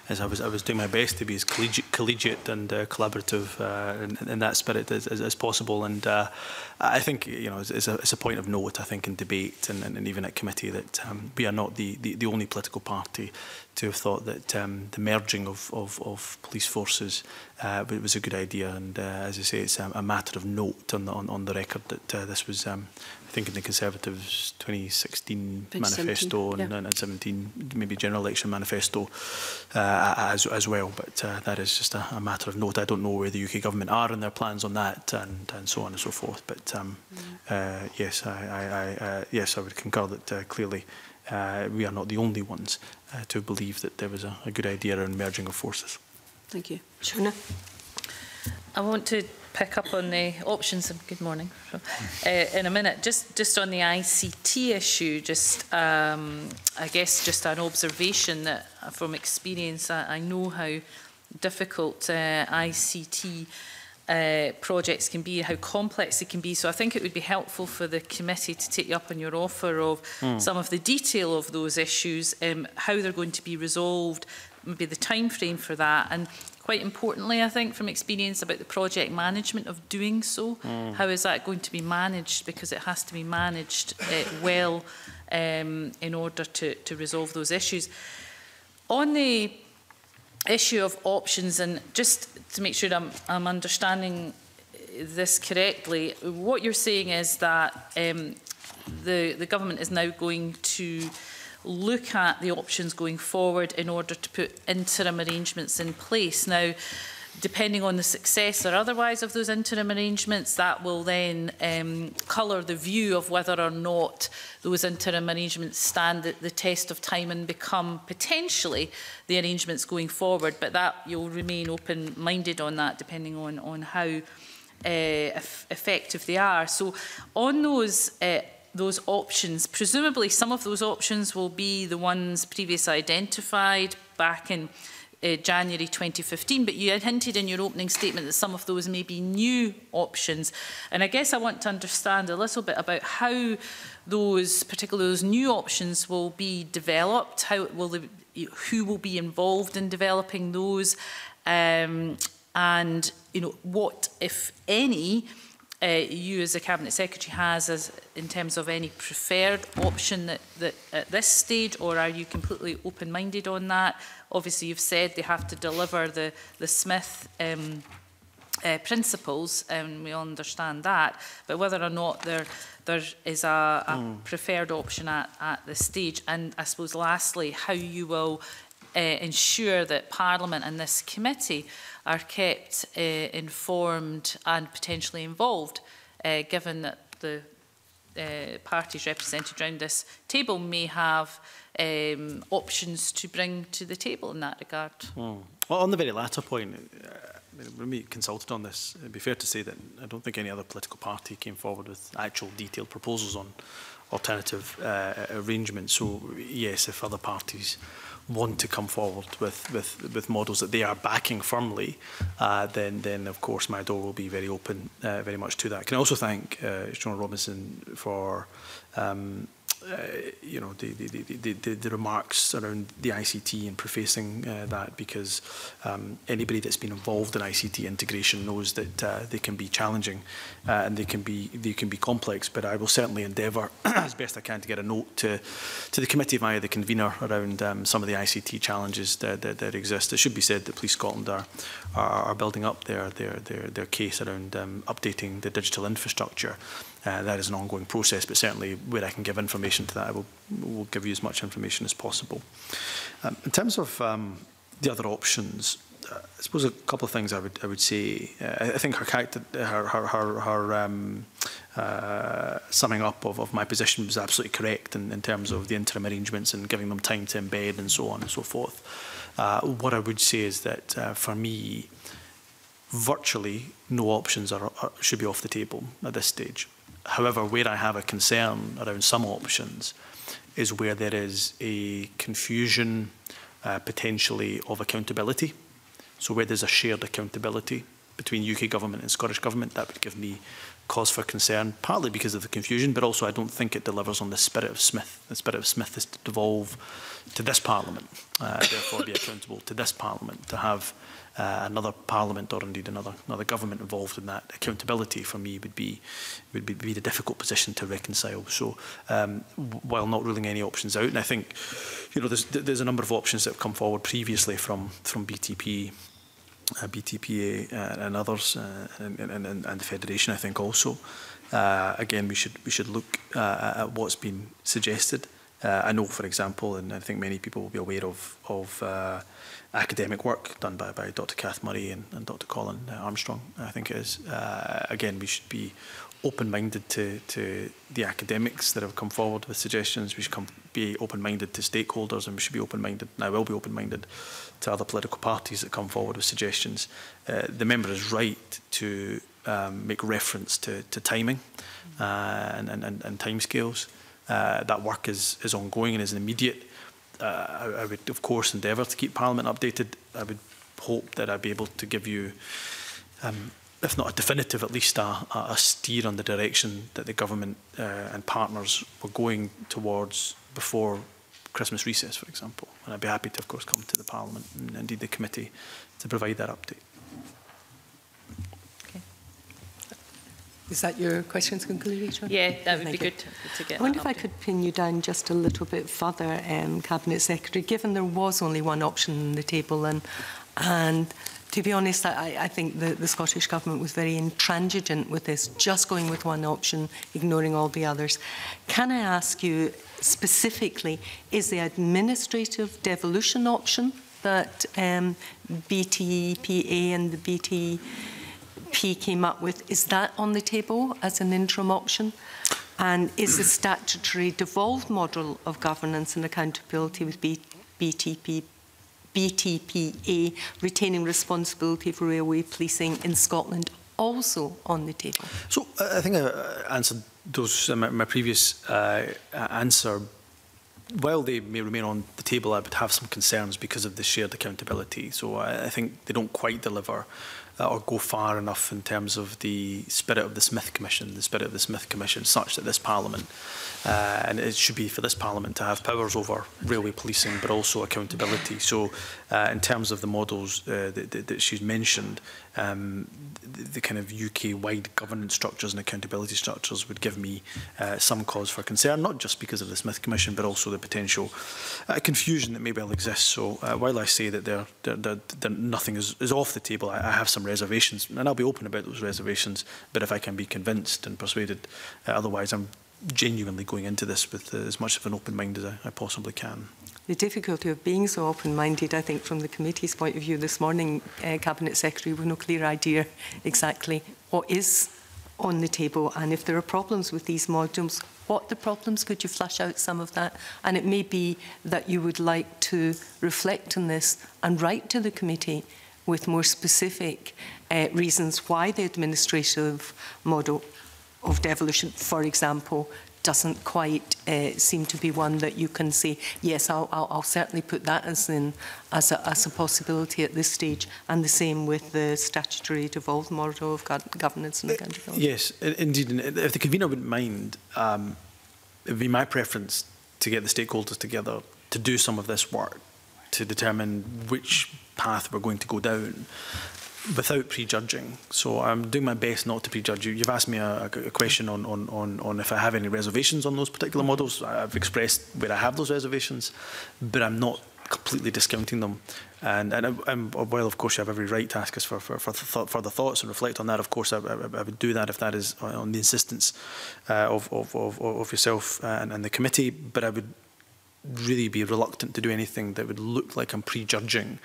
As I was doing my best to be as collegiate and collaborative in that spirit as possible, and I think it's a point of note, I think, in debate and even at committee, that we are not the only political party to have thought that the merging of police forces was a good idea. And as I say, it's a matter of note on the record that this was, I think, in the Conservatives' 2016 manifesto, yeah, and 17 maybe general election manifesto as well. But that is just a matter of note. I don't know where the UK government are and their plans on that, and so on and so forth. But yes, I would concur that clearly we are not the only ones to believe that there was a good idea around merging of forces. Thank you, Shona. I want to pick up on the options. Good morning. In a minute, just on the ICT issue, just I guess just an observation that from experience, I know how difficult ICT projects can be, how complex they can be. So I think it would be helpful for the committee to take you up on your offer of some of the detail of those issues, how they're going to be resolved, maybe the time frame for that, and quite importantly, I think, from experience, about the project management of doing so. How is that going to be managed? Because it has to be managed well in order to resolve those issues. On the issue of options, and just to make sure I'm understanding this correctly, what you're saying is that the government is now going to look at the options going forward in order to put interim arrangements in place. Now, depending on the success or otherwise of those interim arrangements, that will then colour the view of whether or not those interim arrangements stand the test of time and become potentially the arrangements going forward. But that you'll remain open-minded on that, depending on how effective they are. So on those options, presumably some of those options will be the ones previously identified back in January 2015, but you had hinted in your opening statement that some of those may be new options. And I guess I want to understand a little bit about how those, particularly those new options, will be developed, who will be involved in developing those, and what, if any, you as the Cabinet Secretary has in terms of any preferred option that at this stage, or are you completely open-minded on that? Obviously, you've said they have to deliver the Smith principles, and we understand that, but whether or not there is a preferred option at this stage, and I suppose lastly, how you will ensure that Parliament and this committee are kept informed and potentially involved, given that the parties represented around this table may have options to bring to the table in that regard. Well, on the very latter point, when we consulted on this, it would be fair to say that I don't think any other political party came forward with actual detailed proposals on alternative arrangements. So yes, if other parties want to come forward with models that they are backing firmly, then of course my door will be very open very much to that. Can I also thank Shona Robison for the remarks around the ICT and prefacing that, because anybody that's been involved in ICT integration knows that they can be challenging and they can be complex. But I will certainly endeavour as best I can to get a note to the committee via the convener around some of the ICT challenges that exist. It should be said that Police Scotland are building up their case around updating the digital infrastructure. That is an ongoing process, but certainly where I can give information to that, I will give you as much information as possible. In terms of the other options, I suppose a couple of things I would say. I think her summing up of my position was absolutely correct in terms of the interim arrangements and giving them time to embed and so on and so forth. What I would say is that for me, virtually no options should be off the table at this stage. However, where I have a concern around some options is where there is a confusion potentially of accountability. So where there's a shared accountability between UK government and Scottish government, that would give me cause for concern, partly because of the confusion, but also I don't think it delivers on the spirit of Smith. The spirit of Smith is to devolve to this Parliament, therefore be accountable to this Parliament, to have another Parliament or indeed another government involved in that accountability. For me, would be the difficult position to reconcile. So while not ruling any options out, and I think there's a number of options that have come forward previously from BTP, BTPA, and others, and the Federation, I think also. Again, we should look at what's been suggested. I know, for example, and I think many people will be aware of academic work done by Dr. Kath Murray and Dr. Colin Armstrong, I think it is. Again, we should be open-minded to the academics that have come forward with suggestions. We should be open-minded to stakeholders, and we should be open-minded, and I will be open-minded, to other political parties that come forward with suggestions. The member is right to make reference to timing and timescales. That work is ongoing and is immediate. I would, of course, endeavour to keep Parliament updated. I would hope that I'd be able to give you, if not a definitive, at least a steer on the direction that the government and partners were going towards before Christmas recess, for example. And I'd be happy to, of course, come to the Parliament and indeed the committee to provide that update. Is that your questions concluded, John? Yeah, that would be good to get. I wonder if I could pin you down just a little bit further, Cabinet Secretary, given there was only one option on the table and to be honest, I think the Scottish Government was very intransigent with this, just going with one option, ignoring all the others. Can I ask you specifically, is the administrative devolution option that BTPA and the BTP came up with, is that on the table as an interim option? And is the statutory devolved model of governance and accountability with BTPA retaining responsibility for railway policing in Scotland also on the table? So I think I answered those in my previous answer. While they may remain on the table, I would have some concerns because of the shared accountability. So I think they don't quite deliver or go far enough in terms of the spirit of the Smith Commission, such that this Parliament, and it should be for this Parliament to have powers over railway policing, but also accountability. So in terms of the models that she's mentioned, the kind of UK-wide governance structures and accountability structures would give me some cause for concern, not just because of the Smith Commission, but also the potential confusion that may well exist. So while I say that nothing is off the table, I have some reservations, and I'll be open about those reservations, but if I can be convinced and persuaded otherwise, I'm genuinely going into this with as much of an open mind as I possibly can. The difficulty of being so open-minded, I think, from the committee's point of view this morning, Cabinet Secretary, with no clear idea exactly what is on the table, and if there are problems with these modules, what the problems, could you flush out some of that? And it may be that you would like to reflect on this and write to the committee with more specific reasons why the administrative model of devolution, for example, doesn't quite seem to be one that you can say, yes, I'll certainly put that as a possibility at this stage, and the same with the statutory devolved model of governance and accountability. Yes, indeed. And if the convener wouldn't mind, it would be my preference to get the stakeholders together to do some of this work, to determine which path we're going to go down without prejudging. So I'm doing my best not to prejudge you. You've asked me a question on if I have any reservations on those particular models. I've expressed where I have those reservations, but I'm not completely discounting them. And while, of course, you have every right to ask us for further thoughts and reflect on that, of course, I would do that if that is on the insistence of yourself and the committee, but I would really be reluctant to do anything that would look like I'm prejudging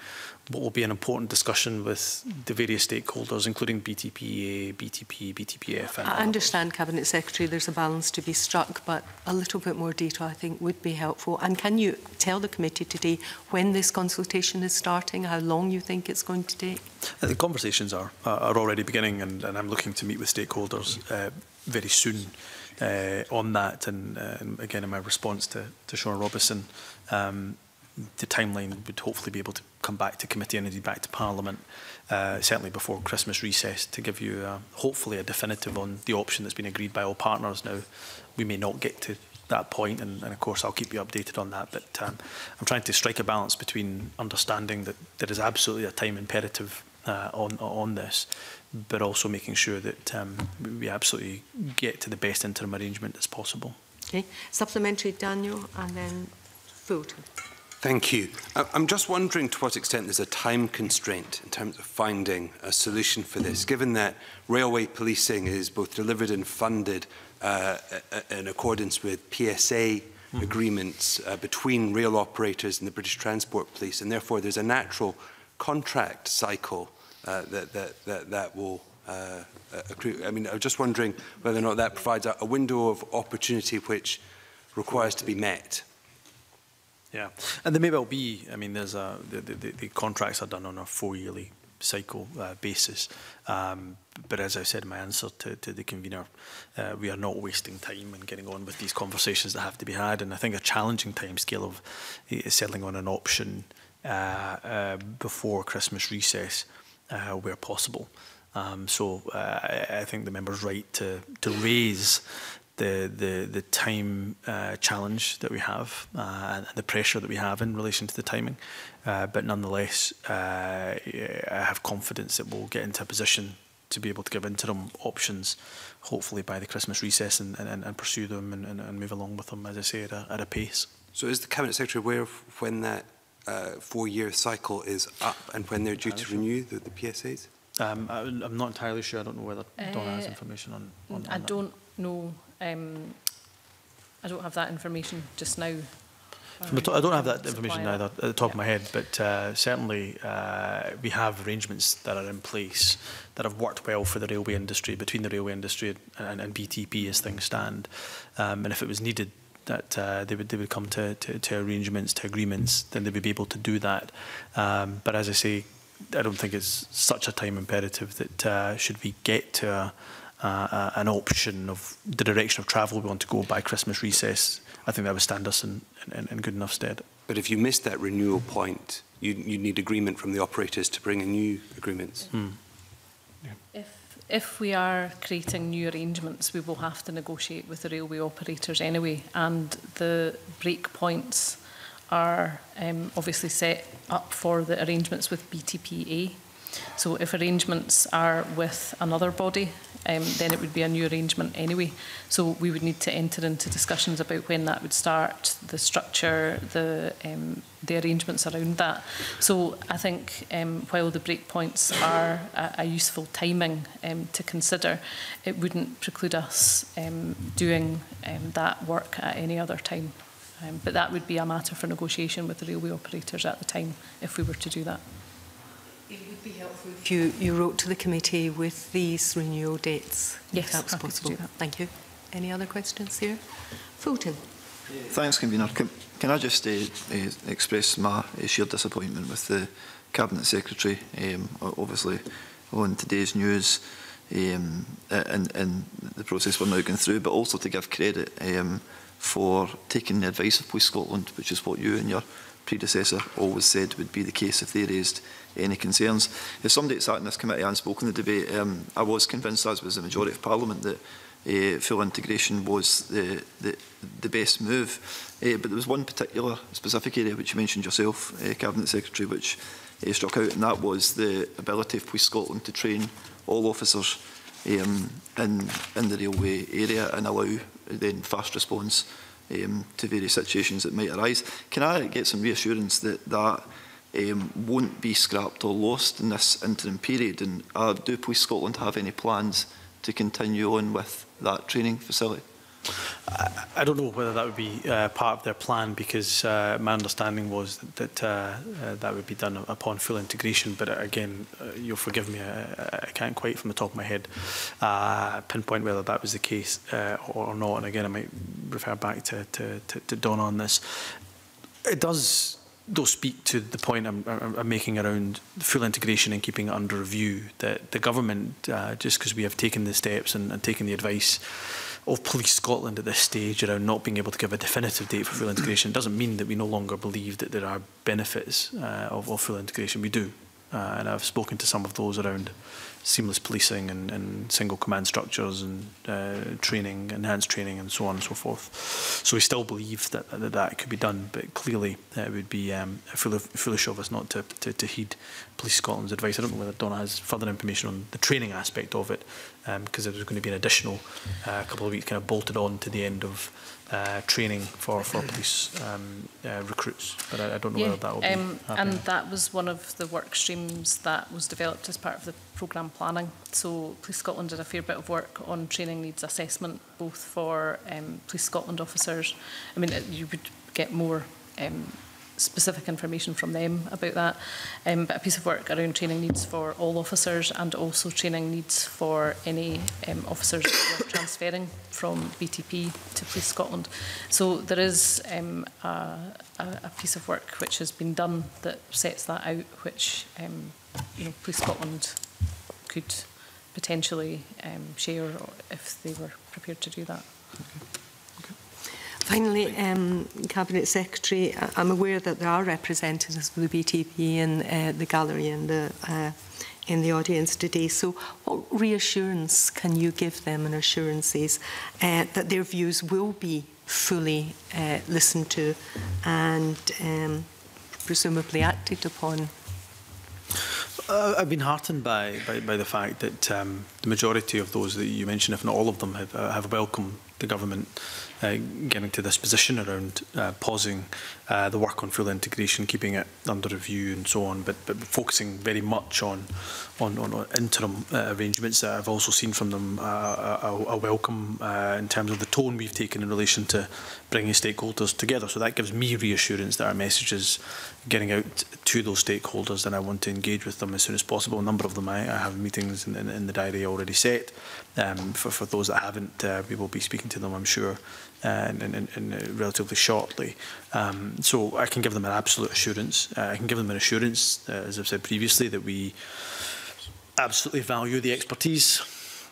what will be an important discussion with the various stakeholders, including BTPA, BTP, BTPF. I understand, Cabinet Secretary, there's a balance to be struck, but a little bit more data, I think, would be helpful. And can you tell the committee today when this consultation is starting, how long you think it's going to take? The conversations are already beginning, and I'm looking to meet with stakeholders very soon on that. And again, in my response to Shona Robison, the timeline would hopefully be able to come back to committee and indeed back to Parliament, certainly before Christmas recess, to give you hopefully a definitive on the option that's been agreed by all partners. Now, we may not get to that point, and of course I'll keep you updated on that, but I'm trying to strike a balance between understanding that there is absolutely a time imperative on this, but also making sure that we absolutely get to the best interim arrangement that's possible. Okay. Supplementary, Daniel, and then Fulton. Thank you. I'm just wondering to what extent there's a time constraint in terms of finding a solution for this, given that railway policing is both delivered and funded in accordance with PSA agreements between rail operators and the British Transport Police, and therefore there's a natural contract cycle that will accrue. I mean, I'm just wondering whether or not that provides a window of opportunity which requires to be met. Yeah, and there may well be, I mean, there's the contracts are done on a four-yearly cycle basis, but as I said in my answer to the convener, we are not wasting time and getting on with these conversations that have to be had, and I think a challenging timescale of settling on an option before Christmas recess where possible. So I think the member's right to raise the time challenge that we have and the pressure that we have in relation to the timing, but nonetheless I have confidence that we'll get into a position to be able to give interim options hopefully by the Christmas recess and pursue them and move along with them, as I say, at a pace. So is the Cabinet Secretary aware of when that 4-year cycle is up and when they're due to renew the PSAs? I'm not entirely sure. I don't know whether Donna has information on I don't know. I don't have that information just now. I don't have that information either at the top of my head, but certainly we have arrangements that are in place that have worked well for the railway industry, between the railway industry and BTP as things stand. And if it was needed that they would come to arrangements, to agreements, then they would be able to do that. But as I say, I don't think it's such a time imperative that should we get to an option of the direction of travel we want to go by Christmas recess, I think that would stand us in good enough stead. But if you miss that renewal point, you need agreement from the operators to bring in new agreements. Mm. Yeah. If we are creating new arrangements, we will have to negotiate with the railway operators anyway, and the break points are obviously set up for the arrangements with BTPA. So if arrangements are with another body, then it would be a new arrangement anyway. So we would need to enter into discussions about when that would start, the structure, the arrangements around that. So I think while the breakpoints are a useful timing to consider, it wouldn't preclude us doing that work at any other time. But that would be a matter for negotiation with the railway operators at the time if we were to do that. It would be helpful if you wrote to the committee with these renewal dates. Yes, if that's possible. To do that. Thank you. Any other questions here? Fulton. Thanks, Convener. Can I just express my sheer disappointment with the Cabinet Secretary, obviously, on today's news and the process we're now going through, but also to give credit for taking the advice of Police Scotland, which is what you and your predecessor always said would be the case if they raised any concerns. As somebody that sat in this committee and spoke in the debate, I was convinced, as was the majority of Parliament, that full integration was the best move. But there was one particular specific area which you mentioned yourself, Cabinet Secretary, which struck out, and that was the ability of Police Scotland to train all officers in the railway area and allow then fast response to various situations that might arise. Can I get some reassurance that that won't be scrapped or lost in this interim period? And do Police Scotland have any plans to continue on with that training facility? I don't know whether that would be part of their plan, because my understanding was that would be done upon full integration. But again, you'll forgive me, I can't quite from the top of my head pinpoint whether that was the case or not. And again, I might refer back to Donna on this. It does, though, speak to the point I'm making around full integration and keeping it under review, that the government, just because we have taken the steps and taken the advice of Police Scotland at this stage around not being able to give a definitive date for full integration, doesn't mean that we no longer believe that there are benefits of full integration. We do. And I've spoken to some of those around seamless policing and single command structures and training, enhanced training and so on and so forth. So we still believe that could be done, but clearly it would be foolish of us not to heed Police Scotland's advice. I don't know whether Donna has further information on the training aspect of it, because there's going to be an additional couple of weeks kind of bolted on to the end of training for police recruits, but I don't know whether that will be happening. And that was one of the work streams that was developed as part of the programme planning. So Police Scotland did a fair bit of work on training needs assessment, both for Police Scotland officers. I mean, you would get more specific information from them about that, but a piece of work around training needs for all officers and also training needs for any officers who are transferring from BTP to Police Scotland. So there is a piece of work which has been done that sets that out, which Police Scotland could potentially share if they were prepared to do that. Okay. Finally, Cabinet Secretary, I'm aware that there are representatives of the BTP in the gallery and in the audience today. So what reassurance can you give them, and assurances that their views will be fully listened to and presumably acted upon? I've been heartened by the fact that the majority of those that you mentioned, if not all of them, have welcomed the government getting to this position around pausing the work on full integration, keeping it under review and so on, but focusing very much on interim arrangements that I've also seen from them a welcome in terms of the tone we've taken in relation to bringing stakeholders together. So that gives me reassurance that our message is getting out to those stakeholders, and I want to engage with them as soon as possible. A number of them I have meetings in the diary already set. For those that haven't, we will be speaking to them, I'm sure, and relatively shortly. So I can give them an absolute assurance. I can give them an assurance, as I've said previously, that we absolutely value the expertise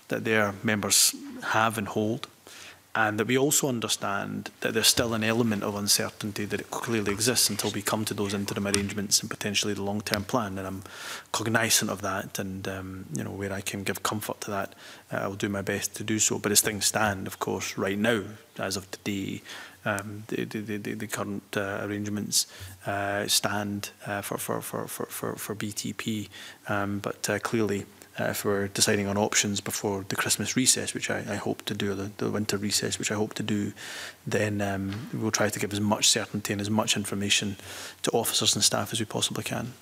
that their members have and hold, and that we also understand that there's still an element of uncertainty that it clearly exists until we come to those interim arrangements and potentially the long-term plan. And I'm cognizant of that, and you know, where I can give comfort to that, I'll do my best to do so. But as things stand, of course, right now, as of today, the current arrangements stand for BTP, but clearly, if we're deciding on options before the Christmas recess, which I hope to do, the winter recess, which I hope to do, then we'll try to give as much certainty and as much information to officers and staff as we possibly can.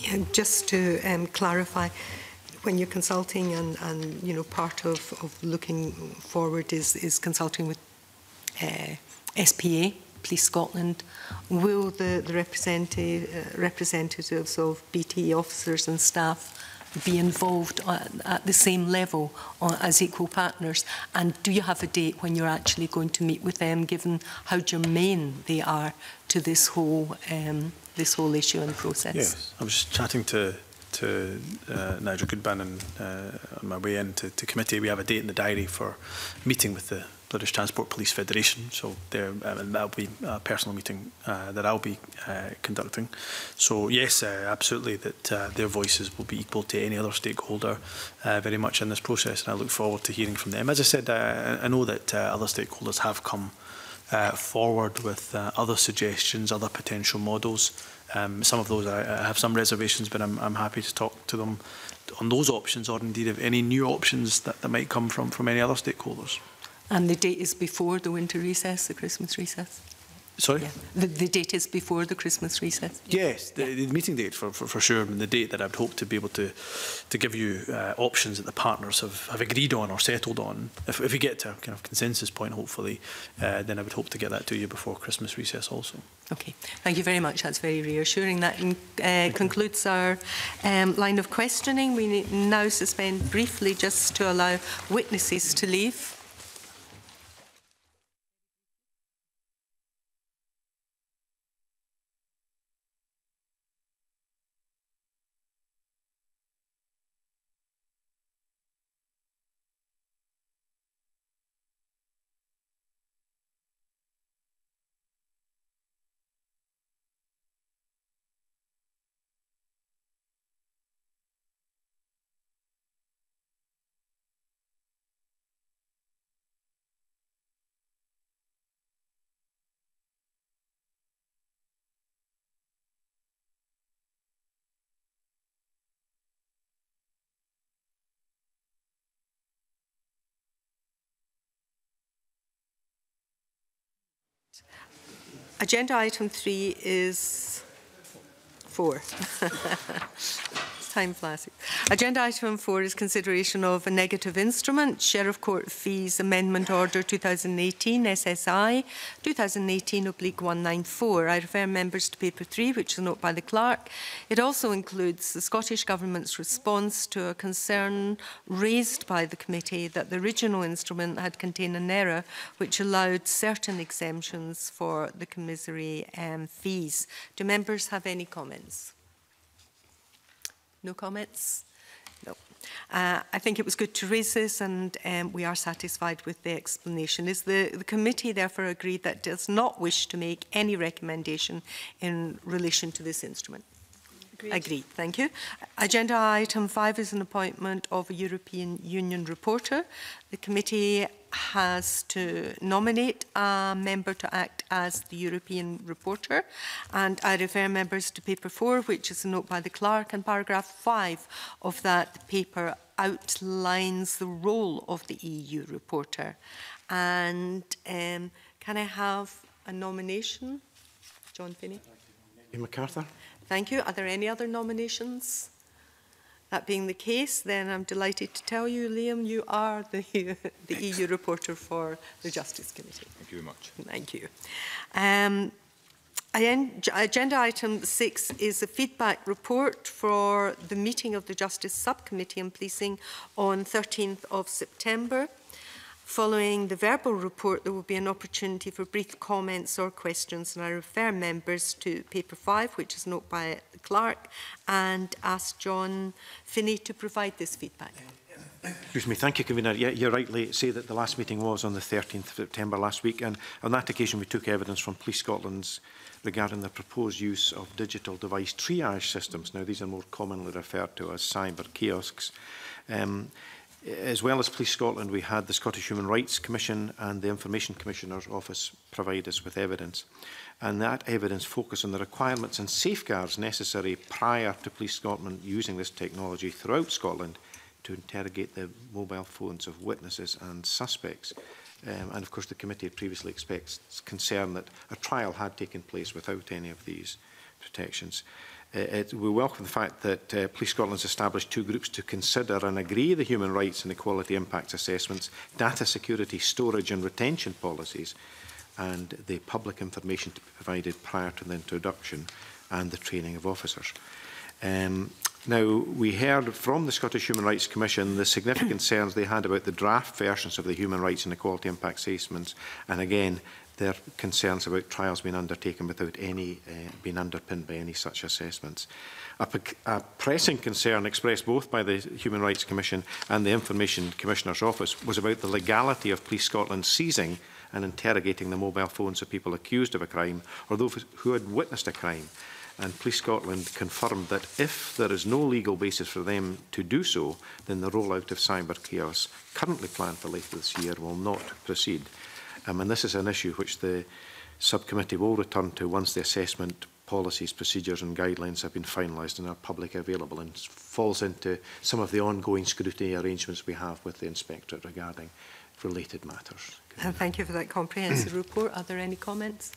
Yeah, just to clarify, when you're consulting, and you know, part of looking forward is consulting with SPA, Police Scotland. Will the representatives of BT officers and staff be involved at the same level as equal partners? And do you have a date when you're actually going to meet with them, given how germane they are to this whole issue and process? Yes, I was just chatting to Nigel Goodman on my way in to committee. We have a date in the diary for meeting with the British Transport Police Federation, so that'll be a personal meeting that I'll be conducting. So yes, absolutely, that their voices will be equal to any other stakeholder very much in this process, and I look forward to hearing from them. As I said, I know that other stakeholders have come forward with other suggestions, other potential models. Some of those I have some reservations, but I'm happy to talk to them on those options, or indeed of any new options that might come from any other stakeholders. And the date is before the winter recess, the Christmas recess? Sorry? Yeah. The date is before the Christmas recess? Yes, the meeting date for sure, and the date that I'd hope to be able to give you options that the partners have agreed on or settled on. If we get to a kind of consensus point, hopefully, then I would hope to get that to you before Christmas recess also. Okay, thank you very much. That's very reassuring. That concludes our line of questioning. We now suspend briefly just to allow witnesses to leave. Agenda item 3 is 4. Time flies. Agenda item 4 is consideration of a negative instrument, Sheriff Court Fees Amendment Order 2018, SSI 2018/194. I refer members to paper 3, which is a note by the clerk. It also includes the Scottish Government's response to a concern raised by the committee that the original instrument had contained an error which allowed certain exemptions for the commissary fees. Do members have any comments? No comments? No. I think it was good to raise this, and we are satisfied with the explanation. Is the committee therefore agreed that it does not wish to make any recommendation in relation to this instrument? Agreed. Agreed. Thank you. Agenda item 5 is an appointment of a European Union reporter. The committee has to nominate a member to act as the European reporter, and I refer members to paper 4, which is a note by the clerk, and paragraph 5 of that paper outlines the role of the EU reporter. And can I have a nomination? John Finnie. Liam McArthur. Thank you. Are there any other nominations? That being the case, then I'm delighted to tell you, Liam, you are the EU reporter for the Justice Committee. Thank you very much. Thank you. Agenda item 6 is a feedback report for the meeting of the Justice Subcommittee on Policing on 13th of September. Following the verbal report, there will be an opportunity for brief comments or questions, and I refer members to paper 5, which is note by the clerk, and ask John Finnie to provide this feedback. Excuse me, thank you, Convener. Yeah, you rightly say that the last meeting was on the 13th of September last week, and on that occasion we took evidence from Police Scotland's regarding the proposed use of digital device triage systems. Now, these are more commonly referred to as cyber kiosks. As well as Police Scotland, we had the Scottish Human Rights Commission and the Information Commissioner's Office provide us with evidence. And that evidence focused on the requirements and safeguards necessary prior to Police Scotland using this technology throughout Scotland to interrogate the mobile phones of witnesses and suspects. And of course, the committee previously expressed concern that a trial had taken place without any of these protections. We welcome the fact that Police Scotland has established two groups to consider and agree the human rights and equality impact assessments, data security, storage and retention policies, and the public information to be provided prior to the introduction and the training of officers. Now, we heard from the Scottish Human Rights Commission the significant concerns they had about the draft versions of the human rights and equality impact assessments, and again, their concerns about trials being undertaken without any being underpinned by any such assessments. A pressing concern expressed both by the Human Rights Commission and the Information Commissioner's Office was about the legality of Police Scotland seizing and interrogating the mobile phones of people accused of a crime or those who had witnessed a crime. And Police Scotland confirmed that if there is no legal basis for them to do so, then the rollout of cyber kiosks currently planned for later this year will not proceed. And this is an issue which the subcommittee will return to once the assessment policies, procedures and guidelines have been finalised and are publicly available, and falls into some of the ongoing scrutiny arrangements we have with the inspectorate regarding related matters. Thank you for that comprehensive report. Are there any comments?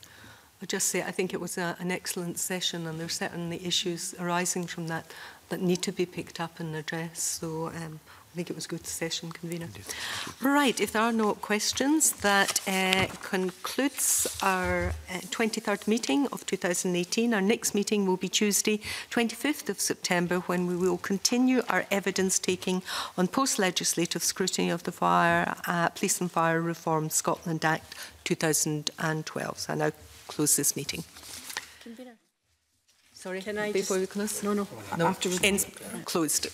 I'll just say I think it was an excellent session, and there are certainly issues arising from that that need to be picked up and addressed. So. I think it was a good session, Convener. Right, if there are no questions, that concludes our 23rd meeting of 2018. Our next meeting will be Tuesday, 25th of September, when we will continue our evidence-taking on post-legislative scrutiny of the Police and Fire Reform Scotland Act 2012. So I now close this meeting. Convener. Sorry, can I before we close? No, no. After closed.